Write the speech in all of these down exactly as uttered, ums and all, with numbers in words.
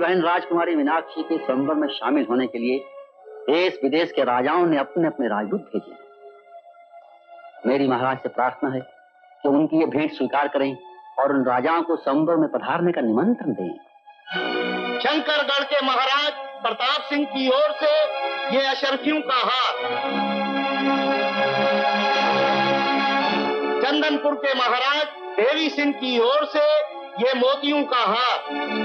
बहन राजकुमारी मिनाक्षी के स्वयंवर में शामिल होने के लिए देश विदेश के राजाओं ने अपने अपने राजदूत भेजे हैं। मेरी महाराज से प्रार्थना है कि उनकी ये भेंट स्वीकार करें और उन राजाओं को स्वयंवर में पधारने का निमंत्रण दें। चंकर गढ़ के महाराज प्रताप सिंह की ओर से ये अशरफियों का हार, चंदनपुर के महाराज देवी सिंह की ओर से ये मोतियों का हार,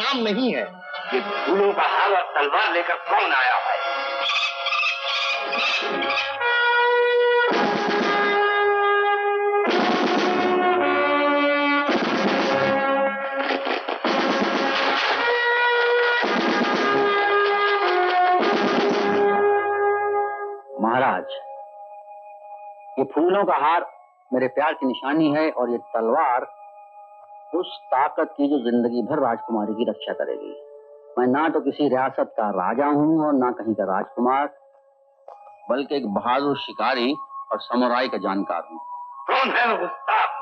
नाम नहीं है। ये फूलों का हार और तलवार लेकर कौन आया है? महाराज, ये फूलों का हार मेरे प्यार की निशानी है और ये तलवार उस ताकत की जो जिंदगी भर राजकुमारी की रक्षा करेगी। मैं ना तो किसी रियासत का राजा हूँ और ना कहीं का राजकुमार, बल्कि एक बहादुर शिकारी और समुराई का जानकार हूँ। कौन है वो उस्ताद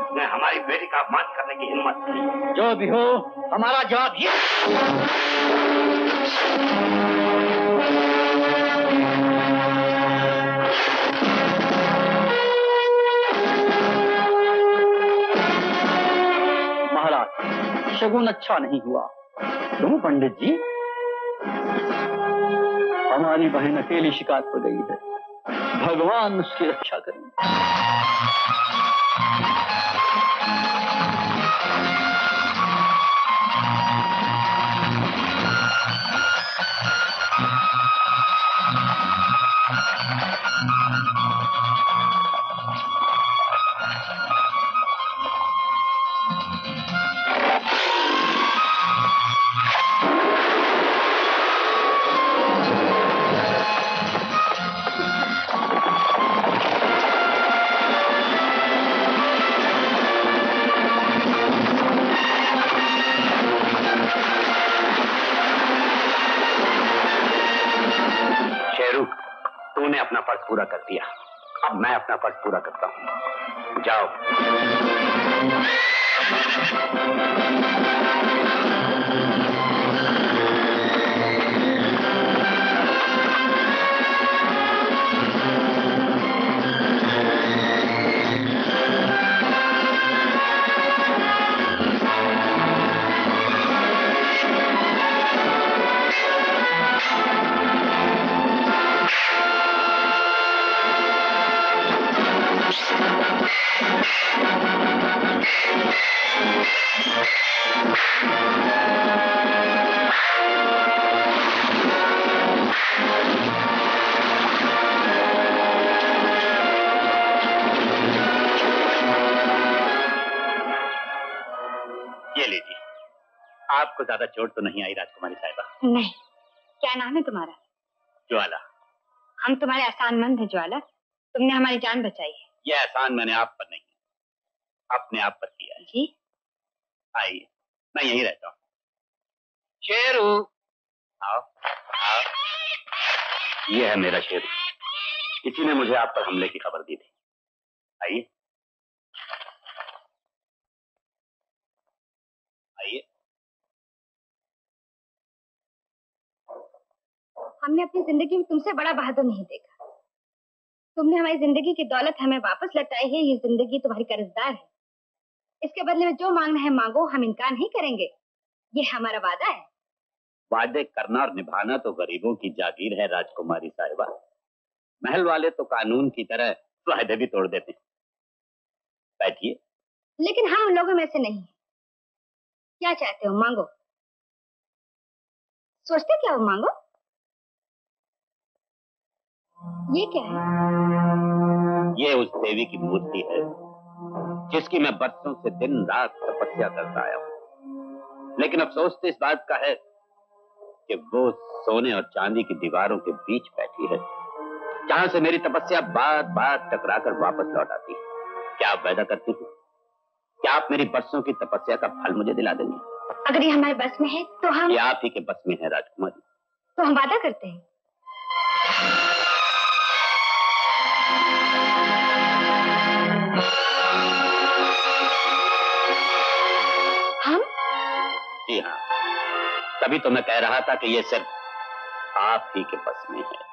जिसने हमारी बेटी का अपमान करने की हिम्मत की? जो भी हो, हमारा जवाब ये। शगुन अच्छा नहीं हुआ। क्यों पंडित जी? हमारी बहन अकेली शिकार हो गई है, भगवान उसकी रक्षा करेंगे। अपना फर्ज पूरा कर दिया, अब मैं अपना फर्ज पूरा करता हूँ। जाओ। आपको ज्यादा चोट तो नहीं आई राजकुमारी साहिबा? नहीं। क्या नाम है तुम्हारा? ज्वाला। हम तुम्हारे एहसानमंद हैं ज्वाला, तुमने हमारी जान बचाई है। यह एहसान मैंने आप पर नहीं, अपने आप पर किया है। जी? आइए, मैं यहीं रहता हूँ। शेरू, आओ, आओ। ये है मेरा शेरू, इसी ने मुझे आप पर हमले की खबर दी थी। आइए आइए। हमने अपनी जिंदगी में तुमसे बड़ा बहादुर नहीं देखा। तुमने हमारी जिंदगी की दौलत हमें वापस लौटाई है, ये जिंदगी तुम्हारी कर्जदार है। इसके बदले में जो मांगना है मांगो, हम इनकार नहीं करेंगे, ये हमारा वादा है। वादे करना और निभाना तो गरीबों की जागीर है राजकुमारी साहिबा। महल वाले तो कानून की तरह वादे भी तोड़ देते। बैठिए। लेकिन हम हाँ लोगों में से नहीं है। क्या चाहते हो मांगो? सोचते क्या हो मांगो? ये क्या है? ये उस देवी की मूर्ति है जिसकी मैं बरसों से दिन रात तपस्या करता आया हूँ, लेकिन अफसोस तो इस बात का है कि वो सोने और चांदी की दीवारों के बीच बैठी है, जहाँ से मेरी तपस्या बार बार टकरा कर वापस लौट आती है। क्या आप वादा करती हैं? क्या आप मेरी बरसों की तपस्या का फल मुझे दिला देंगे? अगर ये हमारे बस में है तो हम। ये आप ही के बस में है राजकुमारी। तो हम वादा करते हैं। जी हाँ, तभी तो मैं कह रहा था कि ये सिर्फ आप ही के बस में है।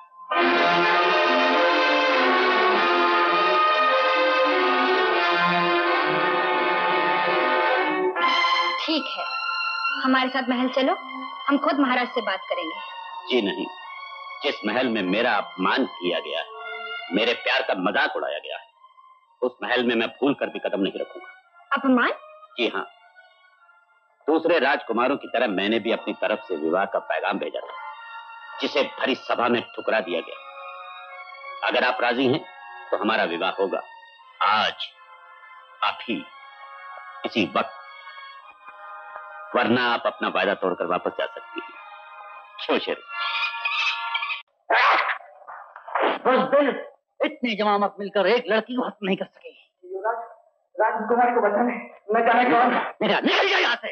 ठीक है, हमारे साथ महल चलो, हम खुद महाराज से बात करेंगे। जी नहीं, जिस महल में मेरा अपमान किया गया है, मेरे प्यार का मजाक उड़ाया गया है, उस महल में मैं भूल कर भी कदम नहीं रखूंगा। अपमान? जी हाँ, दूसरे राजकुमारों की तरह मैंने भी अपनी तरफ से विवाह का पैगाम भेजा था, जिसे भरी सभा में ठुकरा दिया गया। अगर आप राजी हैं तो हमारा विवाह होगा आज, अभी, इसी वक्त, वरना आप अपना वायदा तोड़कर वापस जा सकती हैं। क्यों शेर? इतने जमावट मिलकर एक लड़की को हत्या नहीं कर सके। राजकुमारी को बचाने मैं जाने कौन? मेरा निकल जाए यहाँ से।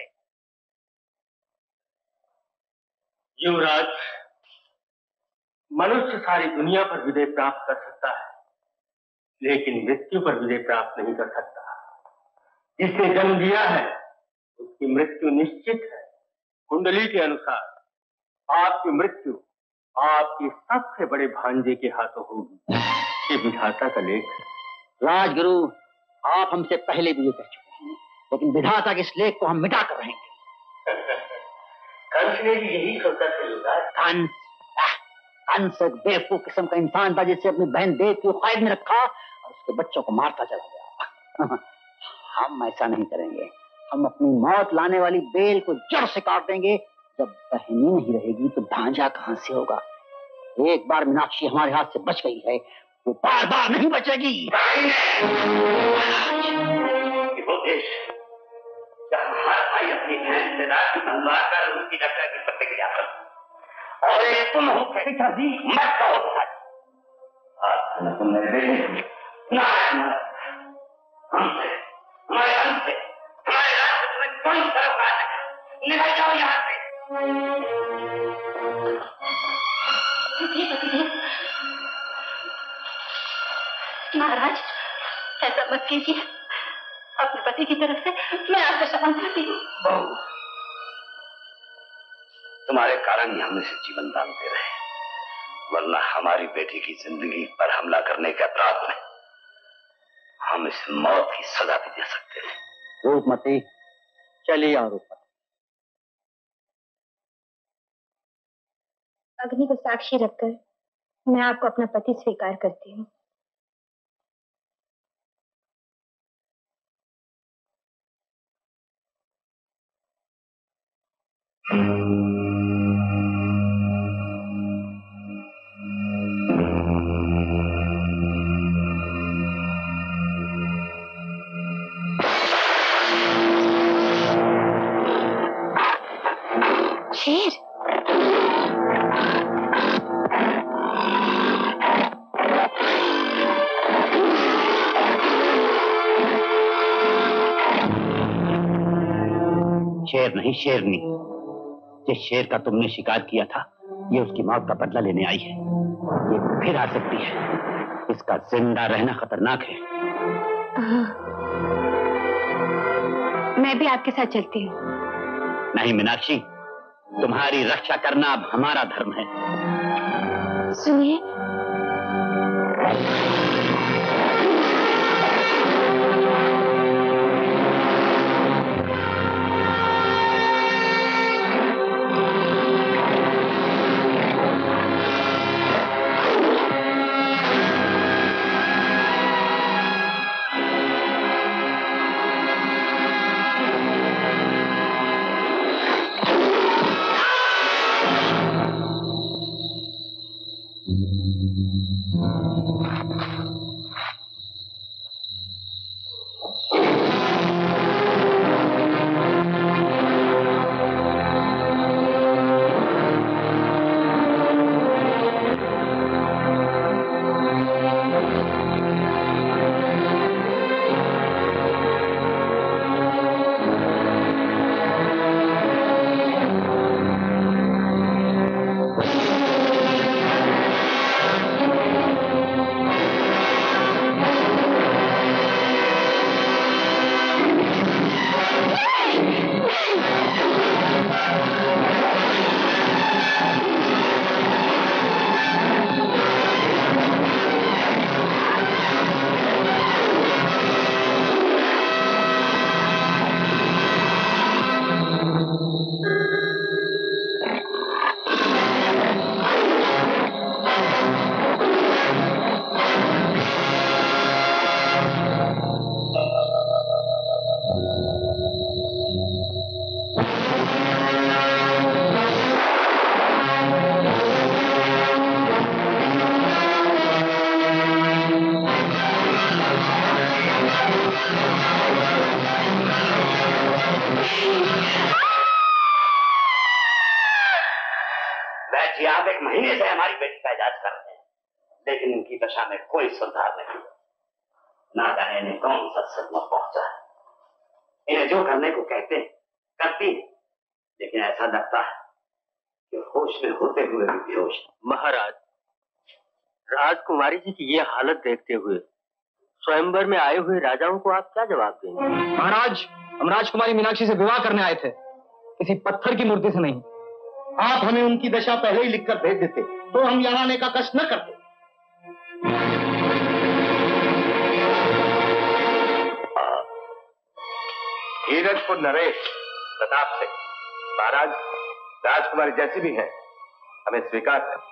युवराज, मनुष्य सारी दुनिया पर विजय प्राप्त कर सकता है, लेकिन मृत्यु पर विजय प्राप्त नहीं कर सकता। जिसने जन्म दिया है उसकी मृत्यु निश्चित है। कुंडली के अनुसार आपकी मृत्यु आपके सबसे बड़े भांजे के हाथों होगी। ये विधाता का लेख। राजगुरु, आप हमसे पहले भी ये कह चुके हैं, लेकिन विधाता के इस लेख को हम मिटा कर रहेंगे। कंस ने भी यही सोचा था। कंस, कंस एक बेवकूफ किस्म का इंसान था, जिससे अपनी बहन देव की ख्वाहिश में रखा और उसके बच्चों को मारता चला गया। हम ऐसा नहीं करेंगे। हम अपनी मौत लाने वाली बेल को जड़ से काट देंगे। जब बहनी नहीं रहेगी तो भांजा कहां से होगा? एक बार मीनाक्षी हमारे हाथ से बच गई है, वो बार बार नहीं बचेगी। वो देश जहाँ हर भाई अपनी बहन से रात मारकर उसकी रक्षा की प्रतिज्ञा करता और ये तुम हो कहता जी मत कहो भाई। आज न तुमने देखी ना हमसे, हमारे हमसे, हमारे रात में कोई सरोकार नहीं। निकल जाओ यहाँ से। पति पति महाराज, ऐसा मत कीजिए। अपने पति की तरफ से मैं आपको शपथ करती हूँ। बहू, तुम्हारे कारण ही हम इसे जीवन दान दे रहे हैं, वरना हमारी बेटी की जिंदगी पर हमला करने के अपराध में हम इस मौत की सजा भी दे सकते थे। रूपमती, चलिए। और रूपमती, अग्नि को साक्षी रखकर मैं आपको अपना पति स्वीकार करती हूँ। शेर नहीं शेरनी, जिस शेर का तुमने शिकार किया था, ये उसकी मौत का बदला लेने आई है। ये फिर आ सकती है। इसका जिंदा रहना खतरनाक है। मैं भी आपके साथ चलती हूँ। नहीं मीनाक्षी, तुम्हारी रक्षा करना अब हमारा धर्म है। सुनिए, साहब एक महीने से हमारी बेटी का इलाज कर रहे हैं, लेकिन इनकी दशा में कोई सुधार नहीं है। ना जाने ने कौन सा सदमा पहुंचा है। इन्हें जो करने को कहते हैं करती है, लेकिन ऐसा लगता है कि होश में होते हुए भी बेहोश। महाराज, राजकुमारी जी की ये हालत देखते हुए स्वयंवर में आए हुए राजाओं को आप क्या जवाब देंगे? महाराज, हम राजकुमारी मीनाक्षी से विवाह करने आए थे, किसी पत्थर की मूर्ति से नहीं। आप हमें उनकी दशा पहले ही लिखकर भेज देते तो हम यहाँ आने का कष्ट न करते। धीरजपुर नरेश, प्रताप सिंह महाराज, राजकुमारी जैसी भी है हमें स्वीकार है।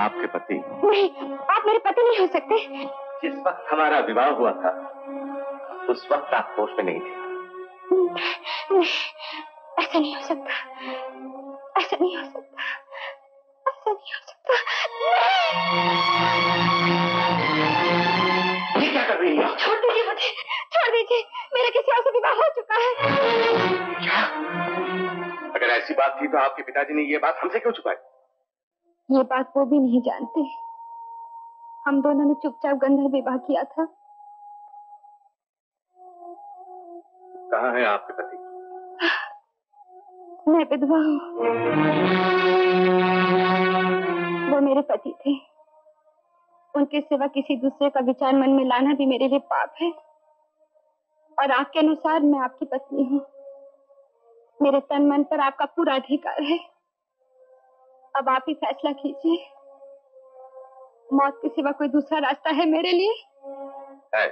आपके पति? नहीं, आप मेरे पति नहीं हो सकते। जिस वक्त हमारा विवाह हुआ था उस वक्त आप होश में नहीं थे। नहीं, ऐसा नहीं हो सकता, ऐसा नहीं हो सकता, ऐसा नहीं हो सकता। नहीं। ये क्या कर रही है? छोड़ दीजिए मुझे, छोड़ दीजिए, मेरा किसी और से विवाह हो चुका है। क्या? अगर ऐसी बात थी तो आपके पिताजी ने ये बात हमसे क्यों छुपाई? ये बात वो भी नहीं जानते। हम दोनों ने चुपचाप गंधर्व विवाह किया था। कहाँ है आपके पति? मैं विधवा हूँ। वो मेरे पति थे, उनके सिवा किसी दूसरे का विचार मन में लाना भी मेरे लिए पाप है। और आपके अनुसार मैं आपकी पत्नी हूँ। मेरे तन मन पर आपका पूरा अधिकार है। अब आप ही फैसला कीजिए, मौत के सिवा कोई दूसरा रास्ता है मेरे लिए? है।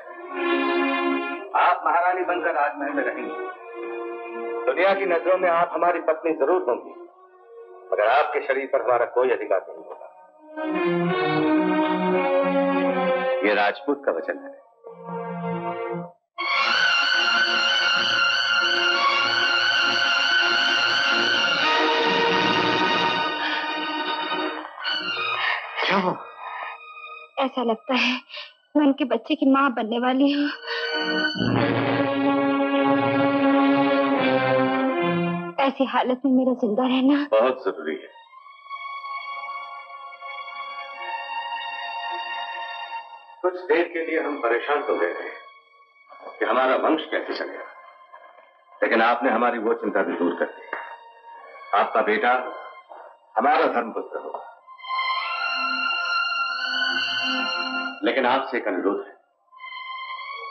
आप महारानी बनकर राजमहल में रहेंगी। दुनिया की नजरों में आप हमारी पत्नी जरूर होंगी, मगर आपके शरीर पर हमारा कोई अधिकार नहीं होगा। ये राजपूत का वचन है। ऐसा लगता है मैं उनके बच्चे की माँ बनने वाली हूँ। ऐसी हालत में मेरा जिंदा रहना बहुत जरूरी है। कुछ देर के लिए हम परेशान तो गए थे कि हमारा वंश कैसे चलेगा, लेकिन आपने हमारी वो चिंता भी दूर कर दी। आपका बेटा हमारा धर्मपुत्र होगा। लेकिन आपसे एक अनुरोध है,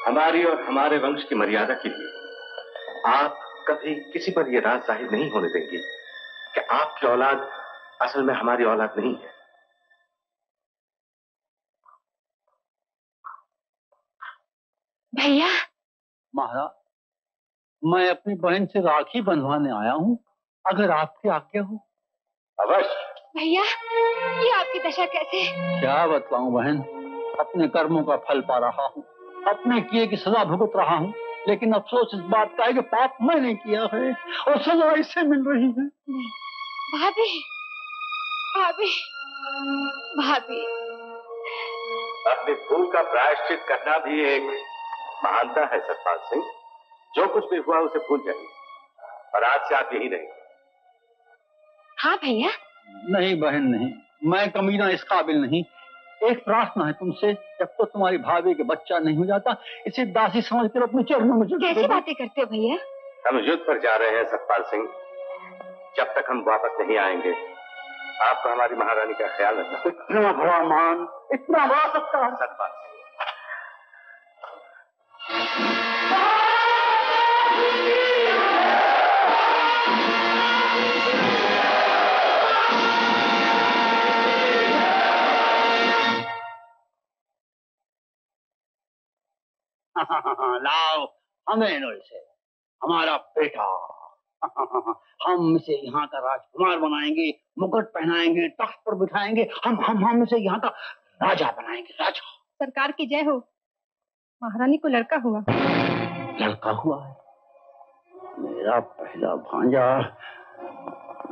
हमारी और हमारे वंश की मर्यादा के लिए आप कभी किसी पर यह राज जाहिर नहीं होने देंगे कि आपकी औलाद असल में हमारी औलाद नहीं है। भैया। महाराज, मैं अपनी बहन से राखी बंधवाने आया हूँ, अगर आपकी आज्ञा हो। अवश्य। भैया, ये आपकी दशा कैसे? क्या बताऊं बहन, अपने कर्मों का फल पा रहा हूँ, अपने किए की सजा भुगत रहा हूँ, लेकिन अफसोस इस बात का है कि पाप मैंने किया है और सजा इससे मिल रही है। भाभी, भाभी, भाभी। अपने भूल का प्रायश्चित करना भी एक महानता है सतपाल सिंह। जो कुछ भी हुआ उसे भूल जाइए और आज से आप यही रहेंगे। हाँ भैया। नहीं बहन, नहीं, मैं कमीना इस काबिल नहीं। एक प्रार्थना है तुमसे, जब तो तुम्हारी भाभी के बच्चा नहीं हो जाता, इसे दासी समझकर अपने चरणों में झुक। कैसी बातें करते हो भैया? हम युद्ध पर जा रहे हैं सतपाल सिंह, जब तक हम वापस नहीं आएंगे आपको हमारी महारानी का ख्याल रखना। इतना बड़ा मान, इतना बड़ा सत्कार। सतपाल सिंह लाओ हमें नो इसे, हमारा बेटा। हम इसे यहाँ का राजकुमार बनाएंगे, मुकुट पहनाएंगे, तख्त पर बिठाएंगे। हम हम हम इसे यहाँ का राजा बनाएंगे। राजा। सरकार की जय हो, महारानी को लड़का हुआ। लड़का हुआ है? मेरा पहला भांजा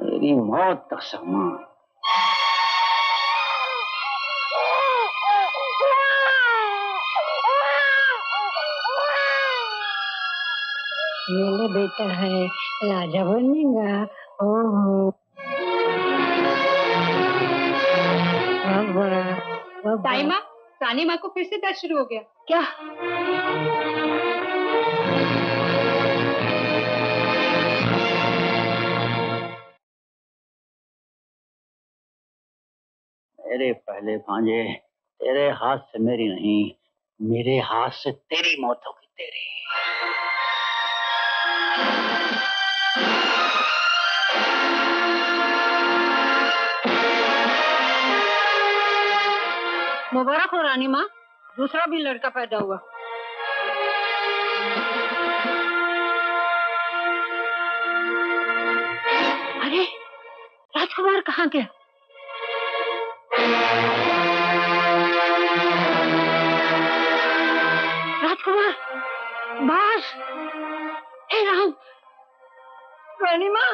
मेरी मौत तक सामान। मेरा बेटा है राजा बनेगा। ओहो ताई माँ, रानी माँ को फिर से दर्द शुरू हो गया क्या? मेरे पहले भांजे, तेरे हाथ से मेरी नहीं, मेरे हाथ से तेरी मौत होगी। तेरी मुबारक हो रानी माँ, दूसरा भी लड़का पैदा हुआ। अरे राजकुमार कहाँ गया? राजकुमार बास, ए राम। रानी माँ,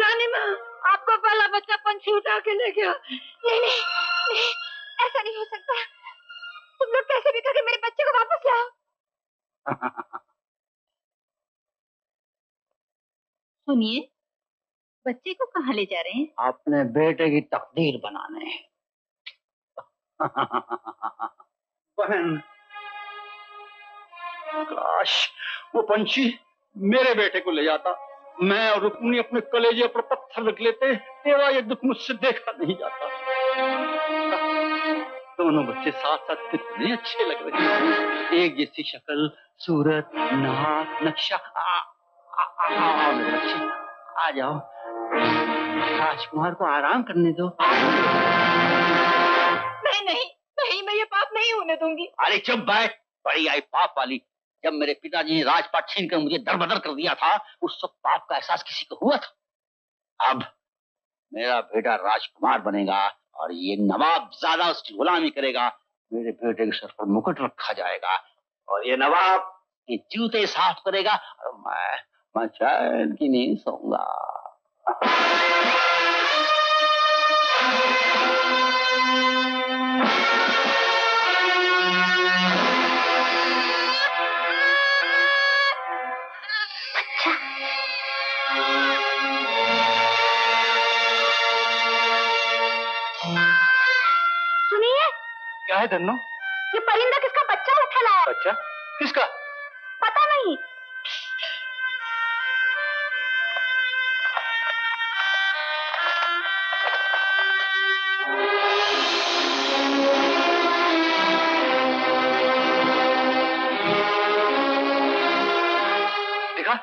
रानी माँ, आपका पहला बच्चा पंछी उठा के ले गया। नहीं नहीं, नहीं। ऐसा नहीं हो सकता। तुम लोग कैसे भी करके मेरे बच्चे को वापस लाओ। सुनिए, बच्चे को कहाँ ले जा रहे हैं? अपने बेटे की तकदीर बनाने। बहन, काश वो पंछी मेरे बेटे को ले जाता। मैं और रुक्मिणी अपने कलेजे पर पत्थर रख लेते। तेरा ये दुख मुझसे देखा नहीं जाता। दोनों बच्चे साथ साथ कितने अच्छे लग रहे हैं। एक जैसी शक्ल, सूरत, नाक, नक्शा। आओ मेरे बच्चे, आ जाओ। राजकुमार को आराम करने दो। नहीं नहीं नहीं, मैं ये पाप नहीं होने दूंगी। अरे चुप बैठ, बड़ी आई पाप वाली। जब मेरे पिताजी ने राजपाट छीन कर मुझे दरबदर कर दिया था, उस सब पाप का एहसास किसी को हुआ था? अब मेरा बेटा राजकुमार बनेगा और ये नवाब ज्यादा उसकी गुलामी करेगा। मेरे बेटे के सर पर मुकुट रखा जाएगा और ये नवाब ये जूते साफ करेगा और मैं मैं चैन की नींद सोऊंगा। क्या है धन्नो? ये परिंदा किसका बच्चा उठा लाया? बच्चा किसका? पता नहीं। देखा,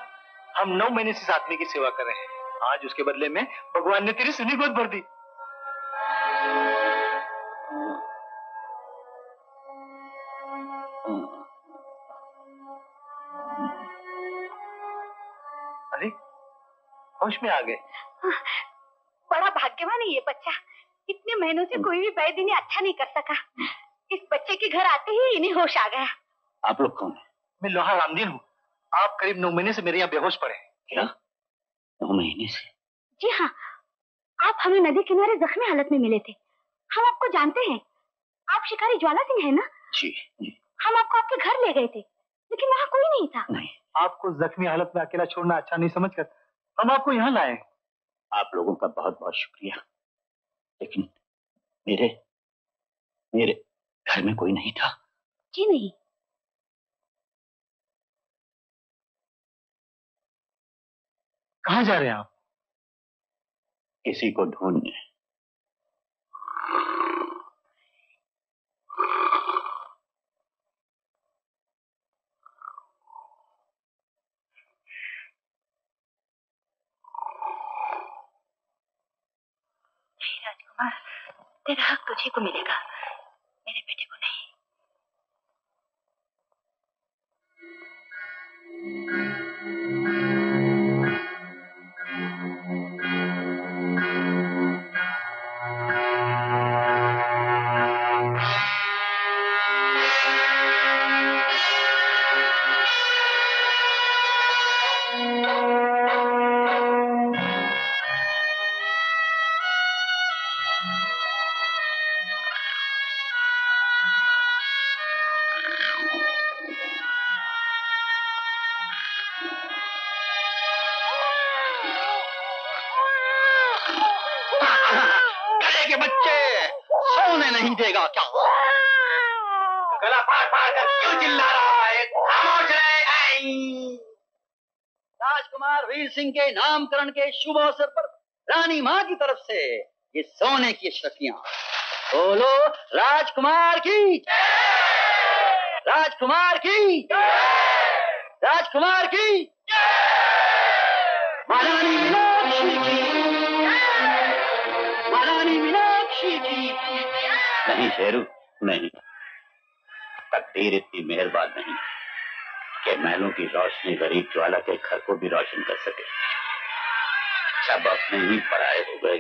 हम नौ महीने से इस आदमी की सेवा कर रहे हैं। आज उसके बदले में भगवान ने तेरी सुनी गोद भर दी। में आ गए। बड़ा भाग्यवान है ये बच्चा। इतने महीनों से कोई भी वैद्य इन्हें अच्छा नहीं कर सका। इस बच्चे के घर आते ही इन्हें होश आ गया। आप लोग कौन हैं? मैं लोहा रामदीन हूँ। आप करीब नौ महीने से मेरे यहाँ बेहोश पड़े हैं। क्या? नौ महीने से? जी हाँ, आप हमें नदी किनारे जख्मी हालत में मिले थे। हम आपको जानते हैं, आप शिकारी ज्वाला सिंह है ना? जी, जी। हम आपको आपके घर ले गए थे लेकिन वहाँ कोई नहीं था। नहीं, आपको जख्मी हालत में अकेला छोड़ना अच्छा नहीं समझ कर हम आपको यहाँ लाए। आप लोगों का बहुत बहुत शुक्रिया, लेकिन मेरे मेरे घर में कोई नहीं था। जी नहीं, कहाँ जा रहे हैं आप? किसी को ढूंढने। तेरा हक तुझे को मिलेगा, मेरे बेटे को नहीं। समझेगा क्या? गला पार पार कर क्यों चिल्ला रहा है? खामोश रहे। राजकुमार वीर सिंह के नामकरण के शुभ अवसर पर रानी माँ की तरफ से ये सोने की शक्तियाँ। बोलो राजकुमार की, राजकुमार की, राजकुमार की, महारानी मीनाक्षी की, महारानी मीनाक्षी की। नहीं शेरू, नहीं, तकदीर इतनी मेहरबान नहीं कि महलों की रोशनी गरीब ज्वाला के घर को भी रोशन कर सके। सब अपने ही पराए हो गए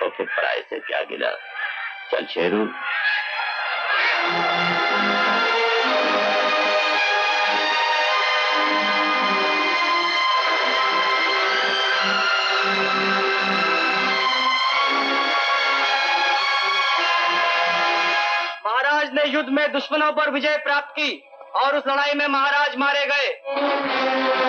तो फिर पराए से क्या गिला। चल शेरू। महाराज ने युद्ध में दुश्मनों पर विजय प्राप्त की और उस लड़ाई में महाराज मारे गए।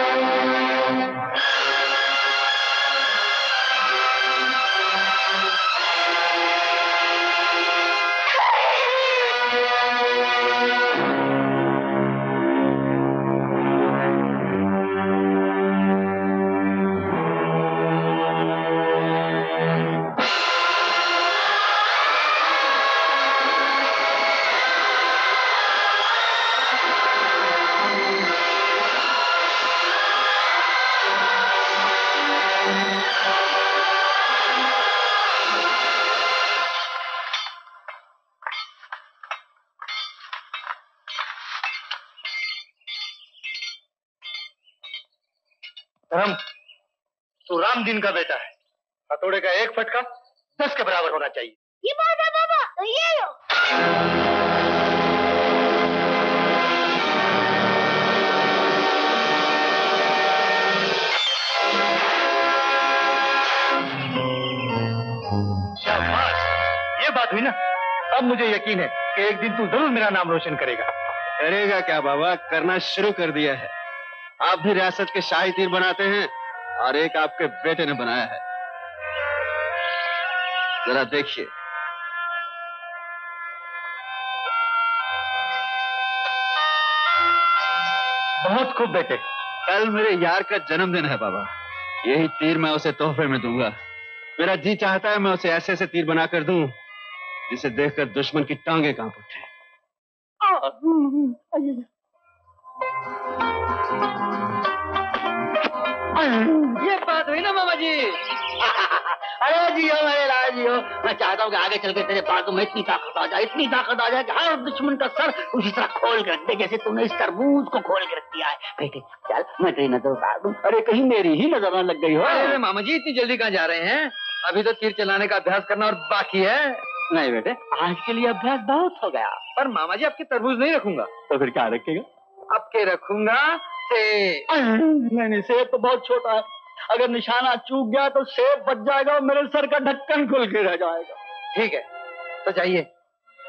रामदीन का बेटा है, हथौड़े का एक फटका दस के बराबर होना चाहिए। ये बाबा बाबा ये लो। शाबाश, ये बात हुई ना। अब मुझे यकीन है कि एक दिन तू जरूर मेरा नाम रोशन करेगा। करेगा क्या बाबा, करना शुरू कर दिया है। आप भी रियासत के शाही तीर बनाते हैं और एक आपके बेटे ने बनाया है। जरा देखिए। बहुत खूब बेटे। कल मेरे यार का जन्मदिन है बाबा, यही तीर मैं उसे तोहफे में दूंगा। मेरा जी चाहता है मैं उसे ऐसे ऐसे तीर बना कर दूं जिसे देखकर दुश्मन की टांगे कांप उठे। ये बात हुई ना मामा जी। अरे जी हो, मेरे लाल जी हो, मैं चाहता हूँ कि आगे चल के तेरे बाजू में इतनी ताकत आ जाए, इतनी ताकत आ जाए कि हर दुश्मन का सर उसी तरह खोल के रख दे जैसे तूने इस तरबूज को खोल के रख दिया है। बेटे चल, मैं तेरी नजर उतार दूँ। अरे कहीं मेरी ही नजर न लग गई हो। अरे मामा जी इतनी जल्दी कहाँ जा रहे हैं, अभी तो तीर चलाने का अभ्यास करना और बाकी है। नहीं बेटे, आज के लिए अभ्यास बहुत हो गया। पर मामा जी आपके तरबूज नहीं रखूंगा। तो फिर क्या रखेगा? आपके रखूंगा। नहीं नहीं, सेब तो बहुत छोटा है, अगर निशाना चूक गया तो सेब बच जाएगा और मेरे सर का ढक्कन खुल के रह जाएगा। ठीक है तो जाइए,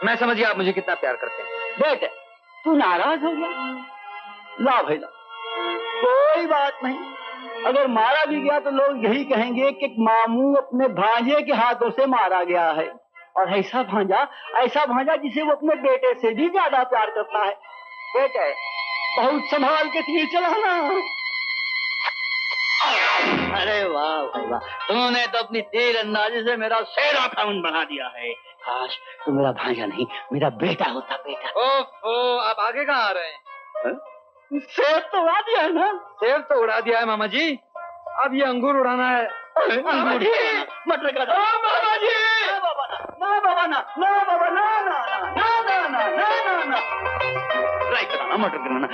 मैं समझ गया आप मुझे कितना प्यार करते हैं। बेटे तू नाराज हो गया? ला भाई ला, कोई बात नहीं। अगर मारा भी गया तो लोग यही कहेंगे कि मामू अपने भांजे के हाथों से मारा गया है, और ऐसा भांजा, ऐसा भांजा जिसे वो अपने बेटे से भी ज्यादा प्यार करता है। बेटे बहुत संभाल के तीर चलाना। अरे वाह भाई वाह, तूने तो अपनी तीर अंदाजी से मेरा शेरा खाउन बना दिया है। काश तू मेरा भांजा नहीं मेरा बेटा होता। बेटा ओहो, आप आगे कहाँ आ रहे हैं? है? सेब तो उड़ा दिया है ना। सेब तो उड़ा दिया है मामा जी, अब ये अंगूर उड़ाना है। अंगूर मटर का। मामा जी ना बाबा ना, ना बाबा ना, ना ना ना ना ना ना ट्राई करना मटर करना।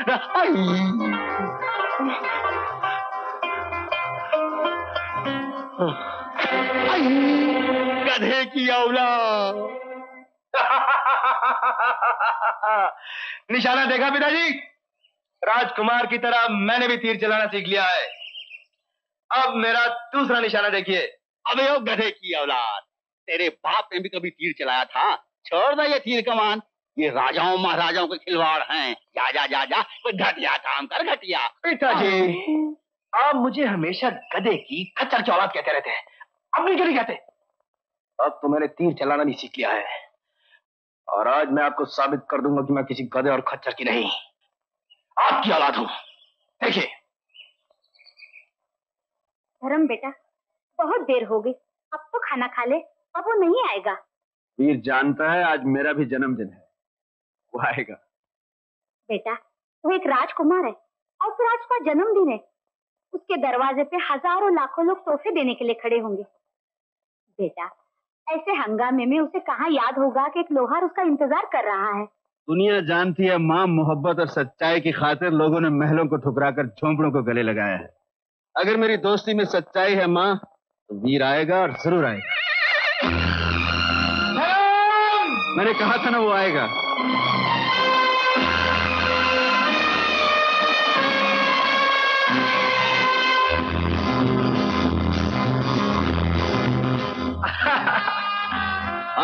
गधे की औलाद। निशाना देखा पिताजी, राजकुमार की तरह मैंने भी तीर चलाना सीख लिया है। अब मेरा दूसरा निशाना देखिए। अबे ओ गधे की औलाद, तेरे बाप ने भी कभी तीर चलाया था? छोड़ दो ये तीर कमान, ये राजाओं महाराजाओं के खिलवाड़ हैं। जा जा जा जा, कोई घटिया काम कर घटिया। पिताजी आप मुझे हमेशा गधे की खच्चर चौलाद कहते रहते हैं, अब नहीं क्यों नहीं कहते? अब तो मैंने तीर चलाना भी सीख लिया है। और आज मैं आपको साबित कर दूंगा कि मैं किसी गधे और खच्चर की नहीं, आपकी औलाद हूं। देखिए। धर्म बेटा, बहुत देर हो गई, अब तो खाना खा ले, अब वो नहीं आएगा। वीर जानता है आज मेरा भी जन्मदिन है, वो आएगा। बेटा, वो एक राजकुमार है, अल्पराज का जन्मदिन है, उसके दरवाजे पे हजारों लाखों लोग तोहफे देने के लिए खड़े होंगे। बेटा, ऐसे हंगामे में उसे कहाँ याद होगा कि एक लोहार उसका इंतजार कर रहा है। दुनिया जानती है माँ, मोहब्बत और सच्चाई की खातिर लोगों ने महलों को ठुकराकर झोंपड़ों को गले लगाया है। अगर मेरी दोस्ती में सच्चाई है माँ, तो वीर आएगा और जरूर आएगा। मैंने कहा था ना वो आएगा।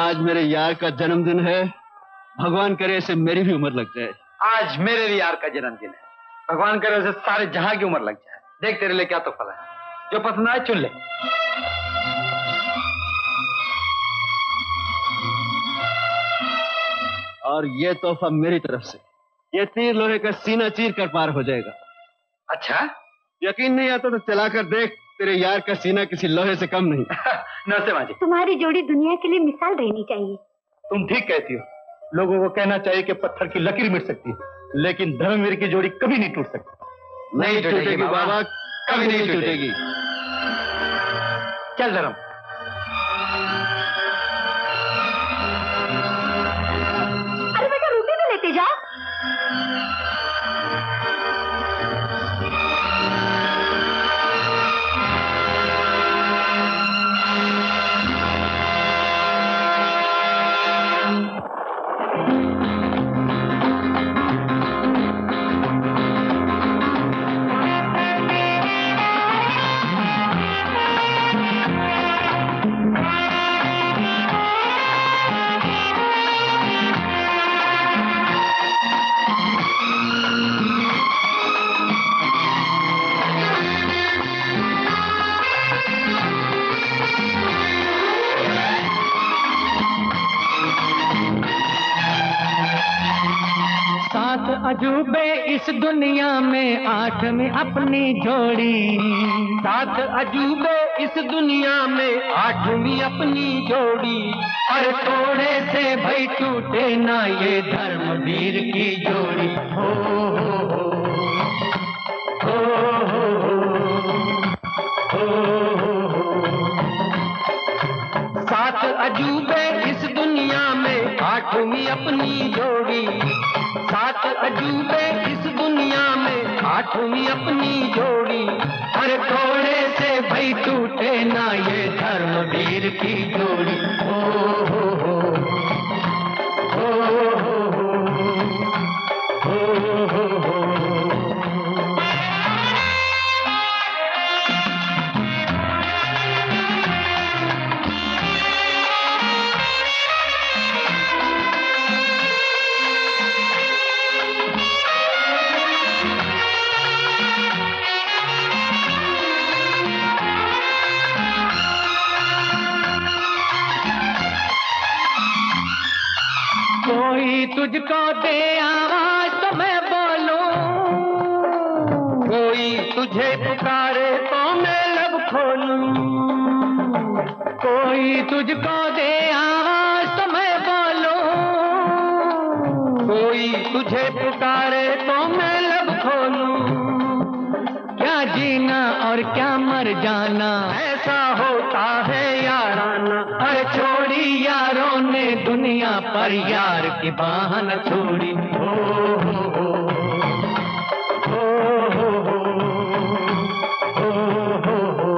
आज मेरे यार का जन्मदिन है, भगवान करे ऐसे मेरी भी उम्र लग जाए। आज मेरे भी यार का जन्मदिन है, भगवान करे ऐसे सारे जहां की उम्र लग जाए। देख तेरे लिए क्या तोहफा लाया, जो पसंद आए चुन ले। और ये तोहफा मेरी तरफ से, ये तीर लोहे का सीना चीर कर पार हो जाएगा। अच्छा, यकीन नहीं आता तो चला कर देख, तेरे यार का सीना किसी लोहे से कम नहीं। नमस्ते माँ जी। तुम्हारी जोड़ी दुनिया के लिए मिसाल रहनी चाहिए। तुम ठीक कहती हो, लोगों को कहना चाहिए कि पत्थर की लकीर मिट सकती है, लेकिन धर्मवीर की जोड़ी कभी नहीं टूट सकती। नहीं टूटेगी बाबा, कभी नहीं टूटेगी। चल धर्म। अरे बेटा, रोटी भी लेते जा। अजूबे इस दुनिया में आठ में अपनी जोड़ी, सात अजूबे इस दुनिया में आठ में अपनी जोड़ी, और थोड़े से भाई टूटे ना ये धर्मवीर की जोड़ी। हो हो हो हो हो हो हो, सात अजूबे इस दुनिया में आठ में अपनी जोड़ी, सात अजूबे इस दुनिया में आठवीं अपनी जोड़ी, हर थोड़े से भाई टूटे ना ये धर्मवीर की जोड़ी। हो हो हो हो हो हो हो। तुझको दे आवाज तो मैं बोलूं, कोई तुझे पुकारे तो मैं लब खोलूं, कोई तुझको दे आवाज तो मैं बोलूं, कोई तुझे पुकारे तो मैं लब खोलूं। क्या जीना और क्या मर जाना ऐसा होता है याराना, हर छोड़ी यारों ने दुनिया पर यार की बहान छोड़ी। हो हो हो हो हो हो हो हो।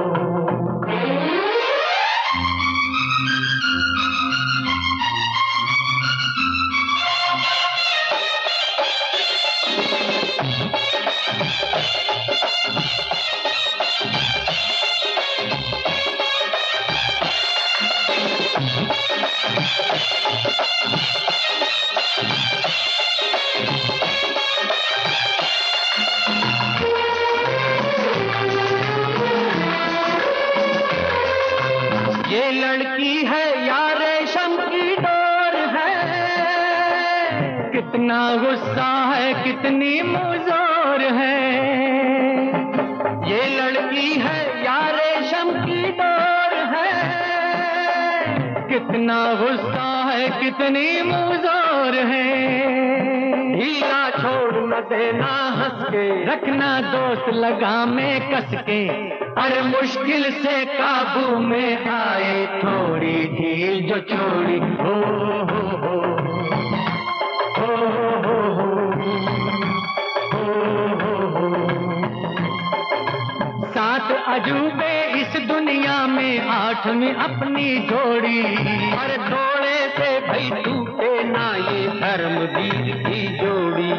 कितना गुस्सा है, कितनी मुजोर है ये लड़की है, यार रेशम की डोर है। कितना गुस्सा है, कितनी मुजोर है, हीला छोड़ न देना, हंस के रखना दोस्त लगा में कस के, अरे मुश्किल से काबू में आए थोड़ी ढील जो छोड़ी। हो हो हो हो हो हो हो, सात अजूबे इस दुनिया में, आठ में अपनी जोड़ी, हर थोड़े से भाई टूटे ना ये धर्मवीर की जोड़ी।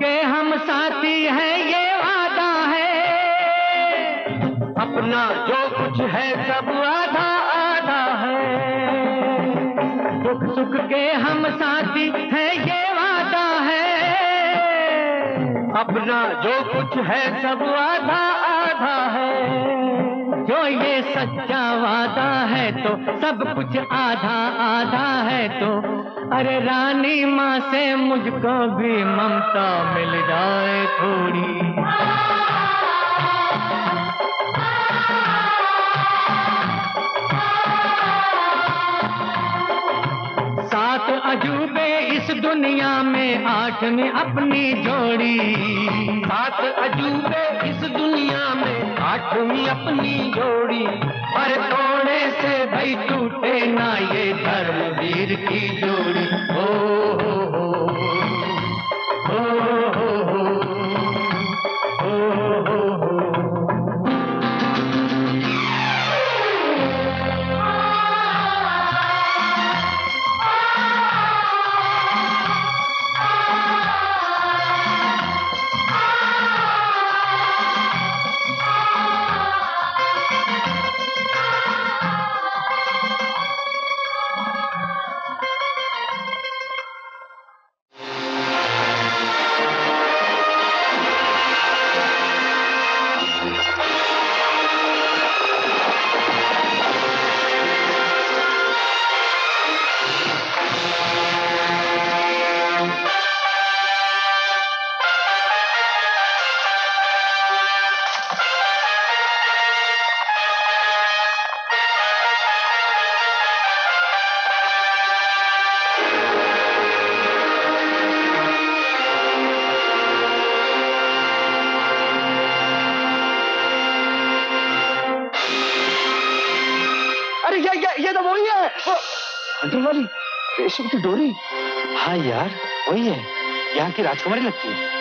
के हम साथी हैं ये वादा है, अपना जो कुछ है सब आधा आधा है। दुख सुख के हम साथी हैं ये वादा है, अपना जो कुछ है सब आधा आधा है। जो ये सच्चा वादा है तो सब कुछ आधा आधा है तो, अरे रानी माँ से मुझको भी ममता मिल जाए थोड़ी। अजूबे इस दुनिया में, आठ में अपनी जोड़ी, सात अजूबे इस दुनिया में, आठ में अपनी जोड़ी, पर तोड़े से भाई टूटे ना ये धर्मवीर की जोड़ी। हो हो हो हो हो हो हो हो। डोरी, हाँ यार वही है, यहाँ की राजकुमारी लगती है।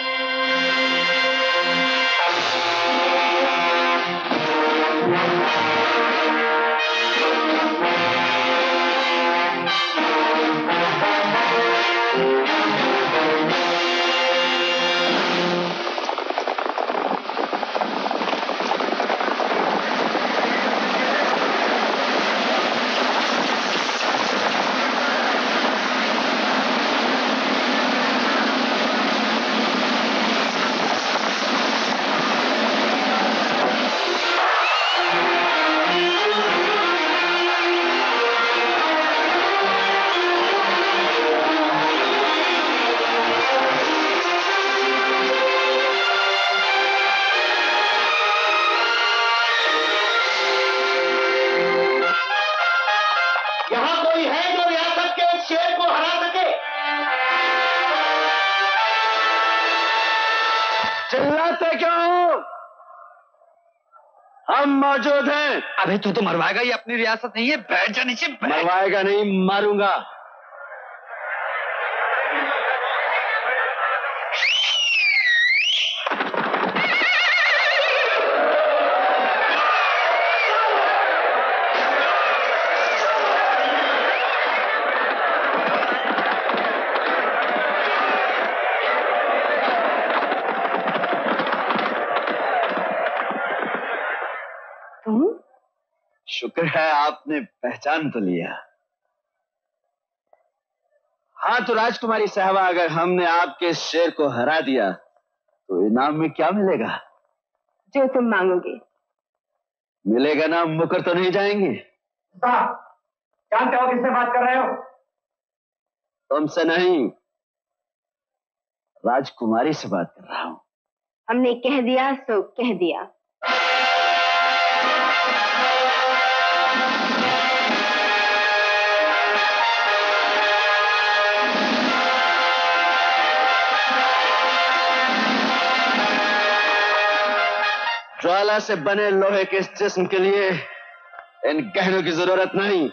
अबे तू तो मरवाएगा, ये अपनी रियासत नहीं है, बैठ जा नीचे। मरवाएगा नहीं, मारूंगा। शुक्र है आपने पहचान तो लिया। हाँ तो राजकुमारी साहबा, अगर हमने आपके शेर को हरा दिया तो इनाम में क्या मिलेगा? जो तुम मांगोगे मिलेगा ना, मुकर तो नहीं जाएंगे। जानते हो किससे बात कर रहे हो? तुमसे नहीं, राजकुमारी से बात कर रहा हूँ। हमने कह दिया सो कह दिया। ज्वाला से बने लोहे के इस जिस्म के लिए इन गहनों की जरूरत नहीं।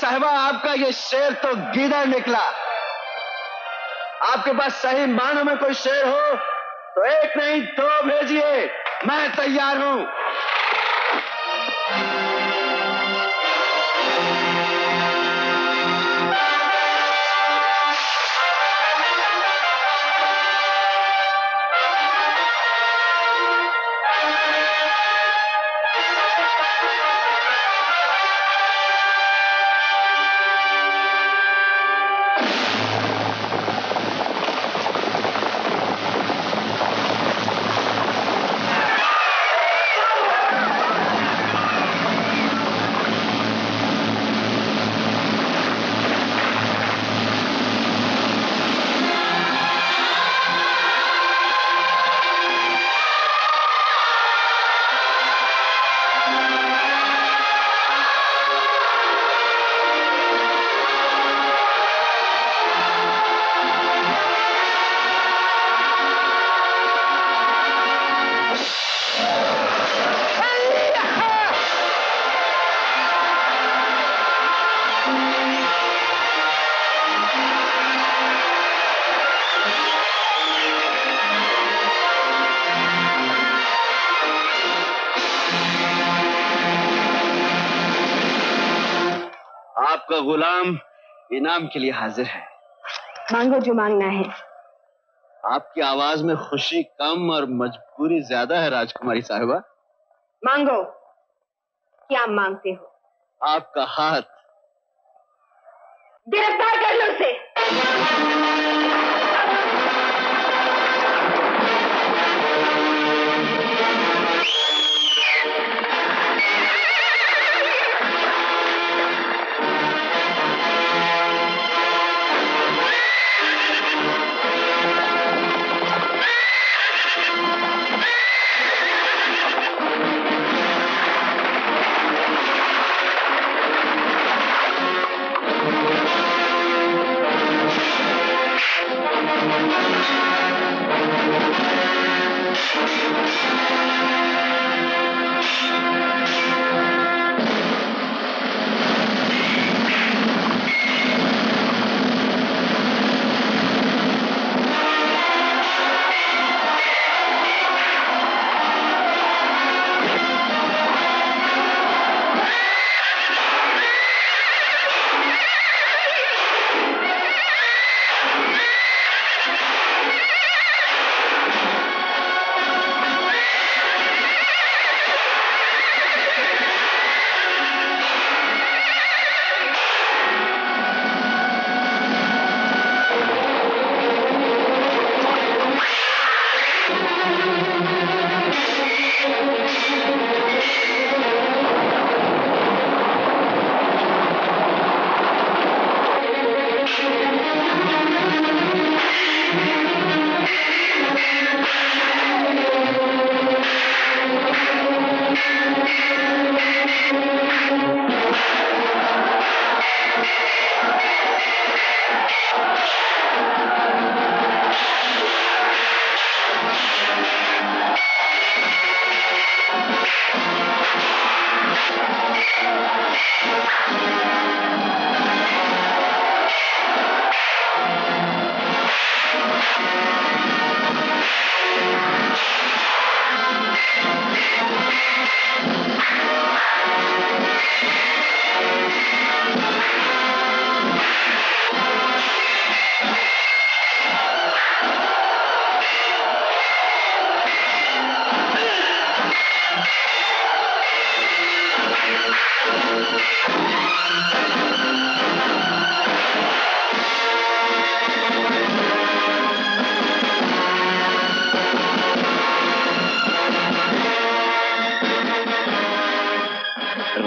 साहिबा, आपका ये शेर तो गीदड़ निकला। आपके पास सही मानों में कोई शेर हो तो एक नहीं दो भेजिए, मैं तैयार हूं। गुलाम इनाम के लिए हाजिर है। मांगो जो मांगना है। आपकी आवाज में खुशी कम और मजबूरी ज्यादा है राजकुमारी साहिबा। मांगो, क्या मांगते हो? आपका हाथ। गिरफ्तार कर लो उसे।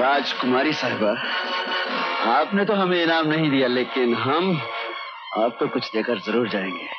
राजकुमारी साहिबा, आपने तो हमें इनाम नहीं दिया, लेकिन हम आपको कुछ देकर जरूर जाएंगे।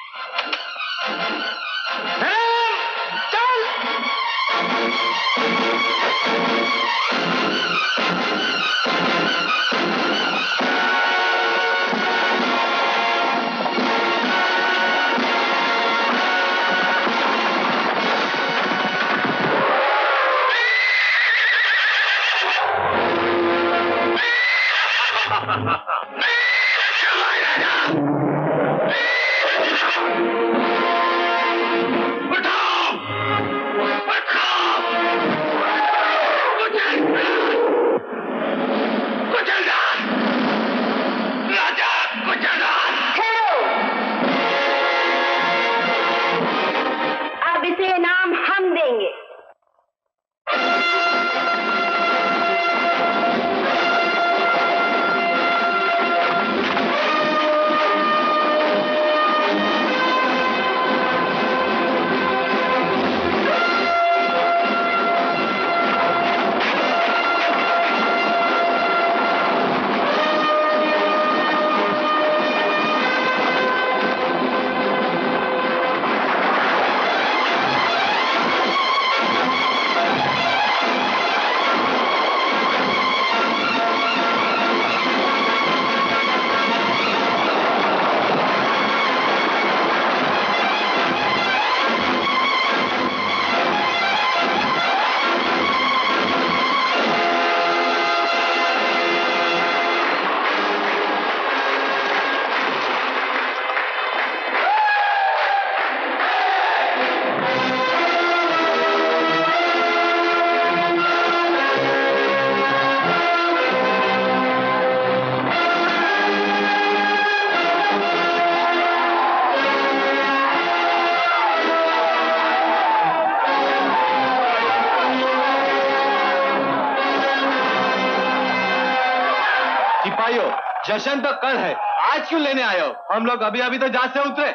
जश्न तो कल है, आज क्यों लेने आए हो? हम लोग अभी अभी तो जहाज से उतरे।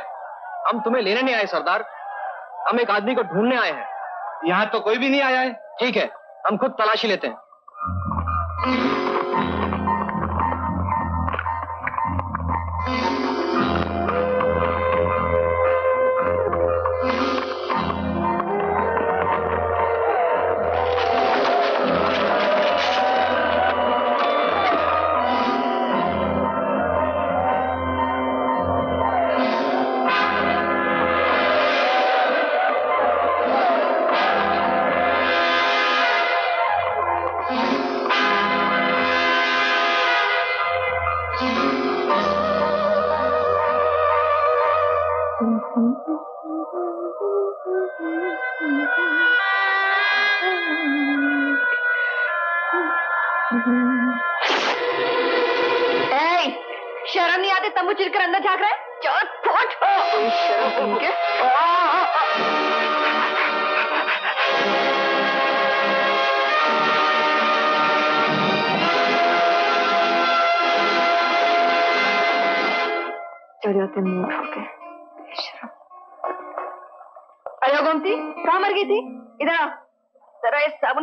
हम तुम्हें लेने नहीं आए सरदार, हम एक आदमी को ढूंढने आए हैं। यहाँ तो कोई भी नहीं आया है। ठीक है, हम खुद तलाशी लेते हैं।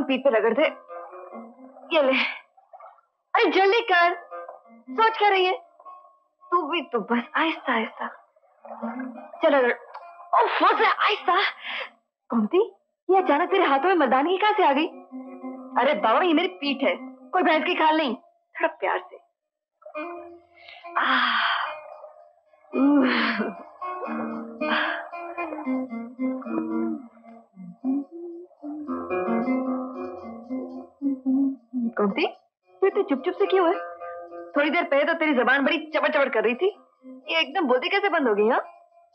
पीठ पे रगड़ दे। ये ले, अरे जल्दी कर, सोच क्या रही है तू भी? तो बस आहिस्ता आहिस्ता चल रगड़। ओ फंस रहा आहिस्ता। कौनती, ये अचानक तेरे हाथों में मर्दानगी कहां से आ गई? अरे बाबा, ये मेरी पीठ है, कोई भैंस की खाल नहीं। थोड़ा प्यार से। आ, कौनती, तू इतने चुप चुप से क्यों है? थोड़ी देर पहले तो तेरी जबान बड़ी चबड़ चबड़ कर रही थी, ये एकदम बोलती कैसे बंद हो गई? हाँ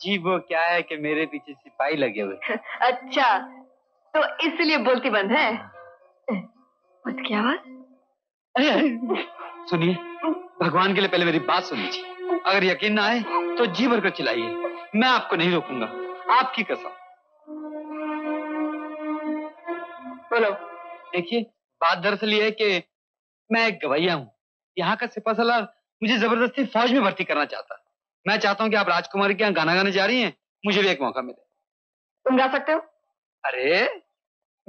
जी, वो क्या है कि मेरे पीछे सिपाही लगे हुए। अच्छा, तो इसलिए बोलती बंद है। मत क्या आवाज। सुनिए, भगवान के लिए पहले मेरी बात सुन लीजिए। अगर यकीन ना आए तो जी भर कर चिल्लाइए, मैं आपको नहीं रोकूंगा, आपकी कसम। बोलो। देखिए, बात दरअसल ये है कि मैं एक गवैया हूँ। यहाँ का सिपा सलार मुझे जबरदस्ती फौज में भर्ती करना चाहता है। मैं चाहता हूँ कि आप राजकुमारी के यहाँ गाना गाने जा रही हैं, मुझे भी एक मौका मिले। तुम गा सकते हो? अरे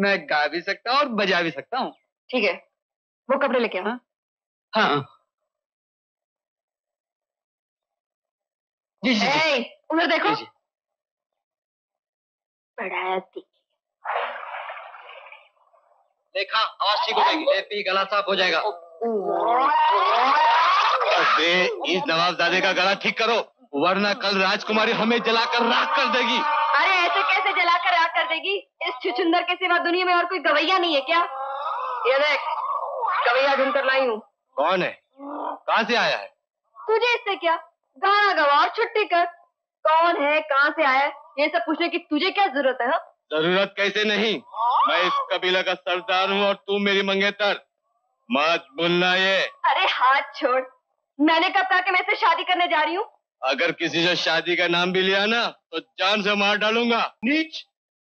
मैं गा भी सकता हूँ और बजा भी सकता हूँ। ठीक है, वो कपड़े लेके आओ। हाँ जी जी, जी। ए, उधर देखो जी जी। बड़ा देखा आवाज ठीक हो जाएगी, लेपी गला साफ हो जाएगा। अबे इस नवाबजादे का गला ठीक करो वरना कल राजकुमारी हमें जलाकर राख कर देगी। अरे ऐसे कैसे जलाकर राख कर देगी? इस छुछुंदर के सिवा दुनिया में और कोई गवैया नहीं है क्या? ये देख गवैया ढूंढ कर लाई हूँ। कौन है? कहाँ से आया है? तुझे इससे क्या, गाना गवा और छुट्टी कर। कौन है, कहाँ से आया है, ये सब पूछने की तुझे क्या जरूरत है? हा? जरूरत कैसे नहीं, मैं इस कबीला का सरदार हूँ और तू मेरी मंगेतर। मत बोलना ये। अरे हाथ छोड़, मैंने कब कहा कि मैं इससे शादी करने जा रही हूँ? अगर किसी से शादी का नाम भी लिया ना तो जान से मार डालूंगा। नीच,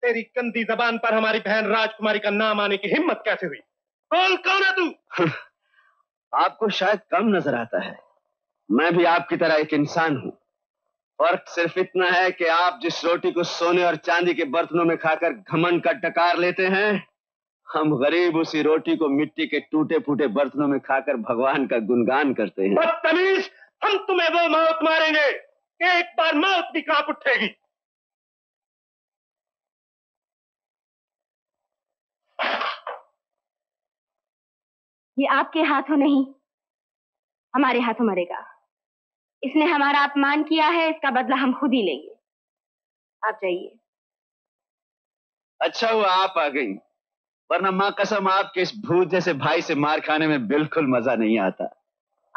तेरी गंदी जबान पर हमारी बहन राजकुमारी का नाम आने की हिम्मत कैसे हुई? कौन कौन है तू? आपको शायद कम नजर आता है, मैं भी आपकी तरह एक इंसान हूँ। फर्क सिर्फ इतना है कि आप जिस रोटी को सोने और चांदी के बर्तनों में खाकर घमंड का डकार लेते हैं, हम गरीब उसी रोटी को मिट्टी के टूटे फूटे बर्तनों में खाकर भगवान का गुणगान करते हैं। बदतमीज, हम तुम्हें वो मौत मारेंगे कि एक बार मौत भी कांप उठेगी। ये आपके हाथों नहीं हमारे हाथों मरेगा। इसने हमारा अपमान किया है, इसका बदला हम खुद ही लेंगे। आप जाइए। अच्छा हुआ आप आ गई, वरना माँ कसम आपके इस भूत जैसे भाई से मार खाने में बिल्कुल मजा नहीं आता।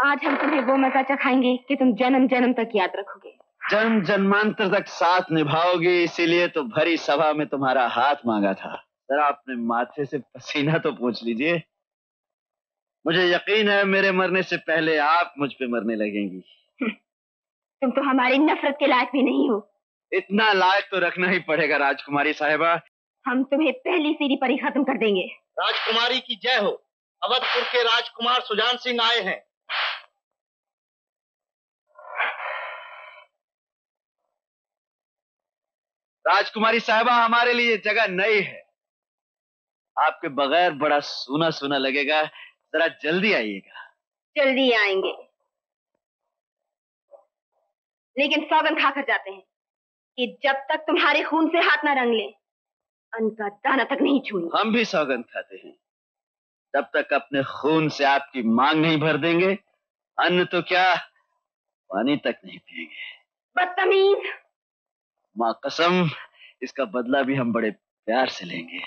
आज हम तुम्हें वो मजा चखाएंगे कि तुम जन्म जन्म तक याद रखोगे। जन्म जन्मांतर तक साथ निभाओगे, इसीलिए तो भरी सभा में तुम्हारा हाथ मांगा था। जरा अपने माथे से पसीना तो पोंछ लीजिए। मुझे यकीन है मेरे मरने से पहले आप मुझ पे मरने लगेंगी। तुम तो हमारी नफरत के लायक भी नहीं हो। इतना लायक तो रखना ही पड़ेगा राजकुमारी साहिबा। हम तुम्हें पहली सीढ़ी पर ही खत्म कर देंगे। राजकुमारी की जय हो। अवधपुर के राजकुमार सुजान सिंह आए हैं। राजकुमारी साहिबा हमारे लिए जगह नई है, आपके बगैर बड़ा सूना सूना लगेगा। जरा जल्दी आइएगा। जल्दी आएंगे लेकिन सौगन खाकर जाते हैं कि जब तक तुम्हारे खून से हाथ ना रंग ले अन्न का दाना तक नहीं छूएंगे। हम भी सौगन खाते हैं, जब तक अपने खून से आपकी मांग नहीं भर देंगे अन्न तो क्या पानी तक नहीं पिएंगे। बदतमीज, मां कसम इसका बदला भी हम बड़े प्यार से लेंगे।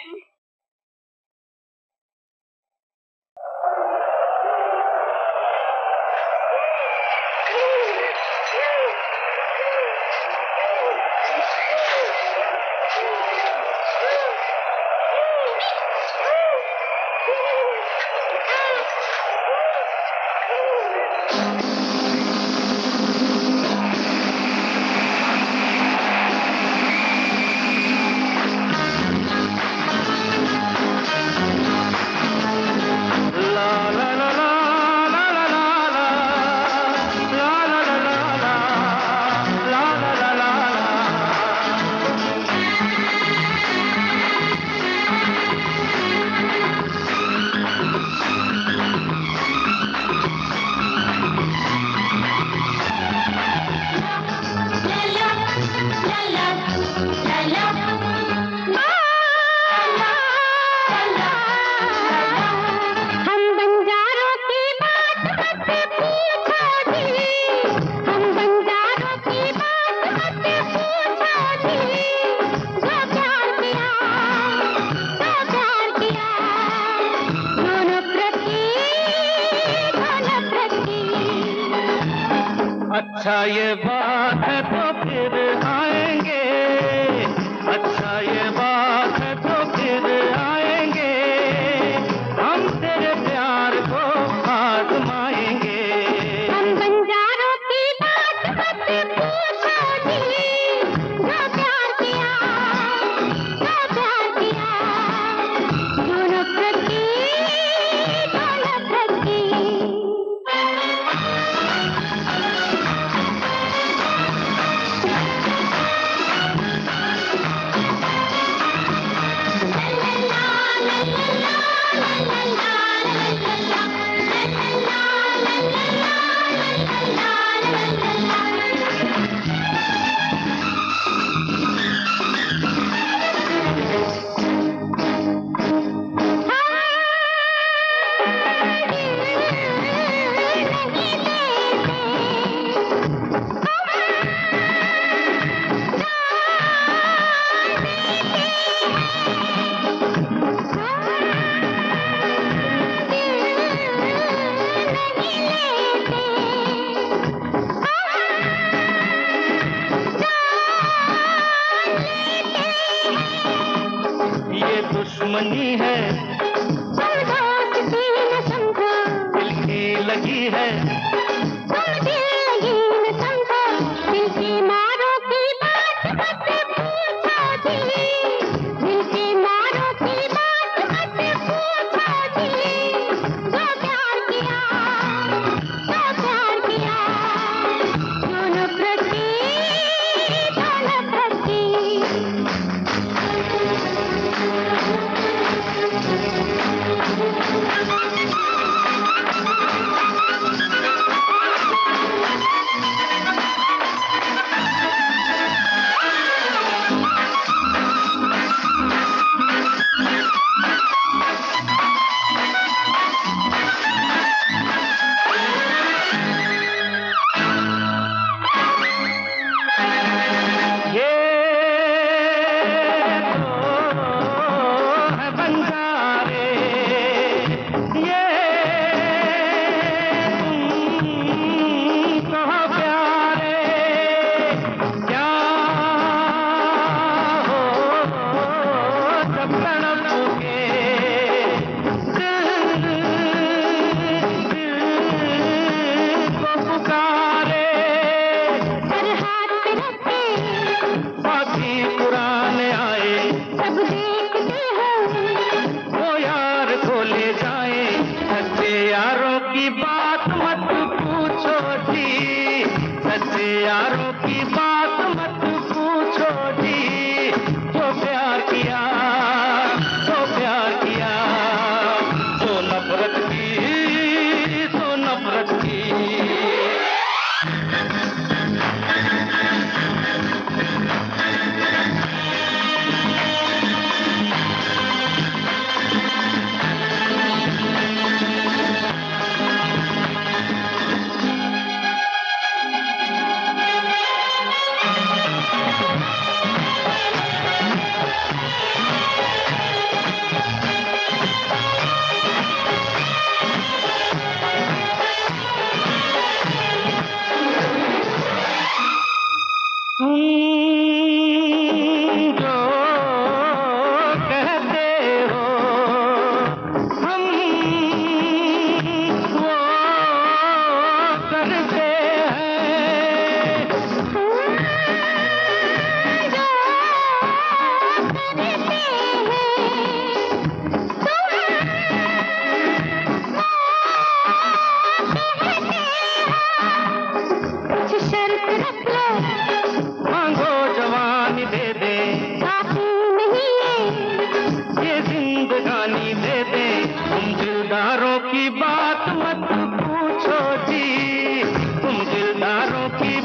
मंगी है, दिल की लगी है, दिल की मारो की बात मत पूछो जी, दिल की मारो की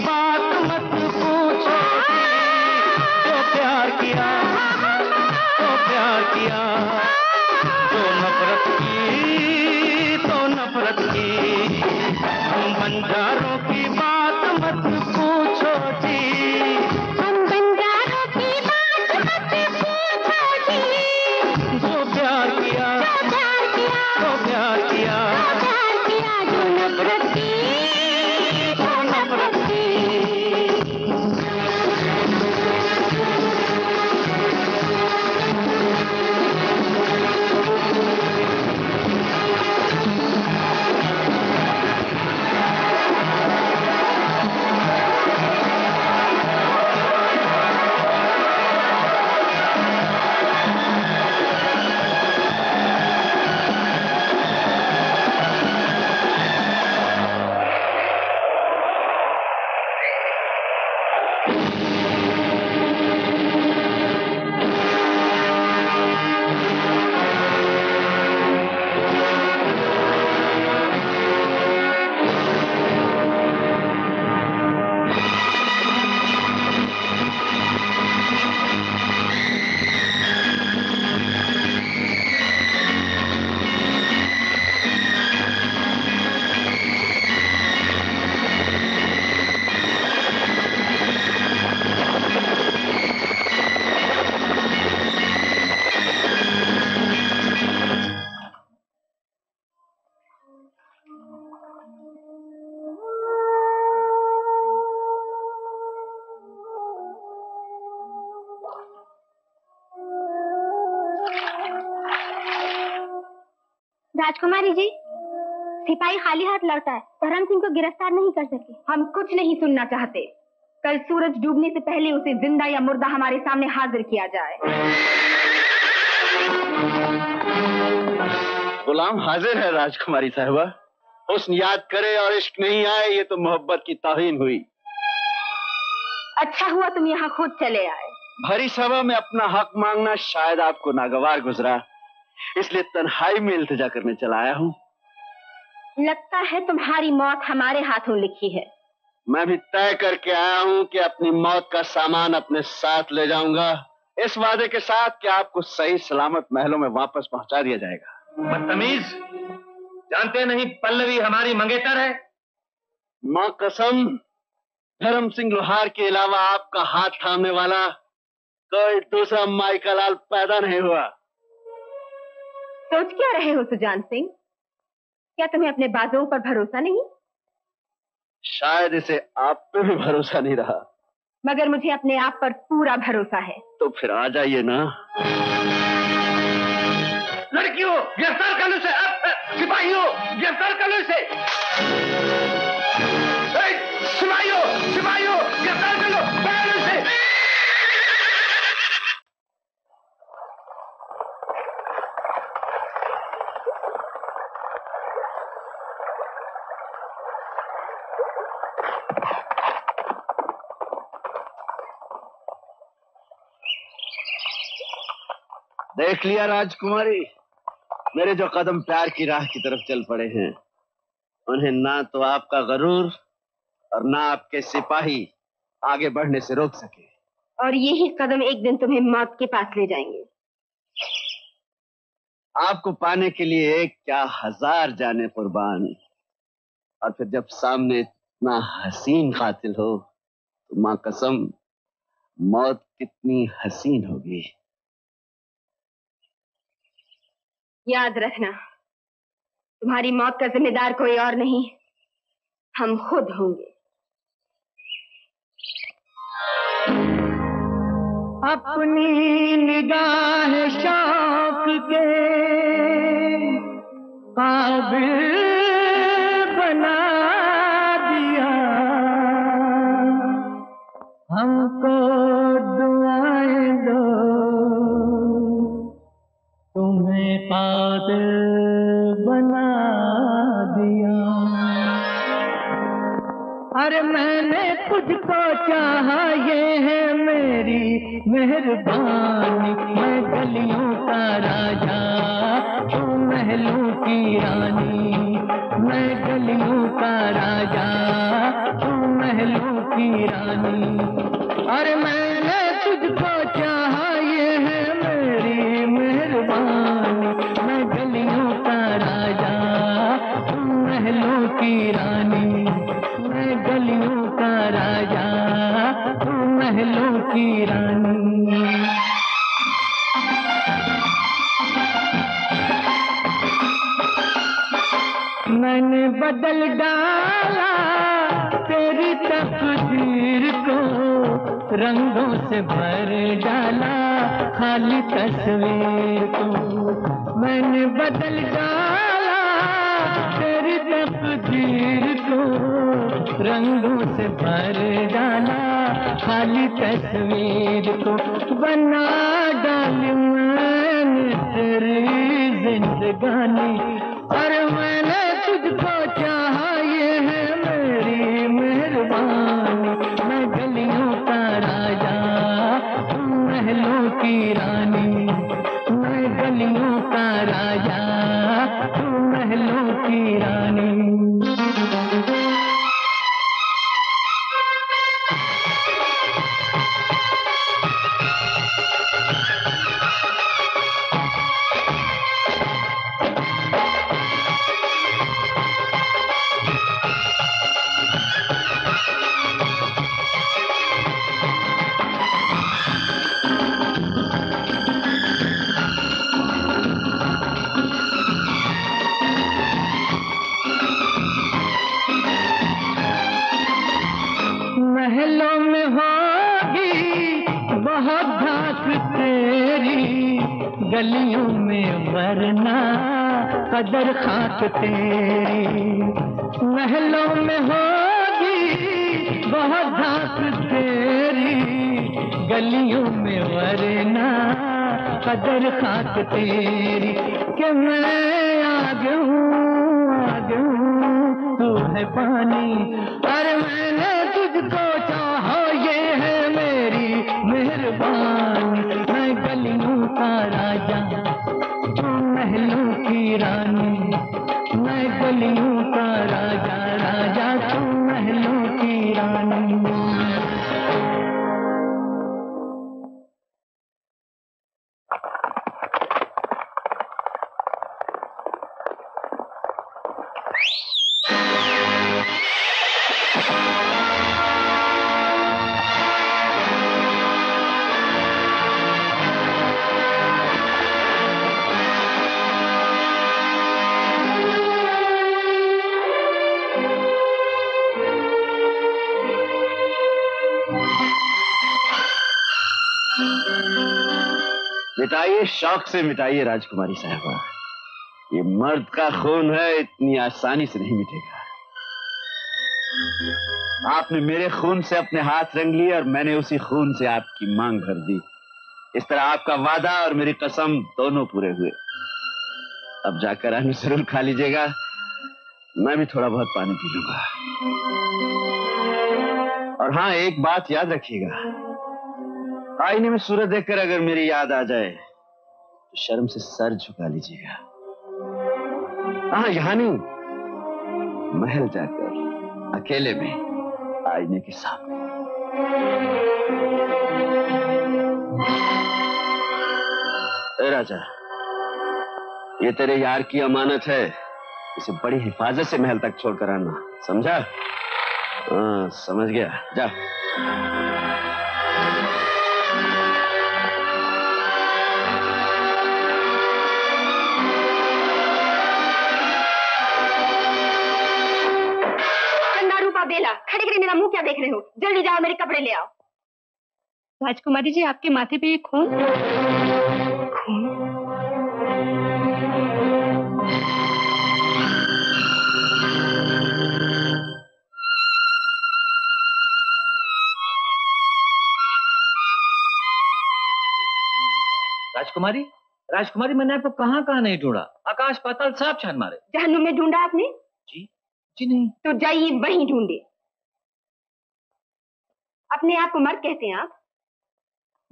बात मत पूछो जी, जो प्यार किया जो प्यार किया, जो नफरत की जो नफरत की। Yeah. राजकुमारी जी, सिपाही खाली हाथ लौटा है, धर्म सिंह को गिरफ्तार नहीं कर सके। हम कुछ नहीं सुनना चाहते। कल सूरज डूबने से पहले उसे जिंदा या मुर्दा हमारे सामने हाजिर किया जाए। गुलाम हाजिर है राजकुमारी साहबा। हुस्न याद करे और इश्क नहीं आए, ये तो मोहब्बत की तौहीन हुई। अच्छा हुआ तुम यहाँ खुद चले आए। भरी सभा में अपना हक मांगना शायद आपको नागवार गुजरा, इसलिए तन्हाई में इल्तिजा करने चला आया हूँ। लगता है तुम्हारी मौत हमारे हाथों लिखी है। मैं भी तय करके आया हूँ कि अपनी मौत का सामान अपने साथ ले जाऊंगा, इस वादे के साथ कि आपको सही सलामत महलों में वापस पहुँचा दिया जाएगा। बदतमीज, जानते नहीं पल्लवी हमारी मंगेतर है? माँ कसम, धर्म सिंह लोहार के अलावा आपका हाथ थामने वाला कोई दूसरा माई का लाल पैदा नहीं हुआ। सोच क्या रहे हो सुजान सिंह? क्या तुम्हें अपने बाजुओं पर भरोसा नहीं? शायद इसे आप पे भी भरोसा नहीं रहा। मगर मुझे अपने आप पर पूरा भरोसा है। तो फिर आ जाइए ना। लड़कियों गिरफ्तार कर लो इसे, सिपाहियों गिरफ्तार कर लो इसे, सिपाहियों सिपाहियों गिरफ्तार कर लो, पकड़ लो इसे। देख लिया राजकुमारी, मेरे जो कदम प्यार की राह की तरफ चल पड़े हैं, उन्हें ना तो आपका गरूर और ना आपके सिपाही आगे बढ़ने से रोक सके। और यही कदम एक दिन तुम्हें मौत के पास ले जाएंगे। आपको पाने के लिए एक क्या हजार जाने कुर्बान, और फिर जब सामने इतना हसीन कातिल हो तो माँ कसम मौत कितनी हसीन होगी। याद रखना, तुम्हारी मौत का जिम्मेदार कोई और नहीं, हम खुद होंगे। अपनी निगाह शौक के काबिल बना दिया हमको, दुआएं दो तुम्हें पागल बना दिया। अरे मैंने तुझको चाहा ये है मेरी मेहरबानी, मैं गलियों का राजा तू महलों की रानी, मैं गलियों का राजा तू महलों की रानी। अरे मैंने तुझको चाहा ये है मेरी मेहरबानी, मैं गलियों का राजा तू महलों की रानी, मैं गलियों का राजा तू महलों की रानी। मैंने बदल डाला तेरी तकदीर को, रंगों से भर डाला खाली तस्वीर को, मैंने बदल डाला तेरी तकदीर को, रंगों से भर डाला खाली तस्वीर को, बना डाली मैंने तेरी जिंदगानी। और मैंने तुझको चाहा ये है मेरी मेहरबानी, मैं गलियों का राजा तू महलों की रानी, मैं गलियों का राजा तू महलों की रानी। महलों में होगी बहुत धाक तेरी, गलियों में वरना कदर खाक तेरी महलों में होगी बहुत धाक तेरी, गलियों में वरना कदर खाक तेरी, कि मैं आग हूँ आग हूँ तू है पानी, अरे मैंने तुझको चाहा ये है मेरी मेहरबानी, मैं गलियों का राजा तू महलों की रानी, मैं गलियों का राजा राजा तू महलों की रानी। मिटाइए, शौक से मिटाइए राजकुमारी साहबा, ये मर्द का खून है, इतनी आसानी से नहीं मिटेगा। आपने मेरे खून से अपने हाथ रंग लिए और मैंने उसी खून से आपकी मांग भर दी। इस तरह आपका वादा और मेरी कसम दोनों पूरे हुए। अब जाकर अन्न जरूर खा लीजिएगा, मैं भी थोड़ा बहुत पानी पी लूंगा। और हाँ, एक बात याद रखिएगा, आईने में सूरत देखकर अगर मेरी याद आ जाए तो शर्म से सर झुका लीजिएगा। हाँ, यहाँ नहीं, महल जाकर अकेले में आईने के सामने। ए राजा, ये तेरे यार की अमानत है, इसे बड़ी हिफाजत से महल तक छोड़कर आना, समझा? हाँ, समझ गया, जा। खड़े खड़े मेरा मुंह क्या देख रहे हो? जल्दी जाओ, मेरे कपड़े ले आओ। राजकुमारी जी, आपके माथे पे ये खून खून राजकुमारी राजकुमारी मैंने आपको कहाँ कहाँ नहीं ढूंढा, आकाश पाताल साफ छान मारे। जहन्नुम में ढूंढा आपने? जी जी नहीं। तो जाइए वहीं ढूंढिए। अपने आप को मर्द कहते हैं आप?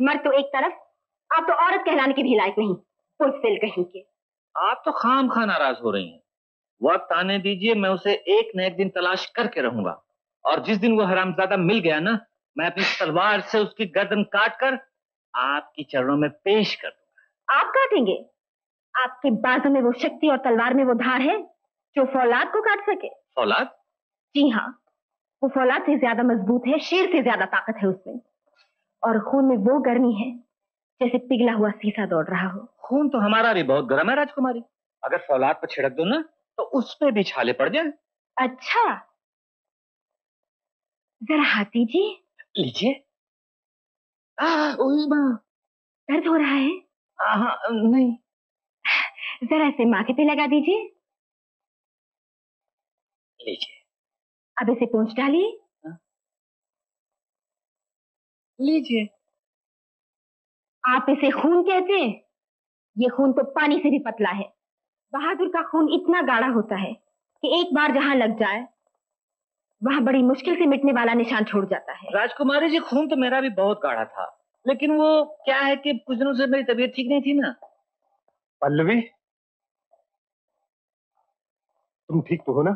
मर्द तो एक तरफ, आप तो औरत कहलाने के भी लायक नहीं, फुलफिल कहीं के। आप तो खाम खा नाराज हो रही हैं। वह ताने दीजिए, मैं उसे एक न एक दिन तलाश करके रहूंगा, और जिस दिन वो हरामजादा मिल गया ना, मैं अपनी तलवार से उसकी गर्दन काट कर आपकी चरणों में पेश कर दूंगा। आप काटेंगे? आपके बाजू में वो शक्ति और तलवार में वो धार है जो फौलाद को काट सके। फौलाद? जी हाँ, वो फौलाद से ज्यादा मजबूत है, शेर से ज्यादा ताकत है उसमें, और खून में वो गर्मी है जैसे पिघला हुआ सीसा दौड़ रहा हो। खून तो हमारा भी बहुत गर्म है राजकुमारी, अगर फौलाद पर छिड़क दो ना तो उस पे भी छाले पड़ जाए। अच्छा, जरा हाथ दीजिए। लीजिए। दर्द हो रहा है? आ, नहीं। जरा इसे माथे पे लगा दीजिए। लीजिए। अब इसे पूंछ डालिए। लीजिए। आप इसे खून कहते हैं? ये खून तो पानी से भी पतला है। बहादुर का खून इतना गाढ़ा होता है कि एक बार जहां लग जाए वहां बड़ी मुश्किल से मिटने वाला निशान छोड़ जाता है। राजकुमारी जी, खून तो मेरा भी बहुत गाढ़ा था, लेकिन वो क्या है कि कुछ दिनों से मेरी तबीयत ठीक नहीं थी ना। पल्लवी, तुम ठीक तो हो ना?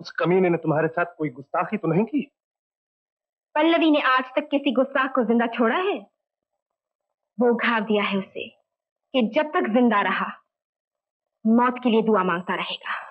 उस कमीने ने तुम्हारे साथ कोई गुस्ताखी तो नहीं की? पल्लवी ने आज तक किसी गुस्ताख को जिंदा छोड़ा है? वो घाव दिया है उसे कि जब तक जिंदा रहा मौत के लिए दुआ मांगता रहेगा।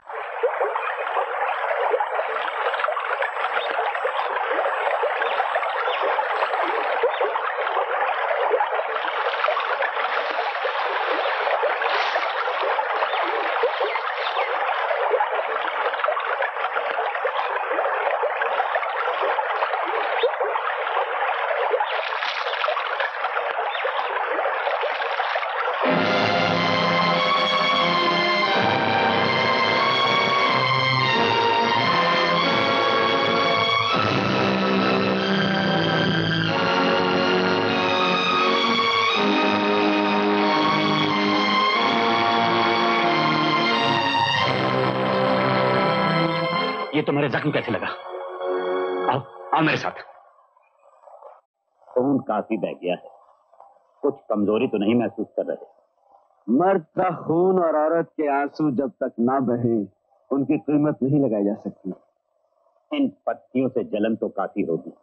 ये तुम्हारे जख्म कैसे लगा? आओ आओ मेरे साथ। खून काफी बह गया है, कुछ कमजोरी तो नहीं महसूस कर रहे? मर्द का खून और औरत के आंसू जब तक ना बहे उनकी कीमत नहीं लगाई जा सकती। इन पत्तियों से जलन तो काफी होगी,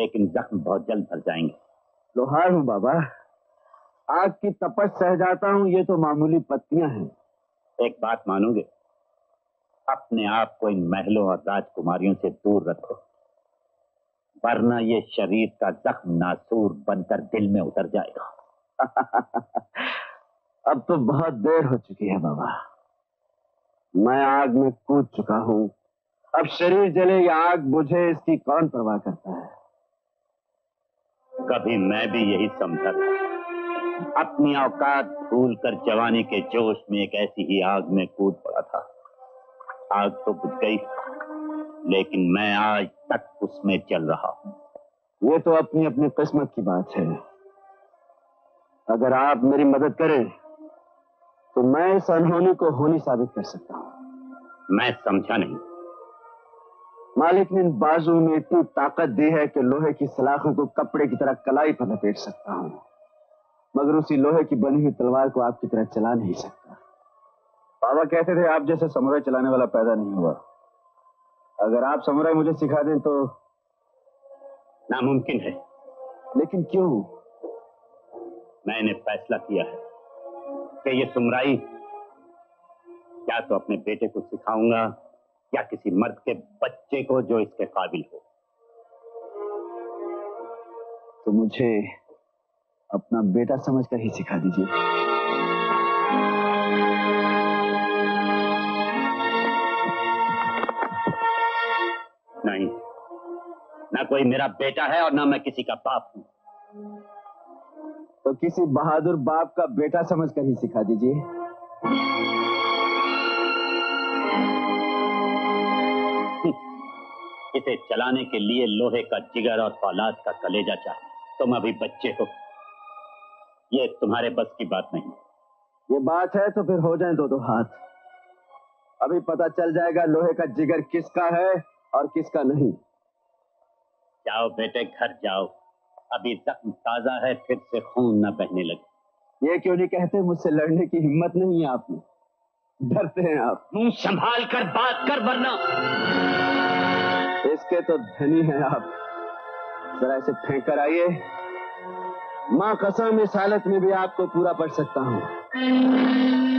लेकिन जख्म बहुत जल्द भर जाएंगे। लोहार हूँ बाबा, आग की तपश सह जाता हूँ, ये तो मामूली पत्तियां हैं। एक बात मानोगे? अपने आप को इन महलों और राजकुमारियों से दूर रखो, वरना ये शरीर का जख्म नासूर बनकर दिल में उतर जाएगा। अब तो बहुत देर हो चुकी है बाबा, मैं आग में कूद चुका हूँ। अब शरीर जले या आग बुझे, इसकी कौन परवाह करता है? कभी मैं भी यही समझा था। अपनी औकात भूलकर जवानी के जोश में एक ऐसी ही आग में कूद पड़ा था। आग तो बुझ गई, लेकिन मैं आज तक उसमें जल रहा हूँ। ये तो अपनी अपनी किस्मत की बात है। अगर आप मेरी मदद करें तो मैं इस अनहोनी को होनी साबित कर सकता हूँ। मैं समझा नहीं। मालिक ने इन बाजू में इतनी ताकत दी है कि लोहे की सलाखों को कपड़े की तरह कलाई पर लपेट सकता हूँ, मगर उसी लोहे की बनी हुई तलवार को आपकी तरह चला नहीं सकता। बाबा कहते थे आप जैसे समुराई चलाने वाला पैदा नहीं हुआ। अगर आप समुराई मुझे सिखा दें तो नामुमकिन है। लेकिन क्यों? मैंने फैसला किया है कि ये समुराई या तो अपने बेटे को सिखाऊंगा या किसी मर्द के बच्चे को जो इसके काबिल हो। तो मुझे अपना बेटा समझकर ही सिखा दीजिए। नहीं, ना कोई मेरा बेटा है और ना मैं किसी का बाप हूं। तो किसी बहादुर बाप का बेटा समझकर ही सिखा दीजिए। इसे चलाने के लिए लोहे का जिगर और औलाद का कलेजा चाहिए। तुम अभी बच्चे हो, ये तुम्हारे बस की बात नहीं। ये बात है तो फिर हो जाए दो दो हाथ। अभी पता चल जाएगा लोहे का जिगर किसका है और किसका नहीं। जाओ बेटे, घर जाओ। अभी जख्म ताजा है, फिर से खून न बहने लगे। ये क्यों नहीं कहते? मुझसे लड़ने की हिम्मत नहीं है आपने, डरते हैं आप। मुंह संभाल कर बात कर, वरना इसके तो धनी हैं आप। जरा इसे फेंक कर आइए, मां कसम इस हालत में भी आपको पूरा पढ़ सकता हूं।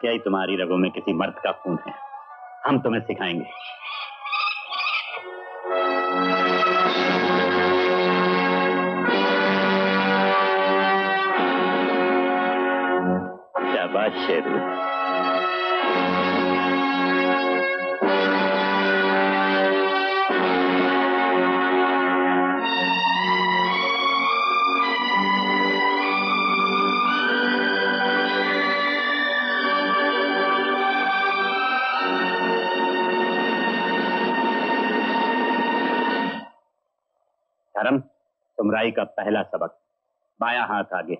क्या ही तुम्हारी रगों में किसी मर्द का खून है। हम तुम्हें सिखाएंगे। क्या बात शेरू, समुराई का पहला सबक, बायां हाथ आगे।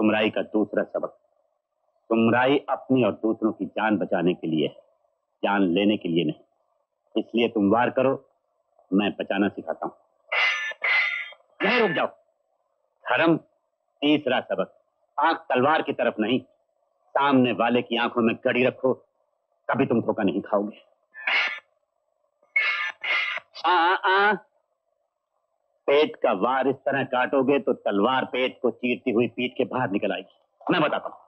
तुमराई का दूसरा सबक। तुमराई अपनी और दूसरों की जान बचाने के लिए है, जान लेने के लिए नहीं। इसलिए तुम वार करो, मैं बचाना सिखाता हूं। नहीं, रुक जाओ। धर्म तीसरा सबक। आंख तलवार की तरफ नहीं, सामने वाले की आंखों में कड़ी रखो, कभी तुम धोखा नहीं खाओगे। आ, आ, आ। पेट का वार इस तरह काटोगे तो तलवार पेट को चीरती हुई पीठ के बाहर निकल आएगी। मैं बताता हूं।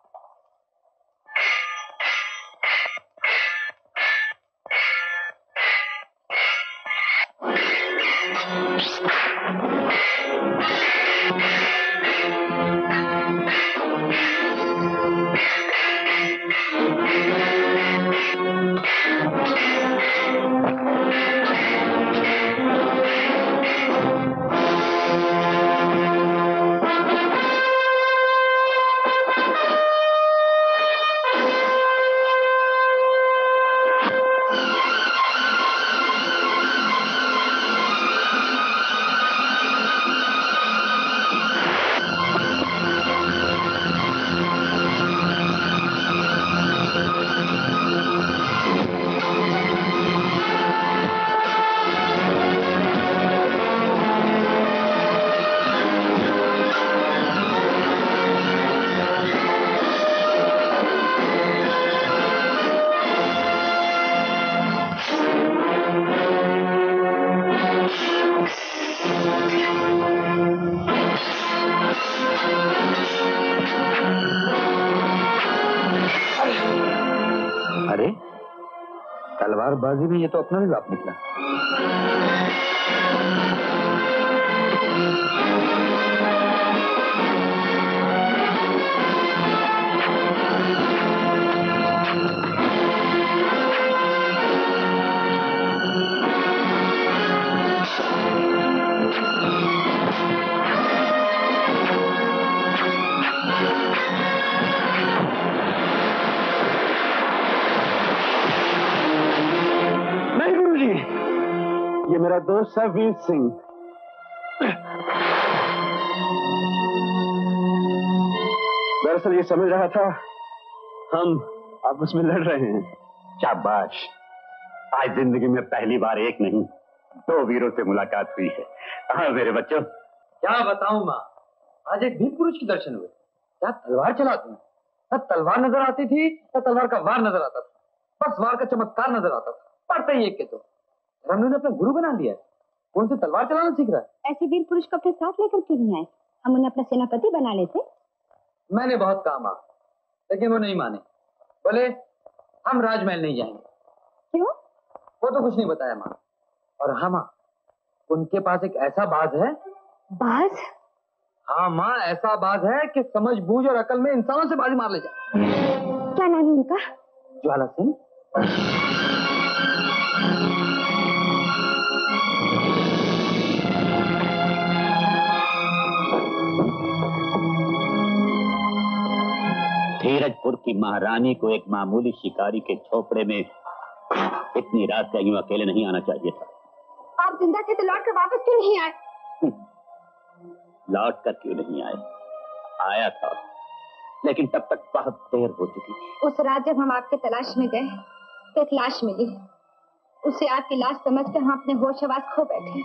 बाजी में ये तो अपना भी बाप निकला। मेरा दोस्त है दीप सिंह। दरअसल ये समझ रहा था हम आपस में लड़ रहे हैं। शाबाश, आज जिंदगी में पहली बार एक नहीं दो वीरों से मुलाकात हुई है। हाँ मेरे बच्चों, क्या बताऊं माँ, आज एक दीप पुरुष के दर्शन हुए। क्या तलवार चलाते हैं, ना तलवार नजर आती थी ना तलवार का वार नजर आता था, बस वार का चमत्कार नजर आता था। पढ़ते ही एक के तो हमने उन्हें अपना गुरु बना लिया है। कौन से तलवार चलाना सीख रहा है? ऐसे वीर पुरुष को अपने साथ लेकर क्यों नहीं आए? हम उन्हें अपना सेनापति बना लेते। मैंने बहुत काम आ, लेकिन वो नहीं माने। बोले हम राजमहल नहीं जाएंगे। क्यों? वो तो कुछ नहीं बताया माँ। और हाँ माँ, उनके पास एक ऐसा बाज है। बाज? हाँ माँ, ऐसा बाज है कि समझ बूझ और अकल में इंसानों से बाजी मार ले जाए। क्या नाम है उनका? ज्वाला सिंह। धीरजपुर की महारानी को एक मामूली शिकारी के झोपड़े में इतनी रात का यूं अकेले नहीं आना चाहिए था। आप जिंदा थे तो लौट कर वापस क्यों नहीं आए? लौट कर क्यों नहीं आए? आया था, लेकिन तब तक बहुत देर हो चुकी थी। उस रात जब हम आपके तलाश में गए तो एक लाश मिली, उसे आपकी लाश समझ कर हम अपने होश हवास खो बैठे।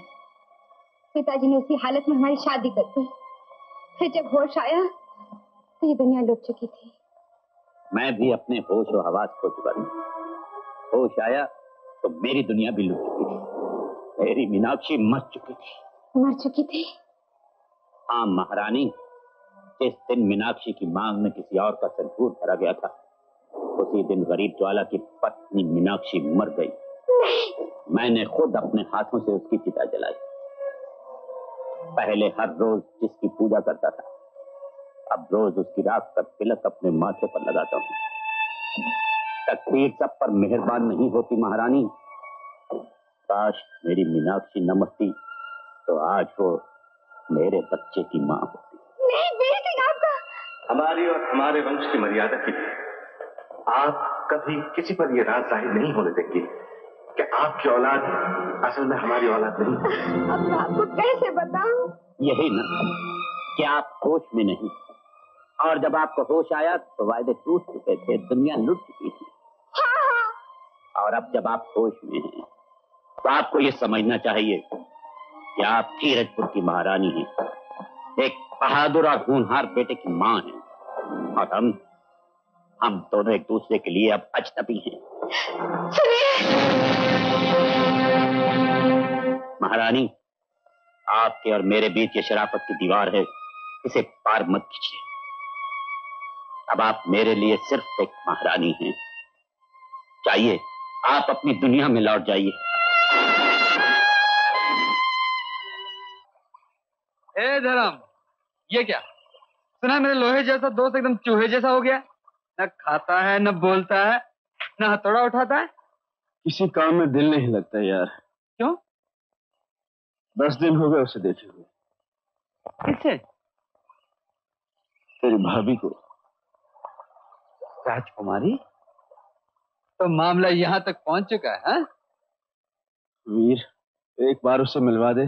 पिताजी ने उसी हालत में हमारी शादी कर दी। फिर जब होश आया तो ये दुनिया लुट चुकी थी। मैं भी अपने होश और हवास खो चुका था। होश आया तो मेरी दुनिया भी लुट चुकी थी। मेरी मीनाक्षी मर चुकी थी। मर चुकी थी? हाँ महारानी, जिस दिन मीनाक्षी की मांग में किसी और का संतूर भरा गया था, उसी दिन गरीब ज्वाला की पत्नी मीनाक्षी मर गई। नहीं। मैंने खुद अपने हाथों से उसकी चिता जलाई। पहले हर रोज जिसकी पूजा करता था, अब रोज उसकी राख का तिलक अपने माथे पर लगाता हूँ। तकदीर सब पर मेहरबान नहीं होती महारानी। काश मेरी मीनाक्षी न मरती तो आज वो मेरे बच्चे की माँ होती। नहीं बेटे, आपका, हमारी और हमारे वंश की मर्यादा की आप कभी किसी पर ये राज जाहिर नहीं होने देंगे कि आपकी औलाद असल में हमारी औलाद नहीं। अब मैं आपको कैसे बताऊं? यही ना कि आप होश में नहीं, और जब आपको होश आया तो वायदे टूट चुके थे, दुनिया लुट चुकी थी। हाँ हाँ। और अब जब आप होश में हैं तो आपको ये समझना चाहिए कि आप धीरजपुर की महारानी हैं, एक बहादुर और होनहार बेटे की माँ हैं, और हम हम दोनों एक दूसरे के लिए अब अजनबी हैं। महारानी, आपके और मेरे बीच ये शराफत की दीवार है, इसे पार मत कीजिए। अब आप मेरे लिए सिर्फ एक महारानी हैं। चाहिए आप अपनी दुनिया में लौट जाइए। ए धर्म, ये क्या? सुना मेरे लोहे जैसा दोस्त एकदम चूहे जैसा हो गया, न खाता है न बोलता है न हथौड़ा उठाता है। किसी काम में दिल नहीं लगता यार। क्यों? दस दिन हो गए उसे देखे हुए। किससे? तेरी भाभी को। राजकुमारी? तो मामला यहाँ तक पहुंच चुका है। हा? वीर, एक बार उससे मिलवा दे,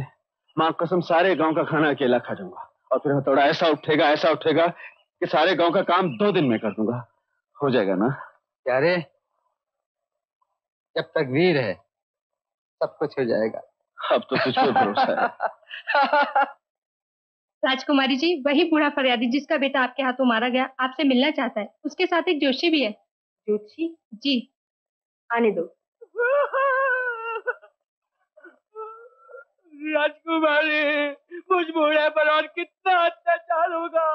माँ कसम सारे गांव का खाना अकेला खा जाऊंगा, और फिर हथौड़ा ऐसा उठेगा ऐसा उठेगा कि सारे गांव का काम दो दिन में कर दूंगा। हो जाएगा ना? क्या रे, जब तक वीर है सब कुछ हो जाएगा। अब तो तुझ पर भरोसा है। राजकुमारी जी, वही बूढ़ा फरियादी जिसका बेटा आपके हाथों मारा गया आपसे मिलना चाहता है। उसके साथ एक जोशी भी है। जोशी? जी, आने दो। राजकुमारी, मुझ बूढ़े पर और कितना अत्याचार होगा।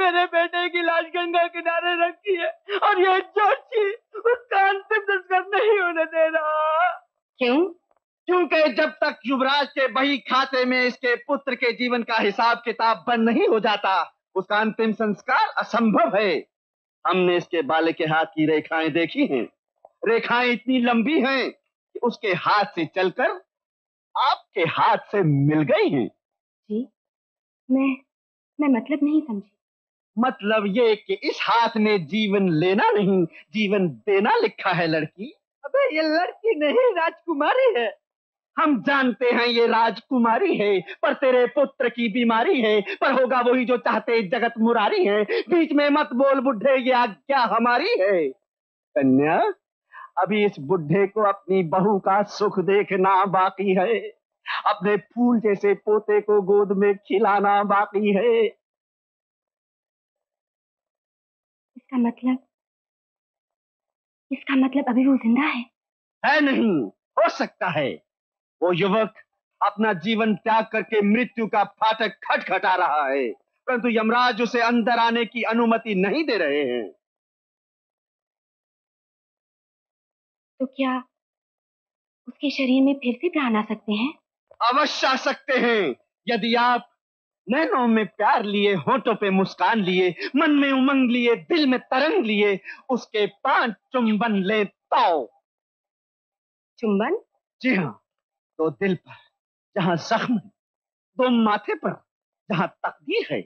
मेरे बेटे की लाश गंगा किनारे रखी है और यह जोशी उसका अंतिम संस्कार नहीं होने दे रहा। क्यों? क्योंकि जब तक युवराज के बही खाते में इसके पुत्र के जीवन का हिसाब किताब बंद नहीं हो जाता, उसका अंतिम संस्कार असंभव है। हमने इसके बाले के हाथ की रेखाएं देखी हैं। रेखाएं इतनी लंबी हैं कि उसके हाथ से चलकर आपके हाथ से मिल गई हैं। जी, मैं मैं मतलब नहीं समझी। मतलब ये कि इस हाथ में जीवन लेना नहीं, जीवन देना लिखा है लड़की। अबे, ये लड़की नहीं राजकुमारी है। हम जानते हैं ये राजकुमारी है, पर तेरे पुत्र की बीमारी है, पर होगा वही जो चाहते जगत मुरारी है। बीच में मत बोल बुढ़े, ये आज्ञा हमारी है। कन्या, अभी इस बुढ़े को अपनी बहू का सुख देखना बाकी है, अपने फूल जैसे पोते को गोद में खिलाना बाकी है। इसका मतलब इसका मतलब अभी वो जिंदा है? है नहीं, हो सकता है। वो युवक अपना जीवन त्याग करके मृत्यु का फाटक खटखटा रहा है, परंतु यमराज उसे अंदर आने की अनुमति नहीं दे रहे हैं। तो क्या उसके शरीर में फिर से प्राण आ सकते हैं? अवश्य आ सकते हैं, यदि आप नैनों में प्यार लिए, होठों पे मुस्कान लिए, मन में उमंग लिए, दिल में तरंग लिए, उसके पांच चुंबन ले पाओ। चुंबन? जी हाँ, दो दिल पर जहाँ जख्म है, दो माथे पर जहाँ तकदीर है,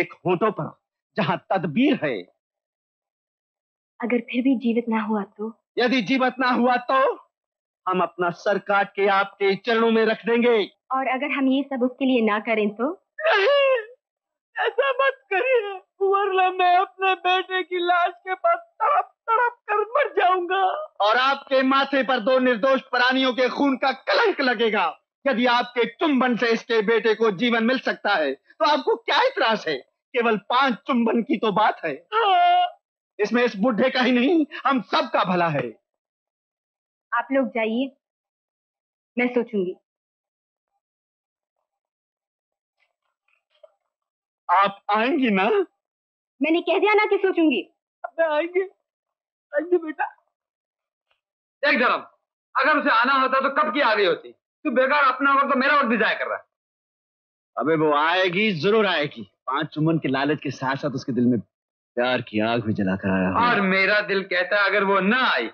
एक होठों पर जहाँ तदबीर है। अगर फिर भी जीवित ना हुआ तो? यदि जीवित ना हुआ तो हम अपना सर काट के आपके चरणों में रख देंगे। और अगर हम ये सब उसके लिए ना करें तो? नहीं, ऐसा मत करिए, वरना मैं अपने बेटे की लाश के पास तड़प तड़प कर मर जाऊंगा। और आपके माथे पर दो निर्दोष प्राणियों के खून का कलंक लगेगा। यदि आपके चुंबन से इसके बेटे को जीवन मिल सकता है तो आपको क्या इतराज है? केवल पांच चुंबन की तो बात है। हाँ। इसमें इस बुढ़े का ही नहीं, हम सब का भला है। आप लोग जाइए, मैं सोचूंगी। आप आएंगी ना? मैंने कह दिया ना कि सोचूंगी। आएंगे, आएंगे बेटा। देख धर्म, अगर उसे आना होता तो कब की आ गई होती। तू बेकार अपना वक्त तो मेरा वक्त भी जाया कर रहा है। अबे, वो आएगी, जरूर आएगी। पांच चुम्बन के लालच के साथ साथ उसके दिल में प्यार की आग भी जलाकर आया। और मेरा दिल कहता है अगर वो ना आई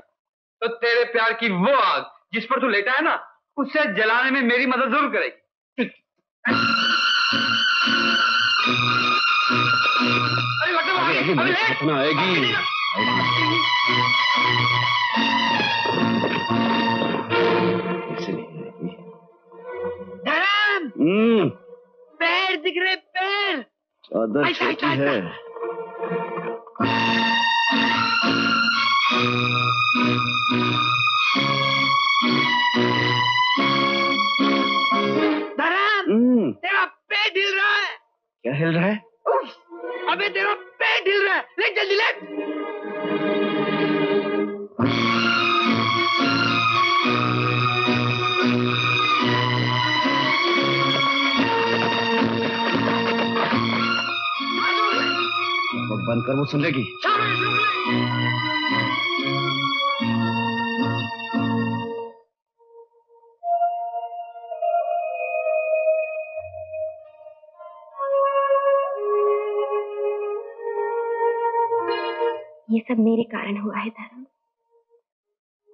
तो तेरे प्यार की वो आग जिस पर तू लेटा है ना, उससे जलाने में मेरी मदद जरूर करेगी। कितना आएगी? पैर दिख रहे, पैर। चादर छोटी है। तेरा पेट हिल रहा है। क्या हिल रहा है? अबे तेरा पेट हिल रहा है, ले जल्दी ले। तो बंद कर, वो सुन लेगी। ये सब मेरे कारण हुआ है धर्म,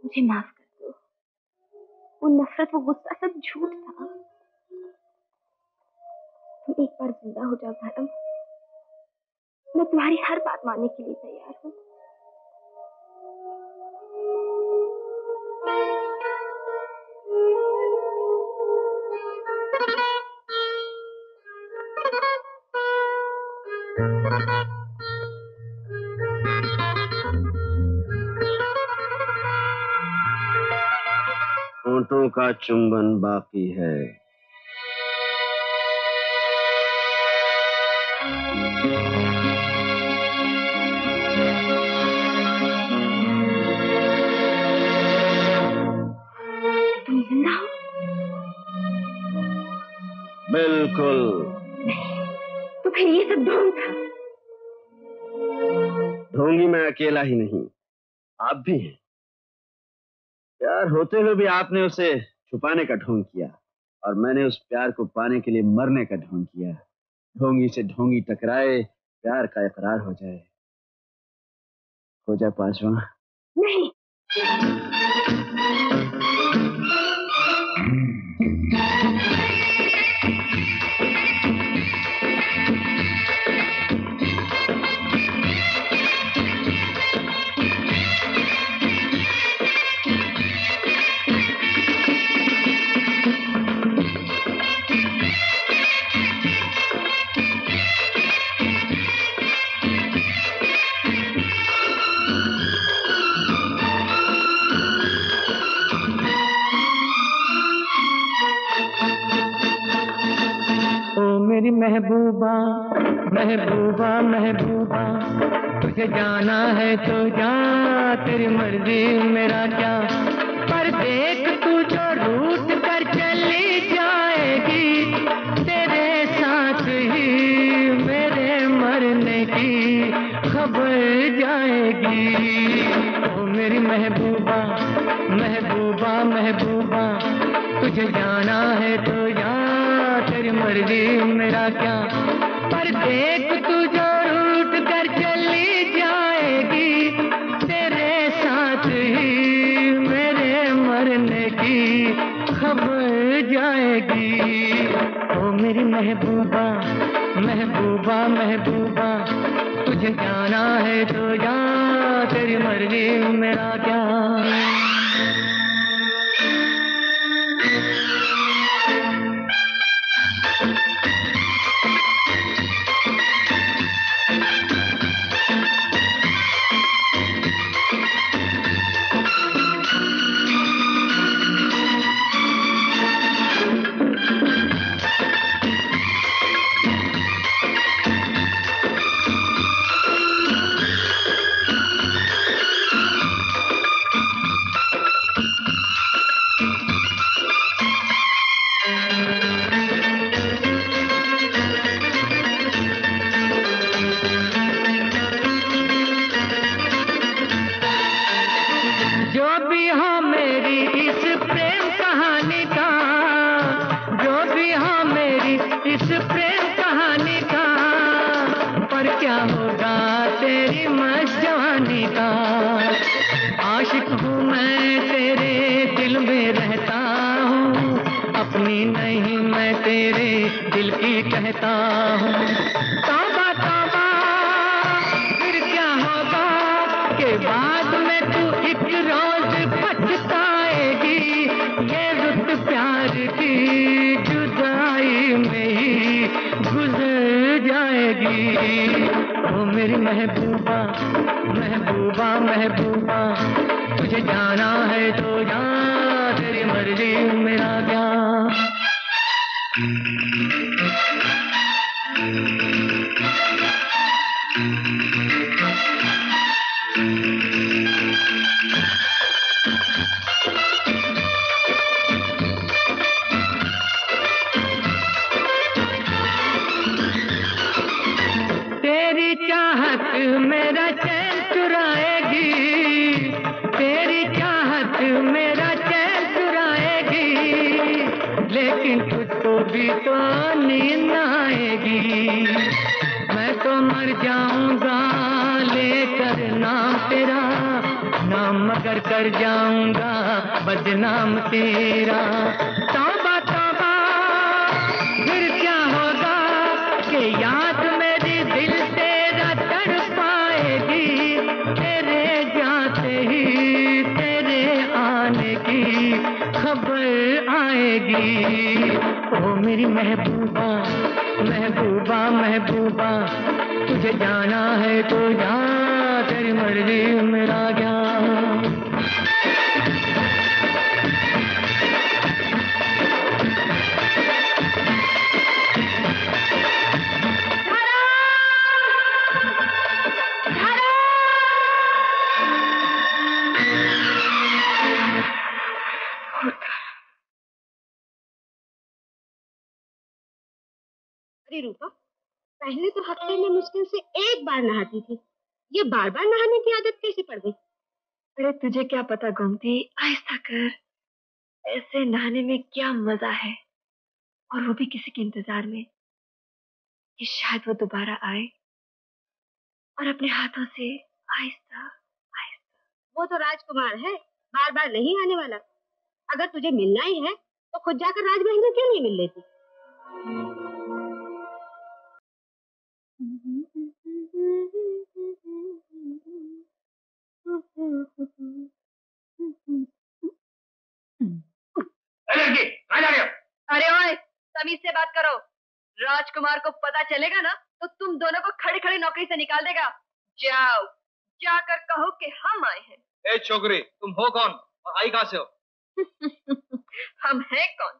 मुझे माफ कर दो। वो नफरत, वो गुस्सा सब झूठ था। तुम एक बार जिंदा हो जाओ धर्म, मैं तुम्हारी हर बात मानने के लिए तैयार हूँ। होंठों का चुंबन बाकी है। तुम जिंदा हो? बिल्कुल। तो फिर ये सब ढोंग था? ढोंगी मैं अकेला ही नहीं, आप भी हैं। प्यार होते हुए भी आपने उसे छुपाने का ढोंग किया, और मैंने उस प्यार को पाने के लिए मरने का ढोंग किया। ढोंगी से ढोंगी टकराए, प्यार का इकरार हो जाए। हो जाए पांचवा। नहीं, महबूबा महबूबा महबूबा तुझे जाना है तो जा, तेरी मर्जी मेरा क्या। पर देख तू जो रूठ कर चली जाएगी, तेरे साथ ही मेरे मरने की खबर जाएगी। ओ मेरी महबूबा महबूबा महबूबा तुझे जाना है तो जा, तेरी मर्जी मेरा क्या। पर देख तू जो रूठ कर चली जाएगी, तेरे साथ ही मेरे मरने की खबर जाएगी। ओ मेरी महबूबा महबूबा महबूबा तुझे जाना है तो जा, तेरी मर्जी मेरा क्या। ओ मेरी महबूबा महबूबा महबूबा, तुझे जाना है तो जा, तेरी मर्जी मेरा क्या। मेरा चैन चुराएगी, तेरी चाहत मेरा चैन चुराएगी, लेकिन तुझको भी तो नींद न आएगी। मैं तो मर जाऊंगा लेकर नाम तेरा, नाम मगर कर जाऊंगा बदनाम तेरा। तौबा तौबा फिर क्या होगा कि याद मेरी दिल तेरा तड़ तेरे जाते ही तेरे आने की खबर आएगी। ओ मेरी महबूबा महबूबा महबूबा, तुझे जाना है तो जा, तेरी मर्जी मेरा क्या। रूपा, पहले तो हफ्ते में मुश्किल से एक बार नहाती थी, ये बार बार नहाने की आदत कैसे पड़ गई? अरे तुझे क्या पता गोमती, आहिस्ता कर, ऐसे नहाने में क्या मजा है, और वो भी किसी के इंतजार में कि शायद वो दोबारा आए। और अपने हाथों से आहिस्ता आहिस्ता। वो तो राजकुमार है, बार बार नहीं आने वाला। अगर तुझे मिलना ही है तो खुद जाकर राजमहल में क्यों नहीं मिल लेती? अरे ओए, तमीज से बात करो। राजकुमार को पता चलेगा ना तो तुम दोनों को खड़ी खड़ी नौकरी से निकाल देगा। जाओ, जाकर कहो कि हम आए हैं। ए छोकरी, तुम हो कौन और आई कहाँ से हो? हम हैं कौन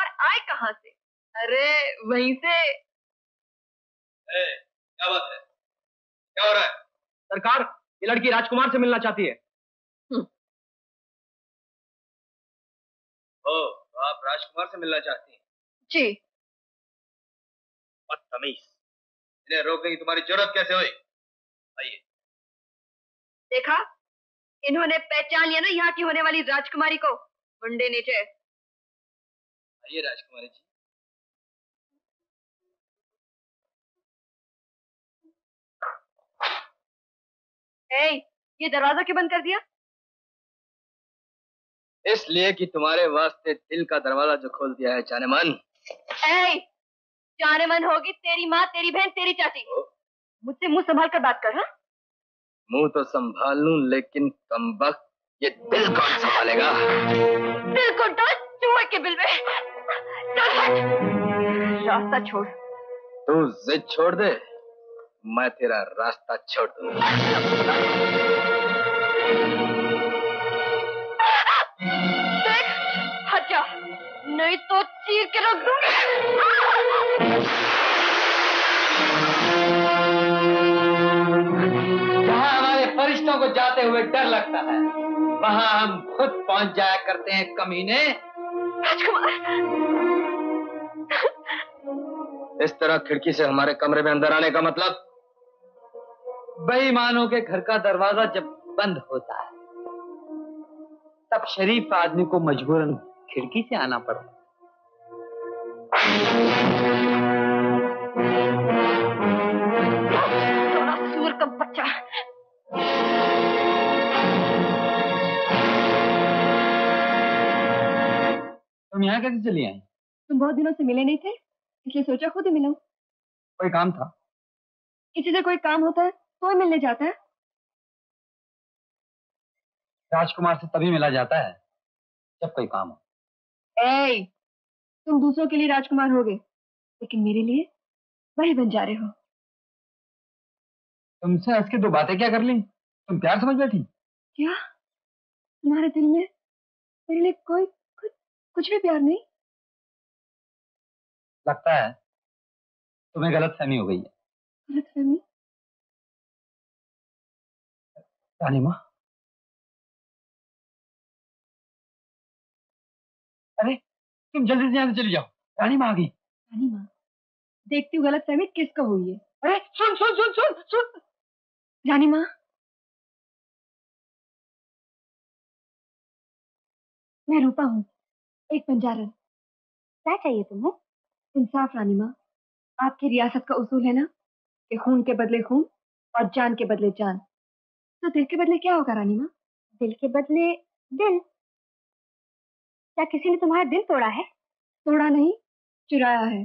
और आए कहाँ से? अरे वहीं से। ए, क्या बात है, क्या हो रहा है? सरकार, ये लड़की राजकुमार से मिलना चाहती है। ओ, आप राजकुमार से मिलना चाहती हैं? जी। बदतमीज, इन्हें रोकने की तुम्हारी जरूरत कैसे हुई? आइए। देखा, इन्होंने पहचान लिया ना यहाँ की होने वाली राजकुमारी को। मुंडे नीचे। आइए राजकुमारी जी। ए, ये दरवाजा क्यों बंद कर दिया? इसलिए कि तुम्हारे वास्ते दिल का दरवाजा जो खोल दिया है जानेमन। ए, जानेमन होगी तेरी माँ, तेरी बहन, तेरी चाची। मुझसे मुंह संभाल कर बात कर। हाँ, मुंह तो संभाल लूं, लेकिन कमबख्त ये दिल कौन संभालेगा? दिल को डाल चूहे के बिल में। रास्ता छोड़। तू जिद छोड़ दे, मैं तेरा रास्ता छोड़ दूँ। देख, हट जा, नहीं तो चीर के रख दूँगी। जहाँ हमारे फरिश्तों को जाते हुए डर लगता है, वहाँ हम खुद पहुँच जाया करते हैं कमीने। इस तरह खिड़की से हमारे कमरे में अंदर आने का मतलब? बेईमानों के घर का दरवाजा जब बंद होता है तब शरीफ आदमी को मजबूरन खिड़की से आना पड़ता है। सूअर का बच्चा। तुम यहाँ कैसे चली आई? तुम बहुत दिनों से मिले नहीं थे, इसलिए सोचा खुद ही मिलूं। कोई काम था? किसी से कोई काम होता है तो मिलने जाता है। राजकुमार से तभी मिला जाता है जब कोई काम हो। ए, तुम दूसरों के लिए राजकुमार होगे, लेकिन मेरे लिए वही बंजारे हो। तुमसे हंस के दो बातें क्या कर ली, तुम प्यार समझ बैठी। क्या तुम्हारे दिल में मेरे लिए कोई कुछ, कुछ भी प्यार नहीं? लगता है तुम्हें गलतफहमी हो गई है। गलतफहमी? रानी माँ, अरे तुम जल्दी से यहाँ से चली जाओ, रानी माँ आ गई। रानी माँ, देखती हूँ गलतफहमी किसको हुई है। अरे सुन सुन सुन सुन सुन रानी माँ, मैं रूपा हूँ, एक बंजारन। क्या चाहिए तुम्हें? इंसाफ रानी माँ, आपकी रियासत का उसूल है ना कि खून के बदले खून और जान के बदले जान, तो दिल के बदले क्या होगा रानी माँ? दिल के बदले दिल? क्या किसी ने तुम्हारा दिल तोड़ा है? तोड़ा नहीं, चुराया है।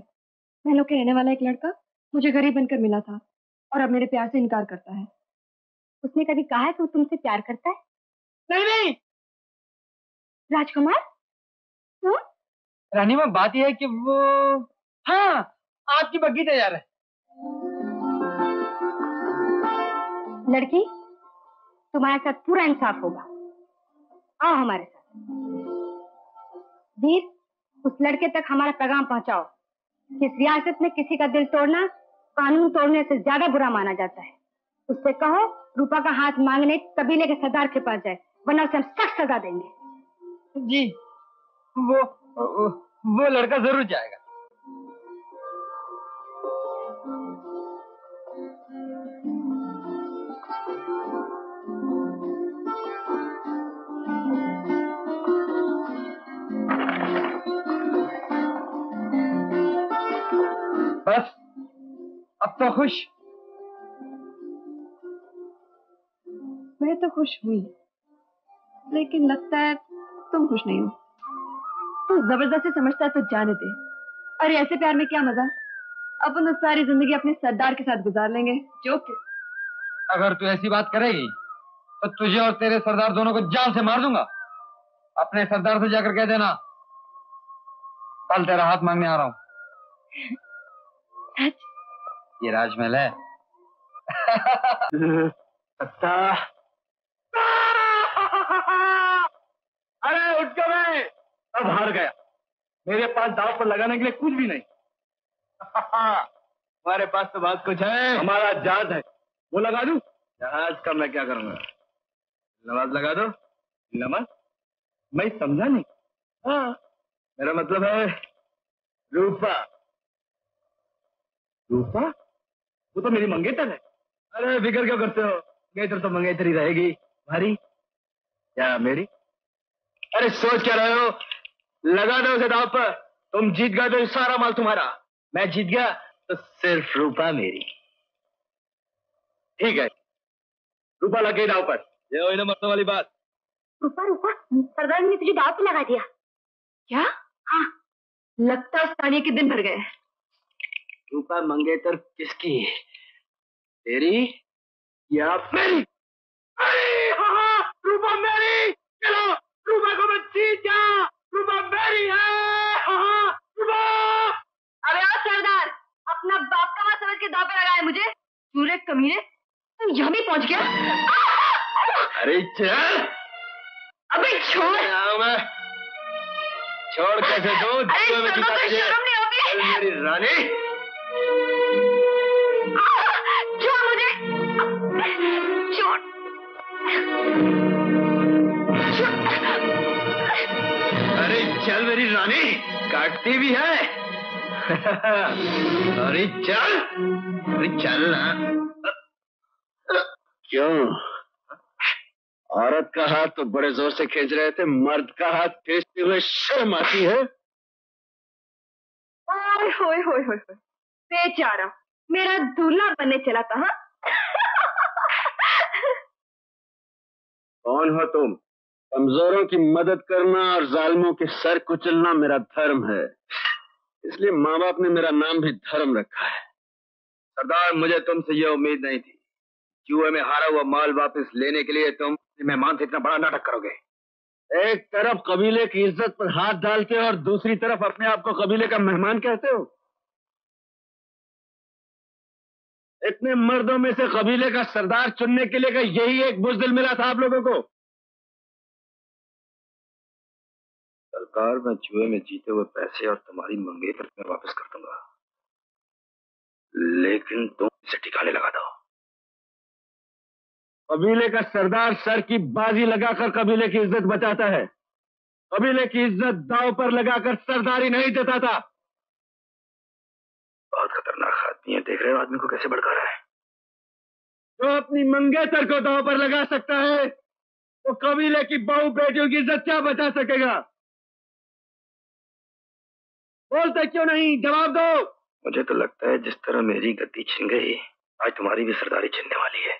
महलों के रहने वाला एक लड़का मुझे गरीब बनकर मिला था और अब मेरे प्यार से इनकार करता है। उसने कभी कहा है तो तुमसे प्यार करता है? नहीं नहीं। राजकुमार? तुम? रानी माँ बात यह है कि वो, हाँ, आपकी बग्गी तैयार है। लड़की, तुम्हारे साथ पूरा इंसाफ होगा, आओ हमारे साथ। वीर, उस लड़के तक हमारा पैगाम पहुंचाओ। किस रियासत में किसी का दिल तोड़ना कानून तोड़ने से ज्यादा बुरा माना जाता है। उससे कहो रूपा का हाथ मांगने कबीले के सरदार के पास जाए, वरना उसे हम सख्त सजा देंगे। जी, वो वो लड़का जरूर जाएगा। बस अब तो खुश? मैं तो खुश हुई, लेकिन लगता है तुम खुश नहीं हो। तू जबरदस्ती समझता तो जाने दे। अरे ऐसे प्यार में क्या मजा, अपन तो सारी जिंदगी अपने सरदार के साथ गुजार लेंगे। जो कि अगर तू ऐसी बात करेगी तो तुझे और तेरे सरदार दोनों को जान से मार दूंगा। अपने सरदार से जाकर कह देना कल तेरा हाथ मांगने आ रहा हूँ। ये राजमहल है। अरे उठ गया, मैं अब हार गया। मेरे पास दांव पर लगाने के लिए कुछ भी नहीं। हमारे पास तो बहुत कुछ है। हमारा जहाज है, वो लगा दूं? जहाज का मैं क्या करूंगा? नमाज लगा दो। नमाज? मैं समझा नहीं। हाँ, मेरा मतलब है रूपा। रूपा? वो तो मेरी मंगेतर है। अरे फिक्र क्यों करते हो, मंगेतर तो मंगेतर ही रहेगी। भारी क्या मेरी? अरे सोच क्या रहे हो, लगा दो उसे दांव पर। तुम जीत गए तो सारा माल तुम्हारा, मैं जीत गया तो सिर्फ रूपा मेरी। ठीक है, रूपा लग गई दांव पर। ये वही ना मरने वाली बात। रूपा रूपा, सरदार ने तुझे दांव पर लगा दिया क्या? हाँ, लगता उस ताने के दिन भर गए। रूपा मंगेतर किसकी? तेरी या मेरी? अरे हाँ, रूपा मेरी। चलो रूपा को मत जीत जा, रूपा मेरी है। हाँ, रूपा। अरे ओ सरदार, अपना बाप का मां समझ के दांव पे लगाया मुझे। चूरे कमीने, तुम यहाँ भी पहुंच गया? अरे चल, अबे छोड़। मैं छोड़ कैसे दूँ? अरे शर्म नहीं होगी? मेरी रानी, छोड़ मुझे, छोड़। अरे चल मेरी रानी, काटती भी है। अरे चल, अरे चल ना। क्यों, औरत का हाथ तो बड़े जोर से खींच रहे थे, मर्द का हाथ खींचते हुए शर्म आती है? ओए होए होए होए, बेचारा मेरा दूल्हा बनने चला था। हाँ? कौन हो तुम? कमजोरों की मदद करना और जालिमों के सर कुचलना मेरा धर्म है, इसलिए माँ बाप ने मेरा नाम भी धर्म रखा है। सरदार, मुझे तुमसे यह उम्मीद नहीं थी, जुए में हारा हुआ माल वापस लेने के लिए तुम मेहमान से इतना बड़ा नाटक करोगे। एक तरफ कबीले की इज्जत पर हाथ डालते हो और दूसरी तरफ अपने आप को कबीले का मेहमान कहते हो। इतने मर्दों में से कबीले का सरदार चुनने के लिए का यही एक बुज़दिल मिला था आप लोगों को। सरकार मैं जुए में जीते हुए पैसे और तुम्हारी मंगेतर में वापस कर दूंगा, लेकिन तुम इसे ठिकाने लगा दो। कबीले का सरदार सर की बाजी लगाकर कबीले की इज्जत बचाता है, कबीले की इज्जत दाव पर लगाकर सरदारी नहीं देता था। बहुत खतरनाक आदमी है, देख रहे हो आदमी को कैसे भड़का रहा है। जो तो अपनी मंगेतर को दाव पर लगा सकता है वो तो कबीले की बहू बेटियों की इज्जत क्या बचा सकेगा? बोलते क्यों नहीं, जवाब दो। मुझे तो लगता है जिस तरह मेरी गति छिन गई, आज तुम्हारी भी सरदारी छिनने वाली है।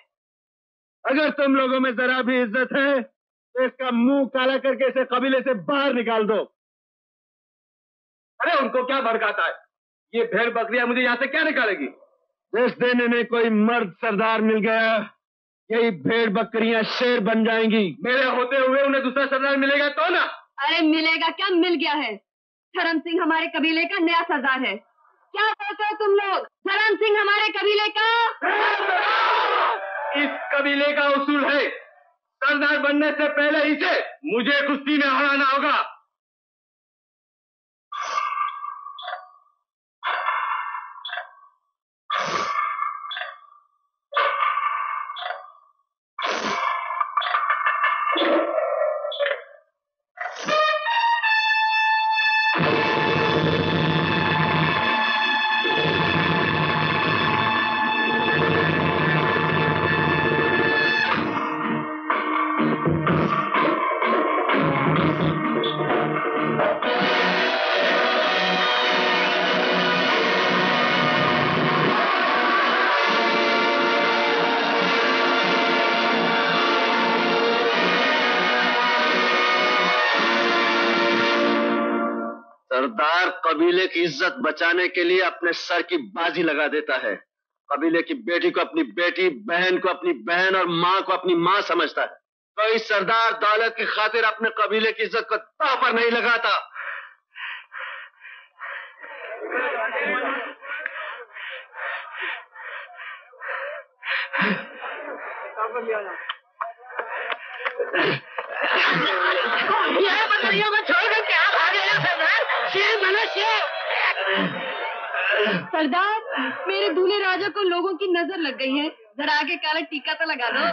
अगर तुम लोगों में जरा भी इज्जत है तो इसका मुंह काला करके इसे कबीले से बाहर निकाल दो। अरे उनको क्या भड़काता है, ये भेड़ बकरियां मुझे यहाँ से क्या निकालेगी? जिस दिन इन्हें कोई मर्द सरदार मिल गया, यही भेड़ बकरियां शेर बन जाएंगी। मेरे होते हुए उन्हें दूसरा सरदार मिलेगा तो ना? अरे मिलेगा क्या, मिल गया है। अरम सिंह हमारे कबीले का नया सरदार है। क्या बोलते हो तुम लोग? अरम सिंह हमारे कबीले का। इस कबीले का उसूल है, सरदार बनने से पहले इसे मुझे कुश्ती में हराना होगा। कबीले की इज्जत बचाने के लिए अपने सर की बाजी लगा देता है, कबीले की बेटी को अपनी बेटी, बहन को अपनी बहन और माँ को अपनी माँ समझता है। कोई सरदार दौलत की खातिर अपने कबीले की इज्जत को दांव पर नहीं लगाता। यह बकरियों को छोड़कर क्या भाग रहे हो सरदार? शेर बनो शेर। सरदार मेरे दूल्हे राजा को लोगों की नजर लग गई है, जरा आगे काला टीका तो लगा दो।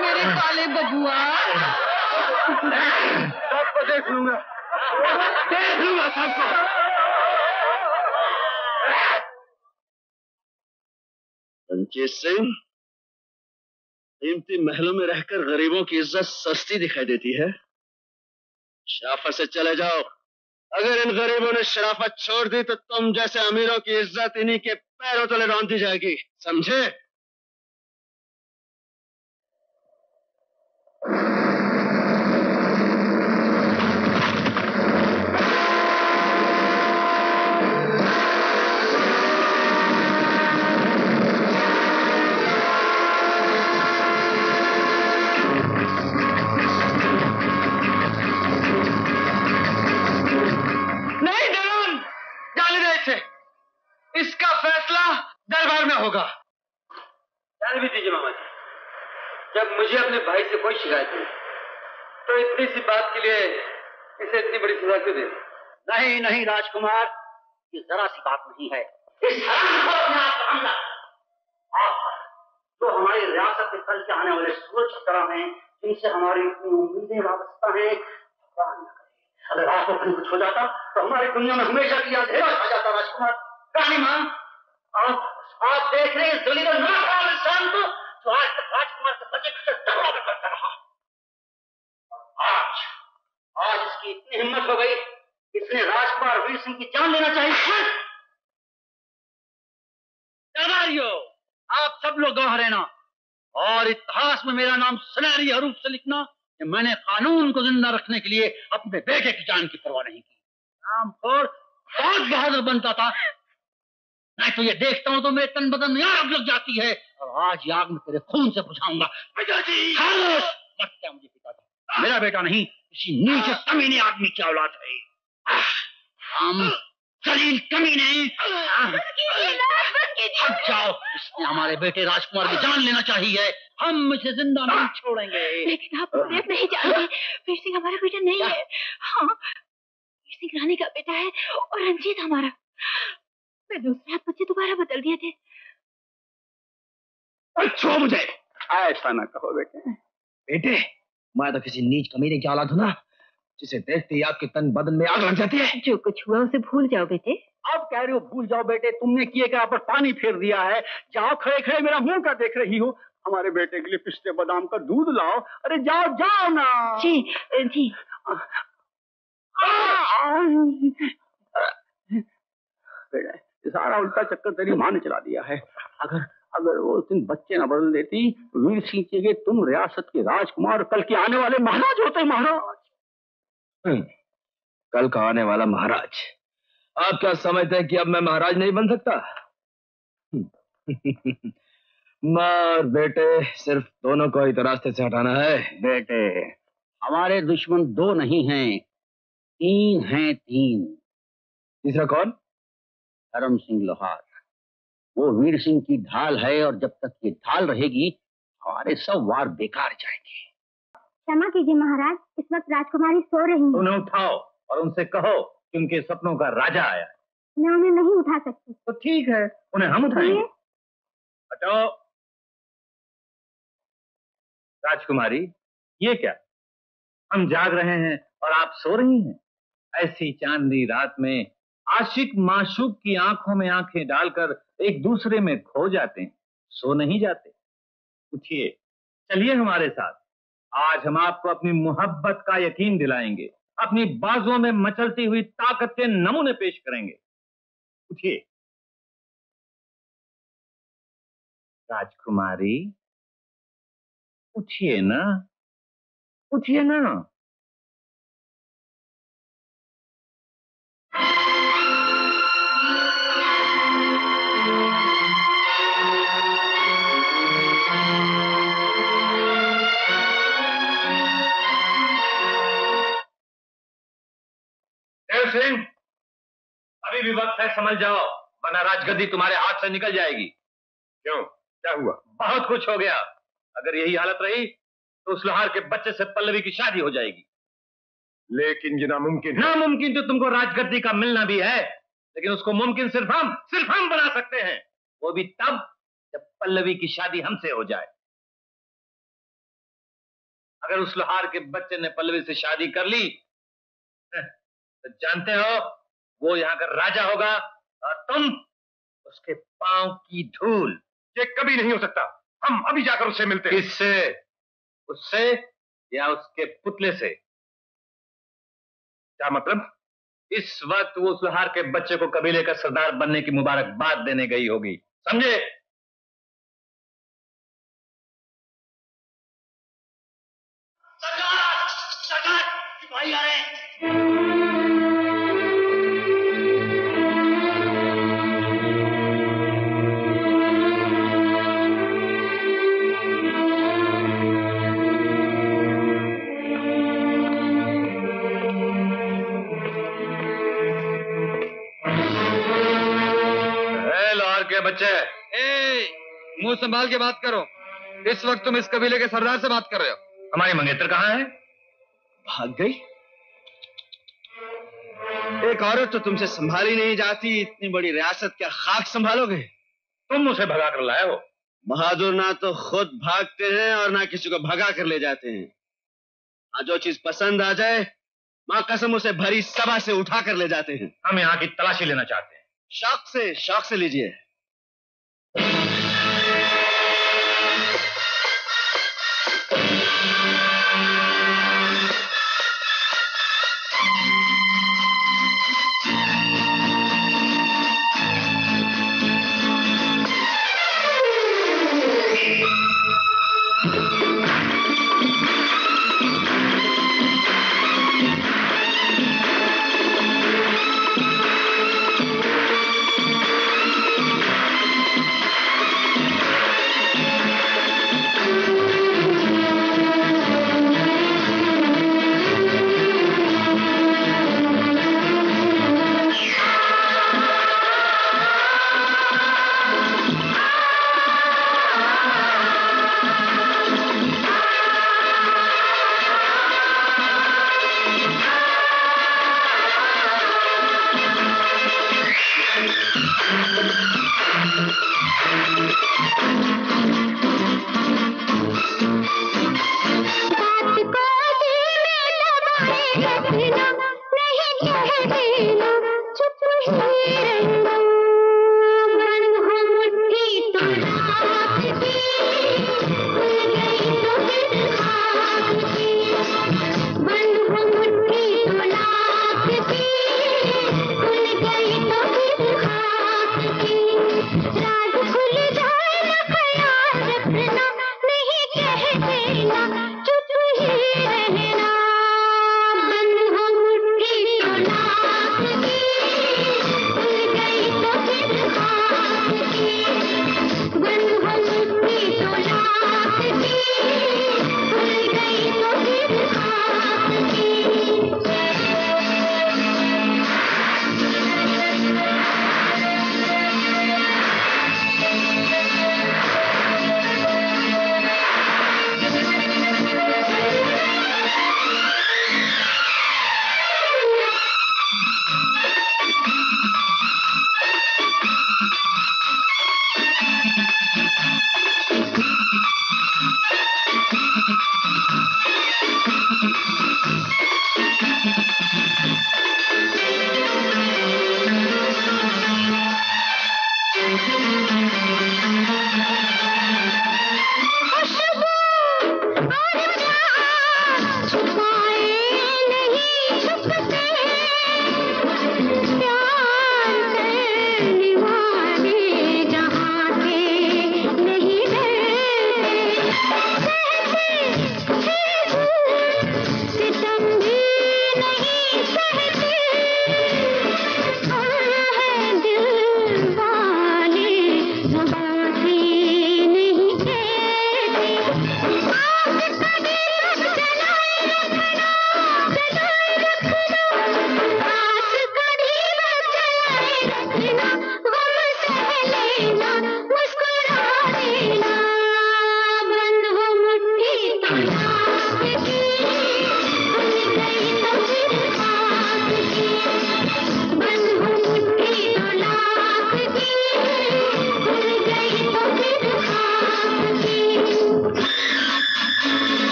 मेरे काले बबुआ, सबको देख लूंगा, देख लूंगा सबको। रंजीत सिंह, कीमती महलों में रहकर गरीबों की इज्जत सस्ती दिखाई देती है। शराफत से चले जाओ। अगर इन गरीबों ने शराफत छोड़ दी तो तुम जैसे अमीरों की इज्जत इन्हीं के पैरों तले रौंद दी जाएगी, समझे? इसका फैसला दरबार में होगा। जान भी दीजिए मामा जी, जब मुझे अपने भाई से कोई शिकायत हुई तो इतनी सी बात के लिए इसे इतनी बड़ी सजा क्यों दे? नहीं नहीं राजकुमार, ये जरा सी बात नहीं है। इस हराम को अपने आप सामना आप जो हमारी रियासत में कल के आने वाले सूरज की तरह है, जिनसे हमारी इतनी उम्मीदें वाबस्ता है। अगर आपको कहीं कुछ हो जाता तो हमारी दुनिया में हमेशा की याद है राजकुमार। मां आप आप देख रहे हैं दलील और नाकाम इंसान को जो आज तक राजकुमार के बचे खुचे दबा कर करता रहा। आज आज इसकी इतनी हिम्मत हो गई, इसने राजकुमार वीर सिंह की जान लेना चाहिए। दरबारियों आप सब लोग गवाह रहना और इतिहास में मेरा नाम सुनहरी हरूफ से लिखना कि मैंने कानून को जिंदा रखने के लिए अपने बेटे की जान की परवाह नहीं की। नाम और बहुत बहादुर बनता था, मैं तो ये देखता हूँ तो मेरे तन बदन में आग लग जाती है और आज आग में तेरे खून से बुझाऊंगा। पिताजी लगता है मुझे पिताजी, मेरा बेटा नहीं किसी नीचे कमीने आदमी की औलाद है। हम जलील कमीने, हट जाओ, इसने हमारे बेटे राजकुमार की जान लेना चाहिए, हम इसे जिंदा नहीं छोड़ेंगे। लेकिन आप नहीं जाएंगे, वीर सिंह हमारा बेटा नहीं है। हाँ, वीर सिंह रानी का बेटा है और रंजीत हमारा। मैं दूसरे हाथ बच्चे दोबारा बदल दिए थे। छोड़ मुझे, ऐसा ना कहो बेटे। बेटे मैं तो किसी नीच कमीने की औलाद हूँ ना, जिसे देखते ही आपके तन बदन में आग लग जाती है। जो कुछ हुआ उसे भूल जाओ बेटे। अब कह रहे हो भूल जाओ बेटे, तुमने किए क्या पर पानी फेर दिया है। जाओ खड़े खड़े मेरा मुंह का देख रही हो। हमारे बेटे के लिए पिस्ते बादाम का दूध लाओ। अरे जाओ जाओ ना। जी जी। बेटा सारा उल्टा चक्कर तेरी माँ ने चला दिया है। अगर अगर वो दिन बच्चे ना बदल देती, वीर सिंह के तुम रियासत के राजकुमार कल के आने वाले महाराज होते। महाराज, कल का आने वाला महाराज। आप क्या समझते हैं कि अब मैं महाराज नहीं बन सकता? मार बेटे, सिर्फ दोनों को इस रास्ते से हटाना है। बेटे हमारे दुश्मन दो नहीं हैं, तीन हैं, तीन। तीसरा कौन? अरम सिंह लोहार। वो वीर सिंह की ढाल है और जब तक ये ढाल रहेगी हमारे सब वार बेकार जाएंगे। क्षमा कीजिए महाराज, इस वक्त राजकुमारी सो रही है। उन्हें उठाओ और उनसे कहो कि उनके सपनों का राजा आया। मैं उन्हें नहीं उठा सकती। तो ठीक है, उन्हें हम उठाएंगे। हटाओ राजकुमारी, ये क्या, हम जाग रहे हैं और आप सो रही हैं? ऐसी चांदनी रात में आशिक माशूक की आंखों में आंखें डालकर एक दूसरे में खो जाते हैं, सो नहीं जाते। उठिए, चलिए हमारे साथ। आज हम आपको अपनी मोहब्बत का यकीन दिलाएंगे, अपनी बाजुओं में मचलती हुई ताकत के नमूने पेश करेंगे। उठिए राजकुमारी, उठिए ना, उठिए ना। सिंह, अभी भी वक्त है, समझ जाओ, वरना राजगद्दी तुम्हारे हाथ से निकल जाएगी। क्यों, क्या हुआ? बहुत कुछ हो गया। अगर यही हालत रही तो उस लोहार के बच्चे से पल्लवी की शादी हो जाएगी। लेकिन ये नामुमकिन। नामुमकिन तो तुमको राजगद्दी का मिलना भी है, लेकिन उसको मुमकिन सिर्फ हम सिर्फ हम बना सकते हैं, वो भी तब जब पल्लवी की शादी हमसे हो जाए। अगर उस लोहार के बच्चे ने पल्लवी से शादी कर ली तो जानते हो वो यहाँ का राजा होगा और तुम उसके पांव की धूल। ये कभी नहीं हो सकता। हम अभी जाकर उससे मिलते हैं। इससे, उससे या उसके पुतले से? क्या मतलब? इस वक्त वो सुहार के बच्चे को कबीले का सरदार बनने की मुबारकबाद देने गई होगी, समझे? सरदार, सरदार, सिपाही आ रहे हैं। बच्चे, ए, मुंह संभाल के बात करो। इस वक्त तुम इस कबीले के सरदार से बात कर रहे हो? हमारी मंगेतर कहाँ है? भाग गई। एक औरत तो तुमसे संभाली नहीं जाती, इतनी बड़ी रियासत क्या खाक संभालोगे? तुम उसे भगा कर लाए हो। बहादुर ना तो खुद भागते हैं और ना किसी को भगा कर ले जाते हैं। हाँ, जो चीज पसंद आ जाए माँ कसम उसे भरी सभा से उठा कर ले जाते हैं। हम यहाँ की तलाशी लेना चाहते हैं। शौक से, शौक से लीजिए।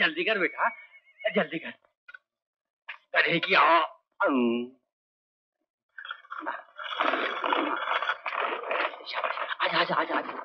जल्दी कर बेटा, जल्दी कर। अरे कि आओ। आजा आजा आजा आजा।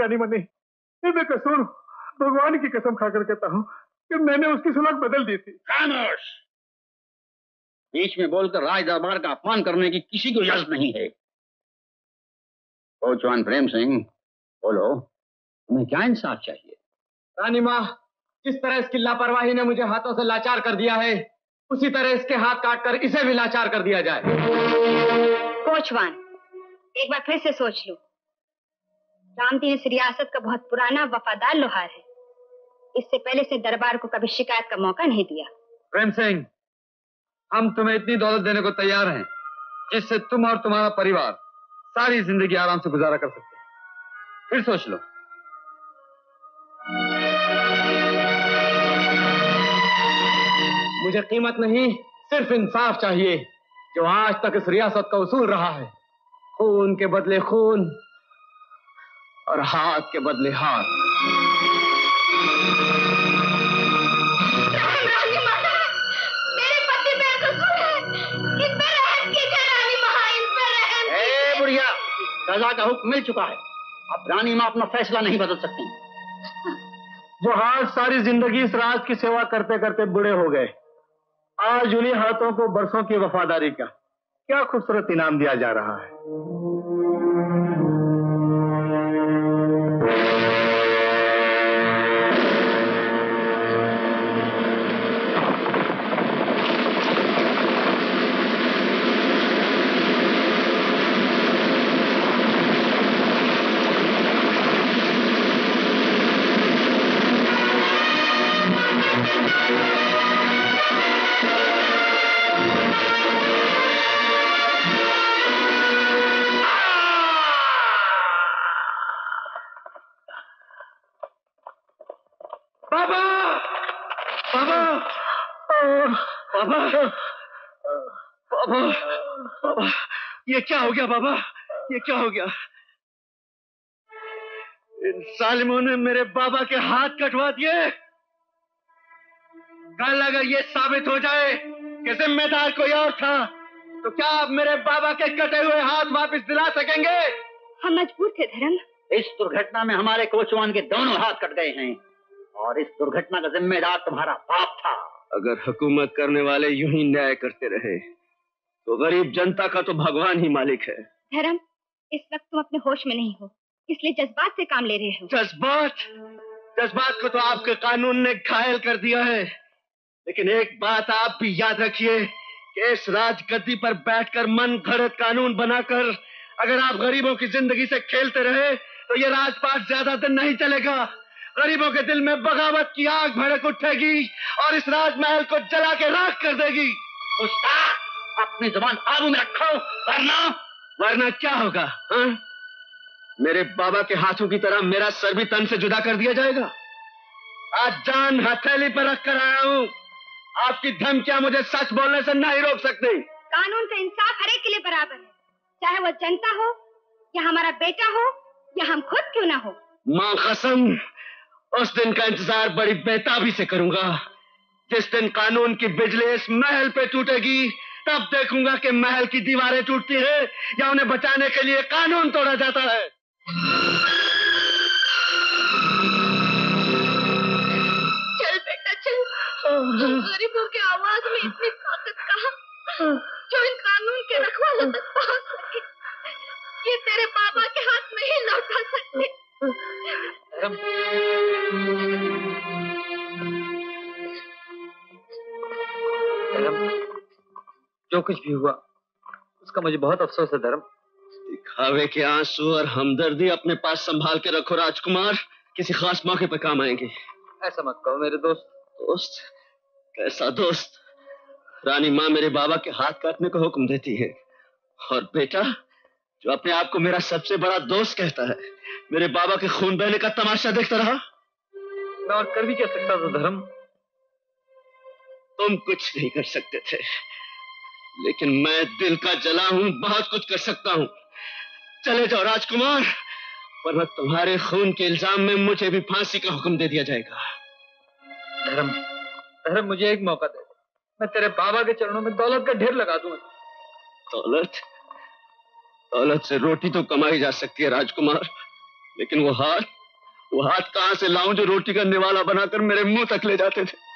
रानी मन्नी, मैं बेकसूर भगवान की कसम खाकर कहता हूँ कि मैंने उसकी सुलह बदल दी थी। खामोश, बीच में बोलकर राज दरबार का अपमान करने की किसी को इजाजत नहीं है। ओ जवान प्रेम सिंह, बोलो, तुम्हें क्या इंसाफ चाहिए? रानी माँ, जिस तरह इसकी लापरवाही ने मुझे हाथों से लाचार कर दिया है, उसी तरह इसके हाथ काट कर इसे भी लाचार कर दिया जाए। कोचवान, एक बार फिर से सोच लो। रामदीन इस रियासत का बहुत पुराना वफादार लोहार है। इससे पहले इसने दरबार को कभी शिकायत का मौका नहीं दिया। प्रेम सिंह, हम तुम्हें इतनी दौलत देने को तैयार हैं जिससे तुम और तुम्हारा परिवार सारी जिंदगी आराम से गुजारा कर सकते हैं। फिर सोच लो। मुझे कीमत नहीं, सिर्फ इंसाफ चाहिए जो आज तक इस रियासत का उसूल रहा है। खून के बदले खून और हाथ के बदले हाथ। मेरे पति बेकसूर है, इन पर रहम कीजिए रानी मां, इन पर रहम कीजिए। ए बुढ़िया, सजा का हुक्म मिल चुका है, अब रानी मां अपना फैसला नहीं बदल सकती। जो हाथ सारी जिंदगी इस राज की सेवा करते करते बूढ़े हो गए, आज उन्हीं हाथों को बरसों की वफादारी का क्या खूबसूरत इनाम दिया जा रहा है। ये क्या हो गया बाबा, ये क्या हो गया? इन सालिमों ने मेरे बाबा के हाथ कटवा दिए। कल अगर ये साबित हो जाए कि जिम्मेदार कोई और था, तो क्या आप मेरे बाबा के कटे हुए हाथ वापस दिला सकेंगे? हम मजबूर थे धर्म। इस दुर्घटना में हमारे कोचवान के दोनों हाथ कट गए हैं और इस दुर्घटना का जिम्मेदार तुम्हारा बाप था। अगर हुकूमत करने वाले यूं ही न्याय करते रहे तो गरीब जनता का तो भगवान ही मालिक है। धर्म, इस वक्त तुम अपने होश में नहीं हो, इसलिए जज्बात से काम ले रहे हो। जज्बात? जज्बात को तो आपके कानून ने घायल कर दिया है, लेकिन एक बात आप भी याद रखिए कि इस राज गद्दी पर बैठकर मन घड़त कानून बनाकर अगर आप गरीबों की जिंदगी से खेलते रहे तो ये राजपाट ज्यादा दिन नहीं चलेगा। गरीबों के दिल में बगावत की आग भड़क उठेगी और इस राजमहल को जला के राख कर देगी। उस्ताद, अपनी जुबान काबू में रखो, वरना वरना क्या होगा? हा? मेरे बाबा के हाथों की तरह मेरा सर भी तन से जुदा कर दिया जाएगा। आज जान हथेली पर रखकर आया हूँ। आपकी धमकियां मुझे सच बोलने से नहीं रोक सकती। कानून का इंसाफ हर एक के लिए बराबर है, चाहे वो जनता हो या हमारा बेटा हो या हम खुद क्यों ना हो। माँ कसम, उस दिन का इंतजार बड़ी बेताबी से करूंगा जिस दिन कानून की बिजली इस महल पे टूटेगी। तब देखूंगा कि महल की दीवारें टूटती है या उन्हें बचाने के लिए कानून तोड़ा जाता है। चल बेटा चल, गरीबों की आवाज में इतनी ताकत कहां जो इन कानून के रखवालों तक पहुंच सके। ये तेरे बाबा के हाथ में ही लौटा सकते। धर्म, जो कुछ भी हुआ उसका मुझे बहुत अफसोस है धर्म। दिखावे के आंसू और हमदर्दी अपने पास संभाल के रखो राजकुमार, किसी खास मौके पर काम आएंगे। ऐसा मत कहो मेरे दोस्त। दोस्त? कैसा दोस्त? रानी माँ मेरे बाबा के हाथ काटने का हुक्म देती है और बेटा जो अपने आप को मेरा सबसे बड़ा दोस्त कहता है मेरे बाबा के खून बहने का तमाशा देखता रहा। मैं और कर भी क्या सकता था धर्म? तुम कुछ नहीं कर सकते थे, लेकिन मैं दिल का जला हूं, बहुत कुछ कर सकता हूं। चले जाओ राजकुमार, वरना तुम्हारे खून के इल्जाम में मुझे भी फांसी का हुक्म दे दिया जाएगा। धर्म, धर्म मुझे एक मौका दे, मैं तेरे बाबा के चरणों में दौलत का ढेर लगा दूंगा। दौलत? दौलत से रोटी तो कमाई जा सकती है राजकुमार, लेकिन वो हाथ, वो हाथ कहां से लाऊं जो रोटी का निवाला बनाकर मेरे मुंह तक ले जाते थे।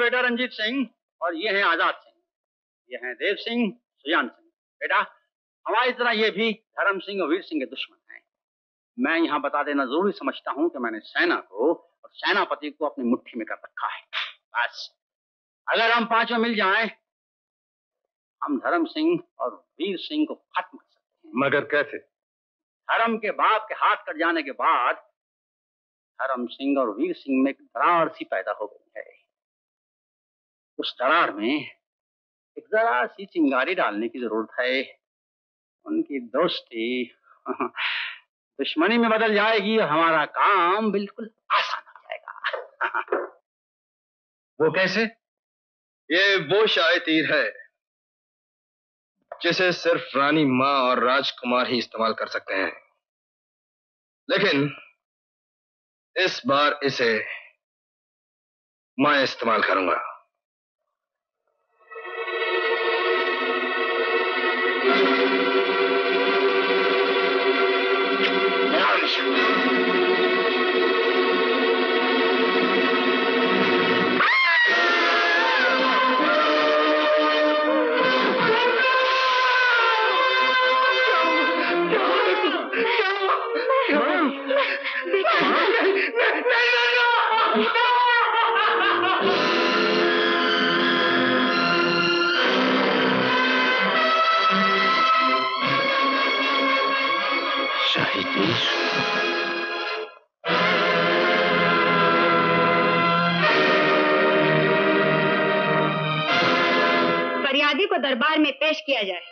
बेटा रंजीत सिंह और ये हैं आजाद सिंह, ये हैं देव सिंह, सुजान सिंह। बेटा हमारी तरह ये भी धर्म सिंह और वीर सिंह के दुश्मन हैं। मैं यहाँ बता देना जरूरी समझता हूँ कि मैंने सेना को और सेनापति को अपनी मुट्ठी में कर रखा है। बस अगर हम पांचों मिल जाएं, हम धर्म सिंह और वीर सिंह को खत्म कर सकते हैं। मगर कैसे? धर्म के बाप के हाथ कट जाने के बाद धर्म सिंह और वीर सिंह में एक दरार सी पैदा हो गई है। उस दरार में एक जरा सी चिंगारी डालने की जरूरत है। उनकी दोस्ती दुश्मनी में बदल जाएगी और हमारा काम बिल्कुल आसान हो जाएगा। वो कैसे? ये वो शाही तीर है जिसे सिर्फ रानी माँ और राजकुमार ही इस्तेमाल कर सकते हैं, लेकिन इस बार इसे मैं इस्तेमाल करूंगा। फरियादी को दरबार में पेश किया जाए।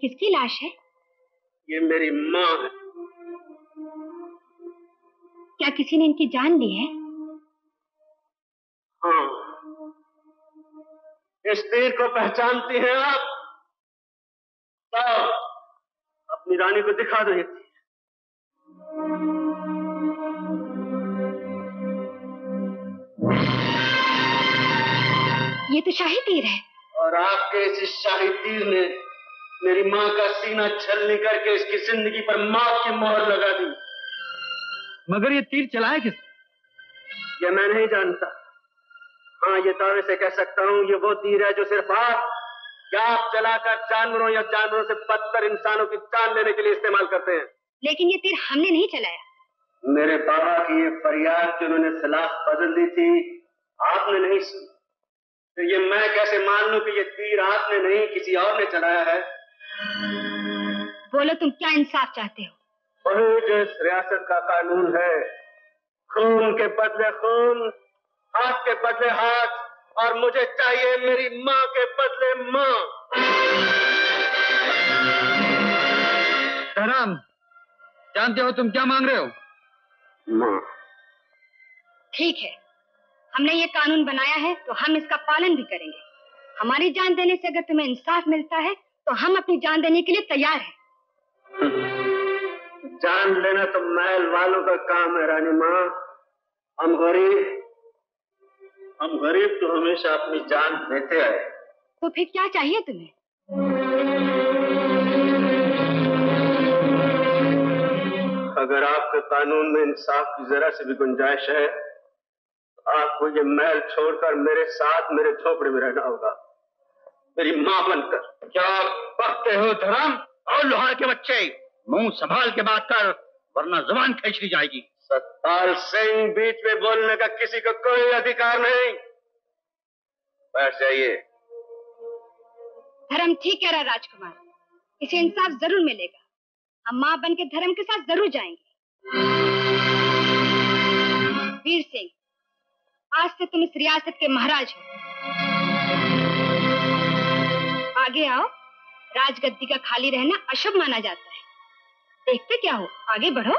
किसकी लाश है? ये मेरी माँ है। क्या किसी ने इनकी जान ली है? हाँ। इस तीर को पहचानती हैं आप? तब अपनी रानी को दिखा रही थी। ये तो शाही तीर है। और आपके इस शाही तीर ने मेरी माँ का सीना छलनी करके इसकी जिंदगी पर मौत की मोहर लगा दी। मगर ये तीर चलाया किसने? ये मैं नहीं जानता। हाँ, ये दावे से कह सकता हूँ ये वो तीर है जो सिर्फ आप या आप चलाकर जानवरों या जानवरों से बदतर इंसानों की जान लेने के लिए इस्तेमाल करते हैं। लेकिन ये तीर हमने नहीं चलाया। मेरे बाबा की ये फरियाद जिन्होंने सलाह बदल दी थी आपने नहीं सुनी, तो ये मैं कैसे मान लूँ की ये तीर आपने नहीं किसी और ने चलाया है? बोलो तुम क्या इंसाफ चाहते हो? वही जो इस रियासत का कानून है, खून के बदले खून, हाथ के बदले हाथ, और मुझे चाहिए मेरी माँ के बदले माँ। तहराम, जानते हो तुम क्या मांग रहे हो? माँ। ठीक है, हमने ये कानून बनाया है तो हम इसका पालन भी करेंगे। हमारी जान देने से अगर तुम्हें इंसाफ मिलता है तो हम अपनी जान देने के लिए तैयार हैं। जान लेना तो महल वालों का काम है रानी माँ। हम गरीब हम गरीब तो हमेशा अपनी जान देते आए। तो फिर क्या चाहिए तुम्हें? अगर आपके कानून में इंसाफ की जरा से भी गुंजाइश है तो आपको ये महल छोड़कर मेरे साथ मेरे झोपड़े में रहना होगा, मेरी माँ बनकर। क्या बकते हो धर्म और लोहार के बच्चे? मुंह संभाल के बात कर, वरना जुबान खींच ली जाएगी। सतपाल सिंह, बीच में बोलने का किसी को कोई अधिकार नहीं। बैठ जाइए। धर्म ठीक कह रहा राजकुमार, इसे इंसाफ जरूर मिलेगा। हम माँ बन के धर्म के साथ जरूर जाएंगे। वीर सिंह, आज से तुम इस रियासत के महाराज हो। आगे आओ, राजगद्दी का खाली रहना अशुभ माना जाता है। देखते क्या हो, आगे बढ़ो।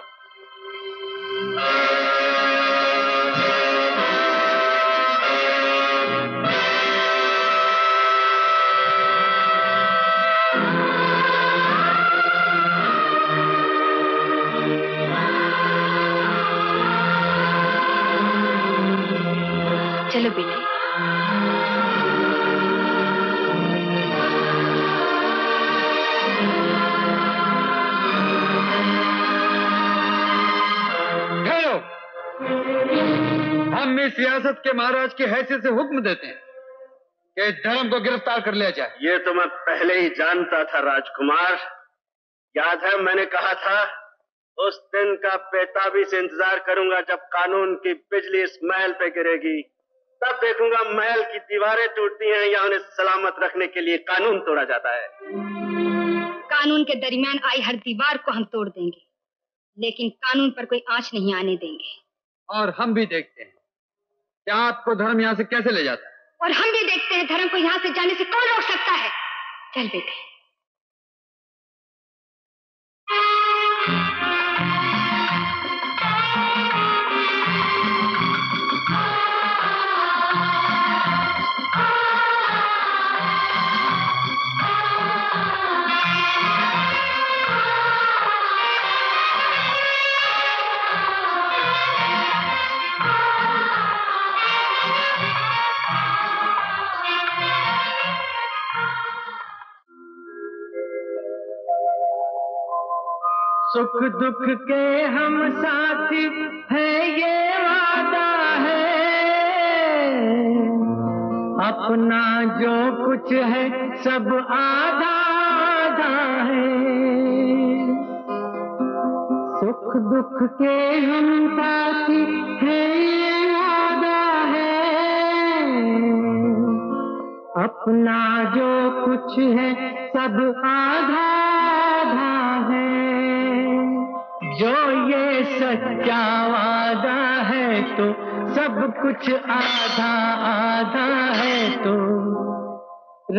चलो बेटे। हम इस सियासत के महाराज की हैसियत से हुक्म देते हैं कि धर्म को गिरफ्तार कर लिया जाए। ये तो मैं पहले ही जानता था राजकुमार। याद है मैंने कहा था उस दिन का बेताबी से इंतजार करूंगा जब कानून की बिजली इस महल पे गिरेगी। तब देखूंगा महल की दीवारें टूटती हैं या उन्हें सलामत रखने के लिए कानून तोड़ा जाता है। कानून के दरमियान आई हर दीवार को हम तोड़ देंगे, लेकिन कानून पर कोई आंच नहीं आने देंगे। और हम भी देखते हैं क्या आपको धर्म यहाँ से कैसे ले जाता है। और हम भी देखते हैं धर्म को यहाँ से जाने से कौन रोक सकता है। चल बेटे। सुख दुख के हम साथी हैं ये वादा है, अपना जो कुछ है सब आधा आधा है। सुख दुख के हम साथी हैं ये वादा है, अपना जो कुछ है सब आधा आधा है। जो ये सच्चा वादा है तो सब कुछ आधा आधा है। तो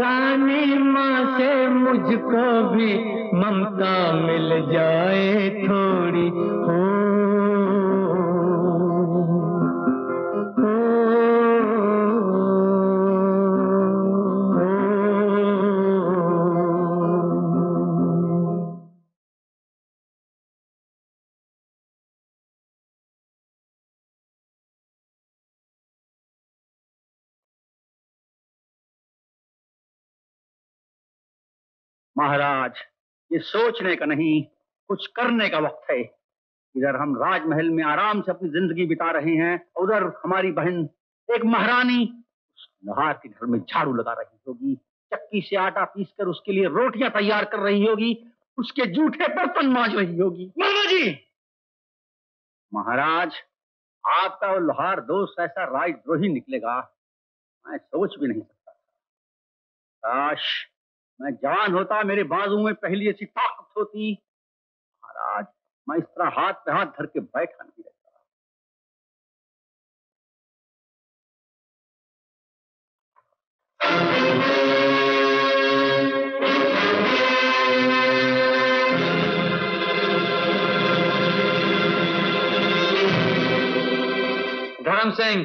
रानी माँ से मुझको भी ममता मिल जाए थोड़ी। हो महाराज, ये सोचने का नहीं कुछ करने का वक्त है। इधर हम राजमहल में आराम से अपनी जिंदगी बिता रहे हैं, उधर हमारी बहन एक महारानी उस लोहार के घर में झाड़ू लगा रही होगी, चक्की से आटा पीसकर उसके लिए रोटियां तैयार कर रही होगी, उसके जूठे बर्तन मांज रही होगी। मामा जी! महाराज, आपका वो लोहार दोस्त ऐसा राजद्रोही निकलेगा, मैं सोच भी नहीं सकता। काश मैं जवान होता, मेरे बाजू में पहली ऐसी ताकत होती। महाराज, मैं इस तरह हाथ पे हाथ धर के बैठा नहीं रहता। धर्म सिंह,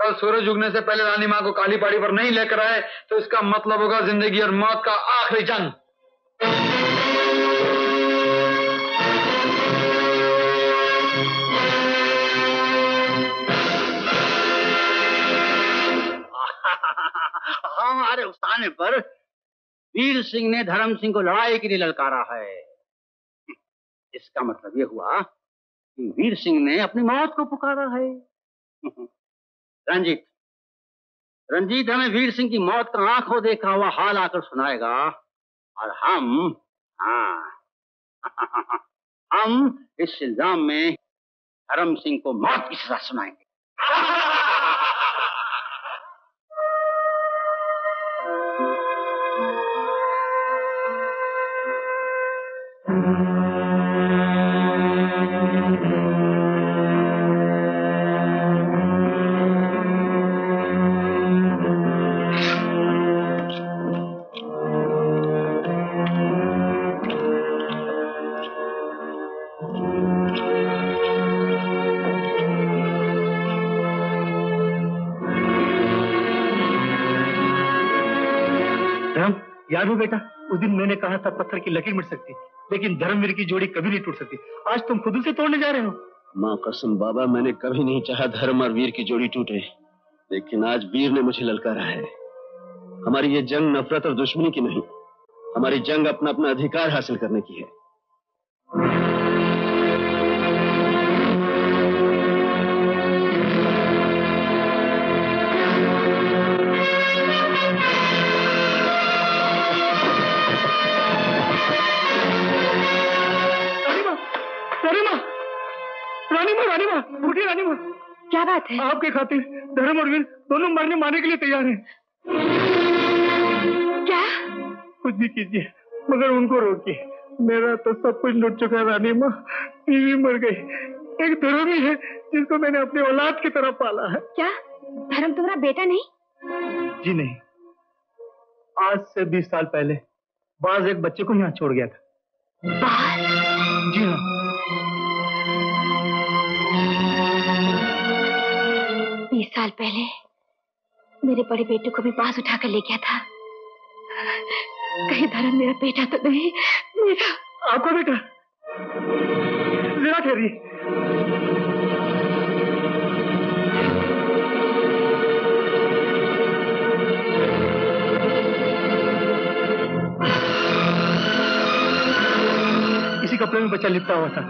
कल सूरज उगने से पहले रानी माँ को काली पहाड़ी पर नहीं लेकर आए तो इसका मतलब होगा जिंदगी और मौत का आखिरी जंग। हमारे उस्ताने पर वीर सिंह ने धर्म सिंह को लड़ाई के लिए ललकारा है। इसका मतलब यह हुआ कि वीर सिंह ने अपनी मौत को पुकारा है। रंजीत रंजीत हमें वीर सिंह की मौत का आंखों देखा हुआ हाल आकर सुनाएगा और हम हाँ, हम इस इल्जाम में अरम सिंह को मौत की सजा सुनाएंगे। याद हो बेटा, उस दिन मैंने कहा था पत्थर की लकीर मिट सकती लेकिन धर्मवीर की जोड़ी कभी नहीं टूट सकती। आज तुम खुद उसे तोड़ने जा रहे हो। माँ कसम बाबा, मैंने कभी नहीं चाहा धर्म और वीर की जोड़ी टूटे, लेकिन आज वीर ने मुझे ललकारा है। हमारी ये जंग नफरत और दुश्मनी की नहीं, हमारी जंग अपना अपना अधिकार हासिल करने की है। क्या बात है? आपके खातिर धर्म और वीर दोनों मरने मारने के लिए तैयार हैं। क्या? कुछ भी कीजिए मगर उनको रोकिए। मेरा तो सब कुछ लूट चुका है रानी माँ। बीवी मर गई, एक धर्मी है जिसको मैंने अपने औलाद की तरह पाला है। क्या धर्म तुम्हारा बेटा नहीं? जी नहीं। आज से बीस साल पहले बाज एक बच्चे को यहाँ छोड़ गया था। बाज? जी हाँ। बीस साल पहले मेरे बड़े बेटे को भी बाज उठाकर ले गया था। कहीं धर्म मेरा बेटा तो नहीं? मेरा आपका बेटा? जरा ठहरिए। इसी कपड़े में बच्चा लिपटा हुआ था।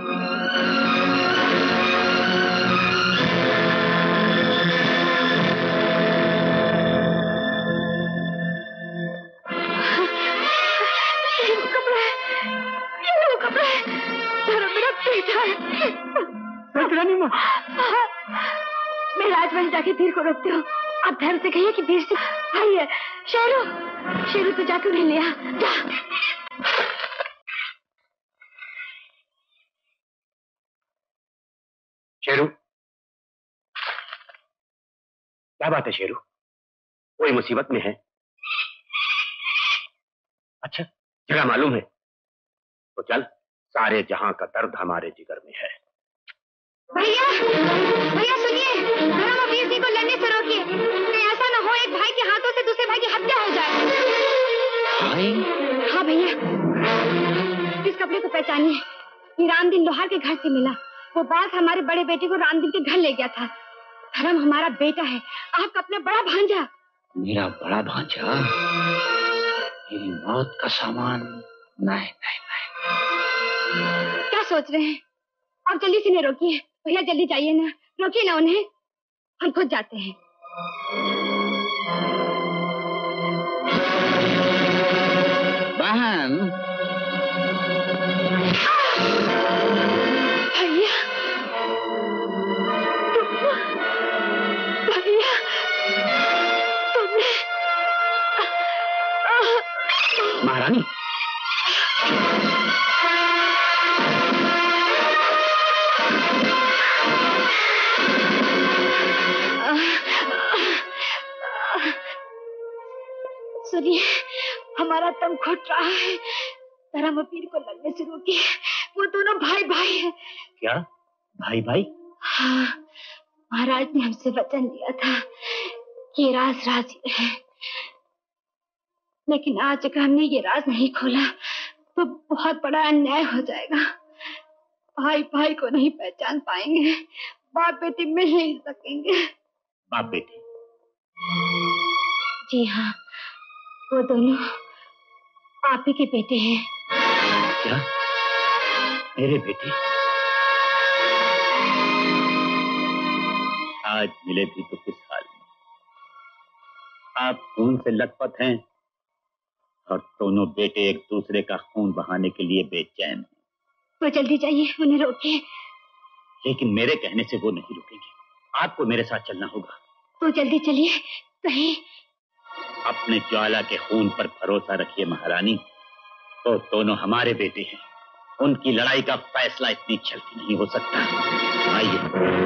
मैं राजवंश जाके भीड़ को रोकती हूँ। आप धर्म से कहिए कि भीड़ से आई है। शेरू, शेरू तो जाकर नहीं लिया जा। शेरू, क्या बात है शेरू? कोई मुसीबत में है? अच्छा, जगह मालूम है तो चल, सारे जहां का दर्द हमारे जिगर में है। भैया भैया सुनिए, धर्म और वीर सिंह को लड़ने से रोकिए। कहीं ऐसा न हो एक भाई के हाथों से दूसरे भाई की हत्या हो जाए। हाँ भैया, इस कपड़े को पहचानिए, ये रामदीन लोहार के घर से मिला। वो बाज हमारे बड़े बेटे को रामदीन के घर ले गया था। धर्म हमारा बेटा है, आपका अपना बड़ा भांजा। मेरा बड़ा भांजा? मेरी मौत का सामान? नहीं नहीं नहीं। क्या सोच रहे हैं आप? जल्दी से इन्हें रोकिए भैया, जल्दी जाइए ना, रोकिए ना उन्हें, हम खुद जाते हैं। बहन। भैया, तुम भैया तुमने महारानी। रतम घुट रहा है। धर्म पीर को लड़ने से रोकी, वो दोनों भाई भाई हैं। क्या भाई भाई? हाँ, महाराज ने हमसे वचन दिया था कि राज राज है, लेकिन आज अगर हमने ये राज नहीं खोला तो बहुत बड़ा अन्याय हो जाएगा। भाई भाई को नहीं पहचान पाएंगे, बाप बेटी मिल नहीं सकेंगे। बाप बेटी? जी हाँ, वो दोनों आप ही के बेटे हैं। क्या? मेरे बेटे? आज मिले भी तो किस हाल में। आप खून से लथपथ हैं और दोनों बेटे एक दूसरे का खून बहाने के लिए बेचैन हैं। तो जल्दी जाइए, उन्हें रोकिए। लेकिन मेरे कहने से वो नहीं रुकेंगे, आपको मेरे साथ चलना होगा। तो जल्दी चलिए, कहीं अपने ज्वाला के खून पर भरोसा रखिए महारानी। तो दोनों हमारे बेटे हैं, उनकी लड़ाई का फैसला इतनी जल्दी नहीं हो सकता। आइए।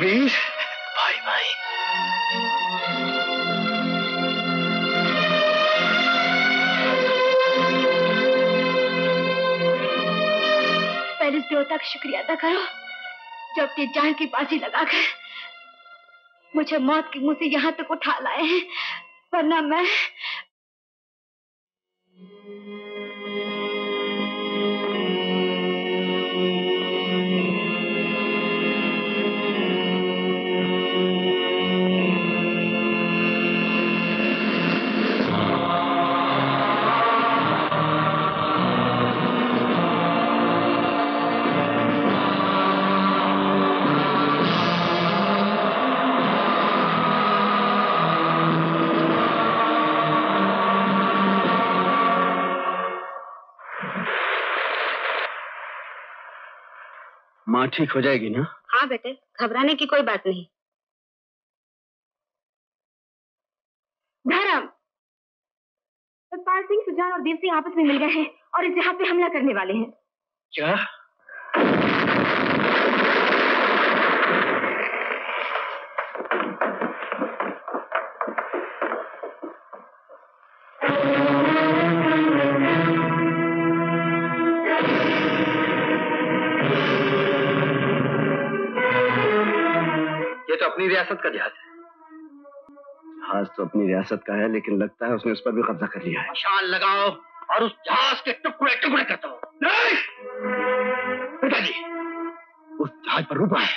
वीर भाई भाई पहले उस देवता का शुक्रिया अदा करो जो अपनी जान की बाजी लगाकर मुझे मौत के मुंह से यहाँ तक उठा लाए हैं, वरना मैं माँ ठीक हो जाएगी ना? हाँ बेटे, घबराने की कोई बात नहीं। धर्म, सतपाल सिंह, सुजान और दीप सिंह आपस में मिल गए हैं और इस जहाज पे हमला करने वाले हैं। क्या? अपनी रियासत का जहाज है। जहाज तो अपनी रियासत का है, लेकिन लगता है उसने उस पर भी कब्जा कर लिया है। निशान लगाओ और उस जहाज के टुकड़े टुकड़े कर दो। नहीं पिताजी, उस जहाज पर रूपा है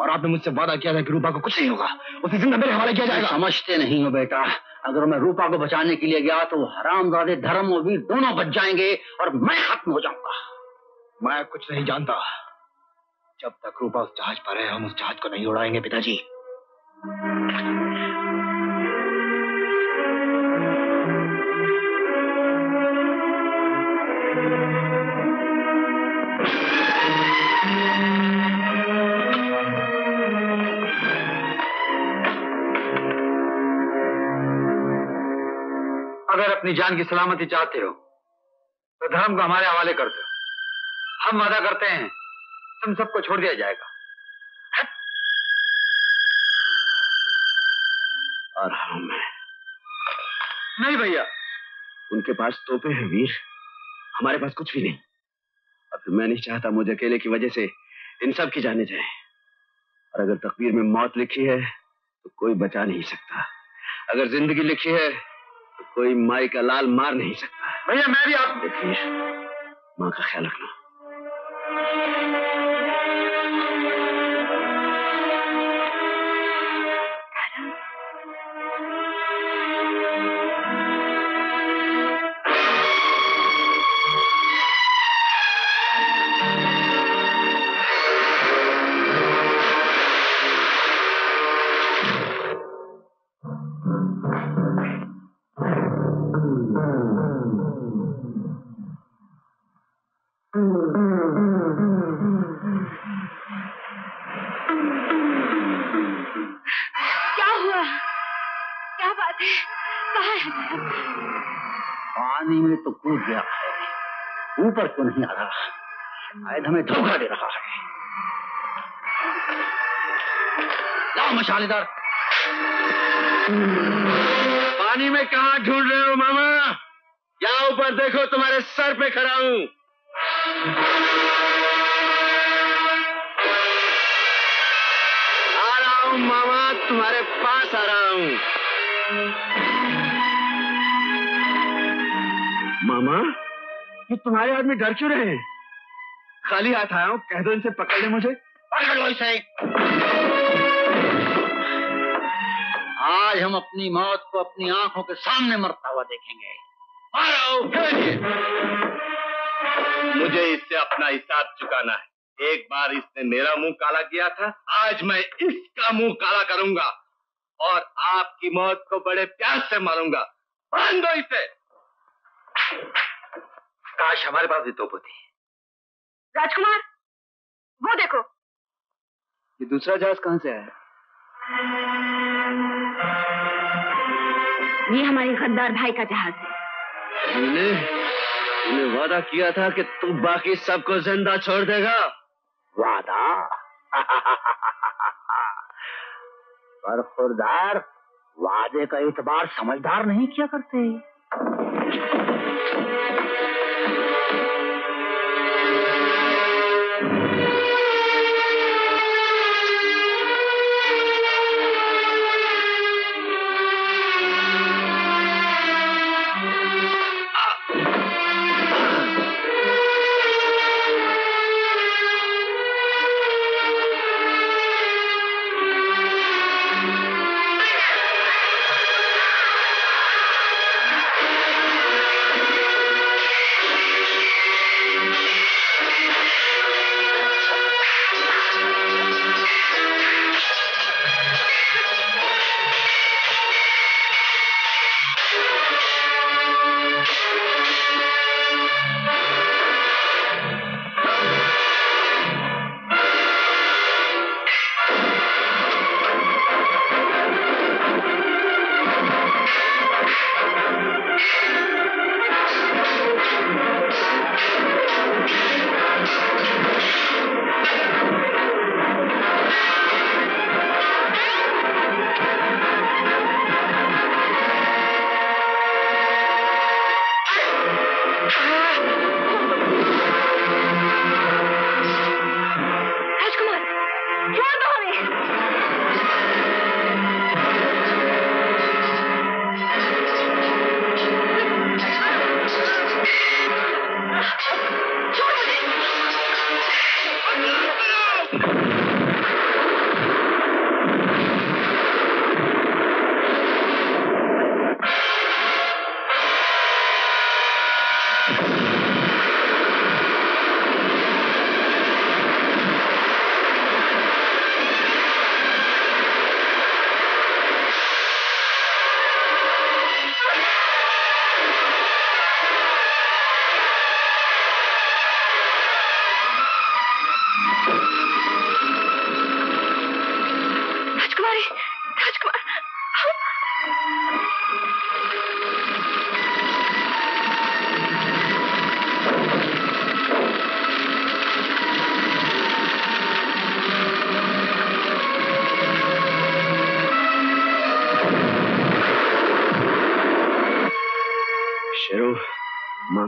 और आपने मुझसे वादा किया था कि रूपा को कुछ नहीं होगा, उसे जिंदा मेरे हवाले किया जाएगा। समझते नहीं हो बेटा, अगर मैं रूपा को बचाने के लिए गया तो हरामजादे धर्म और वीर दोनों बच जाएंगे और मैं खत्म हो जाऊंगा। मैं कुछ नहीं जानता, जब तक रूपा उस जहाज पर है हम उस जहाज को नहीं उड़ाएंगे पिताजी। अगर अपनी जान की सलामती चाहते हो तो धर्म को हमारे हवाले कर दो। हम वादा करते हैं तुम सबको छोड़ दिया जाएगा। और हम नहीं भैया, उनके पास तोपे हैं वीर, हमारे पास कुछ भी नहीं। अब मैं नहीं चाहता मुझे अकेले की वजह से इन सब की जाने जाए। और अगर तकदीर में मौत लिखी है तो कोई बचा नहीं सकता, अगर जिंदगी लिखी है तो कोई माई का लाल मार नहीं सकता। भैया मैं भी आप देखिए, माँ का ख्याल रखना। ऊपर क्यों नहीं आ रहा? शायद हमें धोखा दे रहा है। लाओ मशालेदार। पानी में कहाँ ढूंढ रहे हो मामा? यहाँ ऊपर देखो, तुम्हारे सर पे खड़ा हूँ। आ रहा हूँ मामा, तुम्हारे पास आ रहा हूँ। मामा ये तुम्हारे आदमी डर क्यों रहे हैं? खाली हाथ आया हूँ, कह दो इनसे पकड़ ले मुझे। पकड़ लो इसे। आज हम अपनी मौत को अपनी आंखों के सामने मरता हुआ देखेंगे। मुझे इससे अपना हिसाब चुकाना है। एक बार इसने मेरा मुंह काला किया था, आज मैं इसका मुंह काला करूंगा और आपकी मौत को बड़े प्यार से मारूंगा। बांध दो इसे। काश हमारे पास भी तोप होती। राजकुमार वो देखो, ये दूसरा जहाज कहाँ से आया? ये हमारे गद्दार भाई का जहाज है। तूने तूने वादा किया था कि तू बाकी सबको जिंदा छोड़ देगा। वादा? पर खुरदार वादे का एतबार समझदार नहीं किया करते।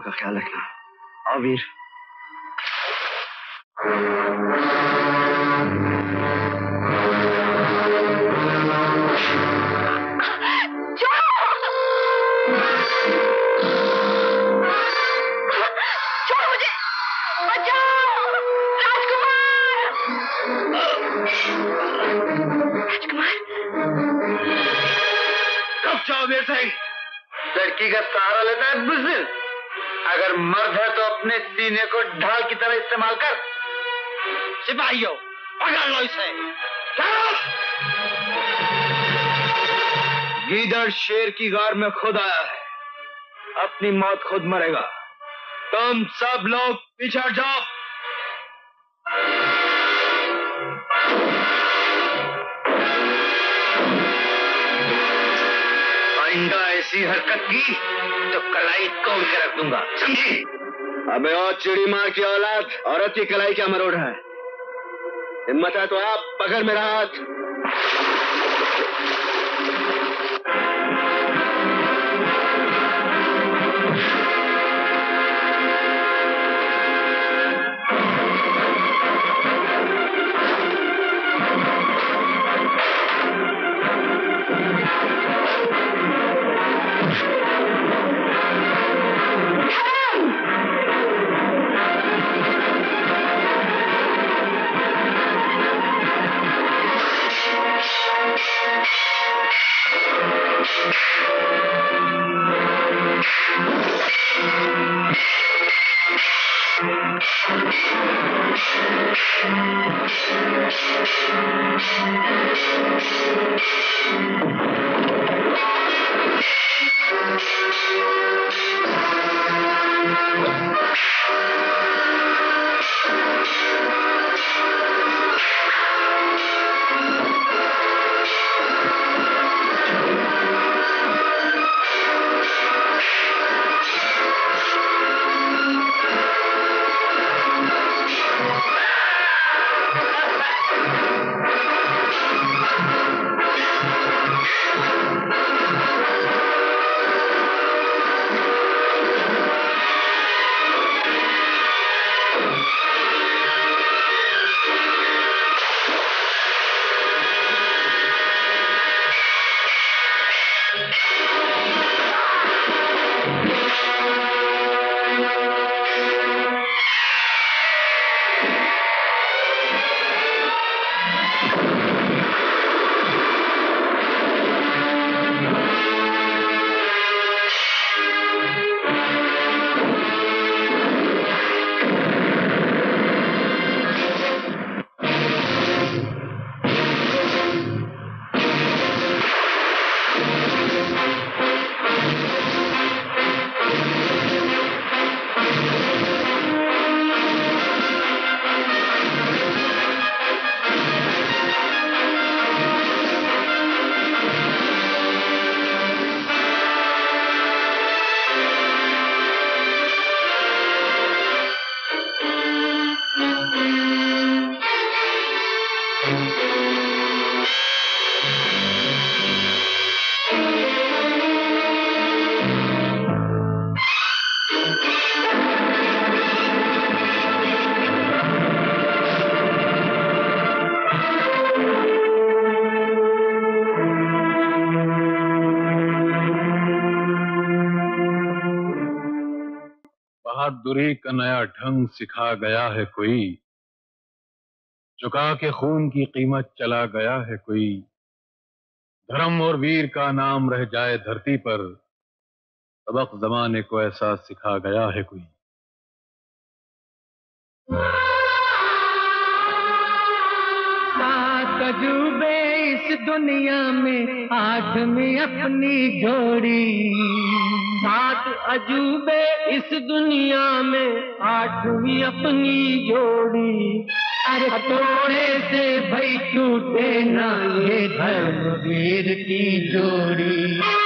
का ख्याल रखना। आओ वीर। लड़की का सहारा लेता है बुजुर्ग, अगर मर्द है तो अपने सीने को ढाल की तरह इस्तेमाल कर। सिपाहियों पकड़ लो इसे। गीदड़ शेर की गार में खुद आया है, अपनी मौत खुद मरेगा। तुम सब लोग पीछे जाओ। ऐसी हरकत की तो कलाई तोड़ के रख दूंगा, समझी? अबे ओ चिड़ी मार की औलाद, औरत की कलाई क्या मरोड़ है? हिम्मत है तो आप पकड़ मेरा हाथ। बहादुरी का नया ढंग सिखा गया है कोई, चुका के खून की कीमत चला गया है कोई। धर्म और वीर का नाम रह जाए धरती पर, सबक जमाने को ऐसा सिखा गया है कोई। तजुर्बे इस दुनिया में आठ में अपनी जोड़ी, सात अजूबे इस दुनिया में आठवीं अपनी जोड़ी। अरे थोड़े से भाई टूटे ना ये धर्मवीर की जोड़ी।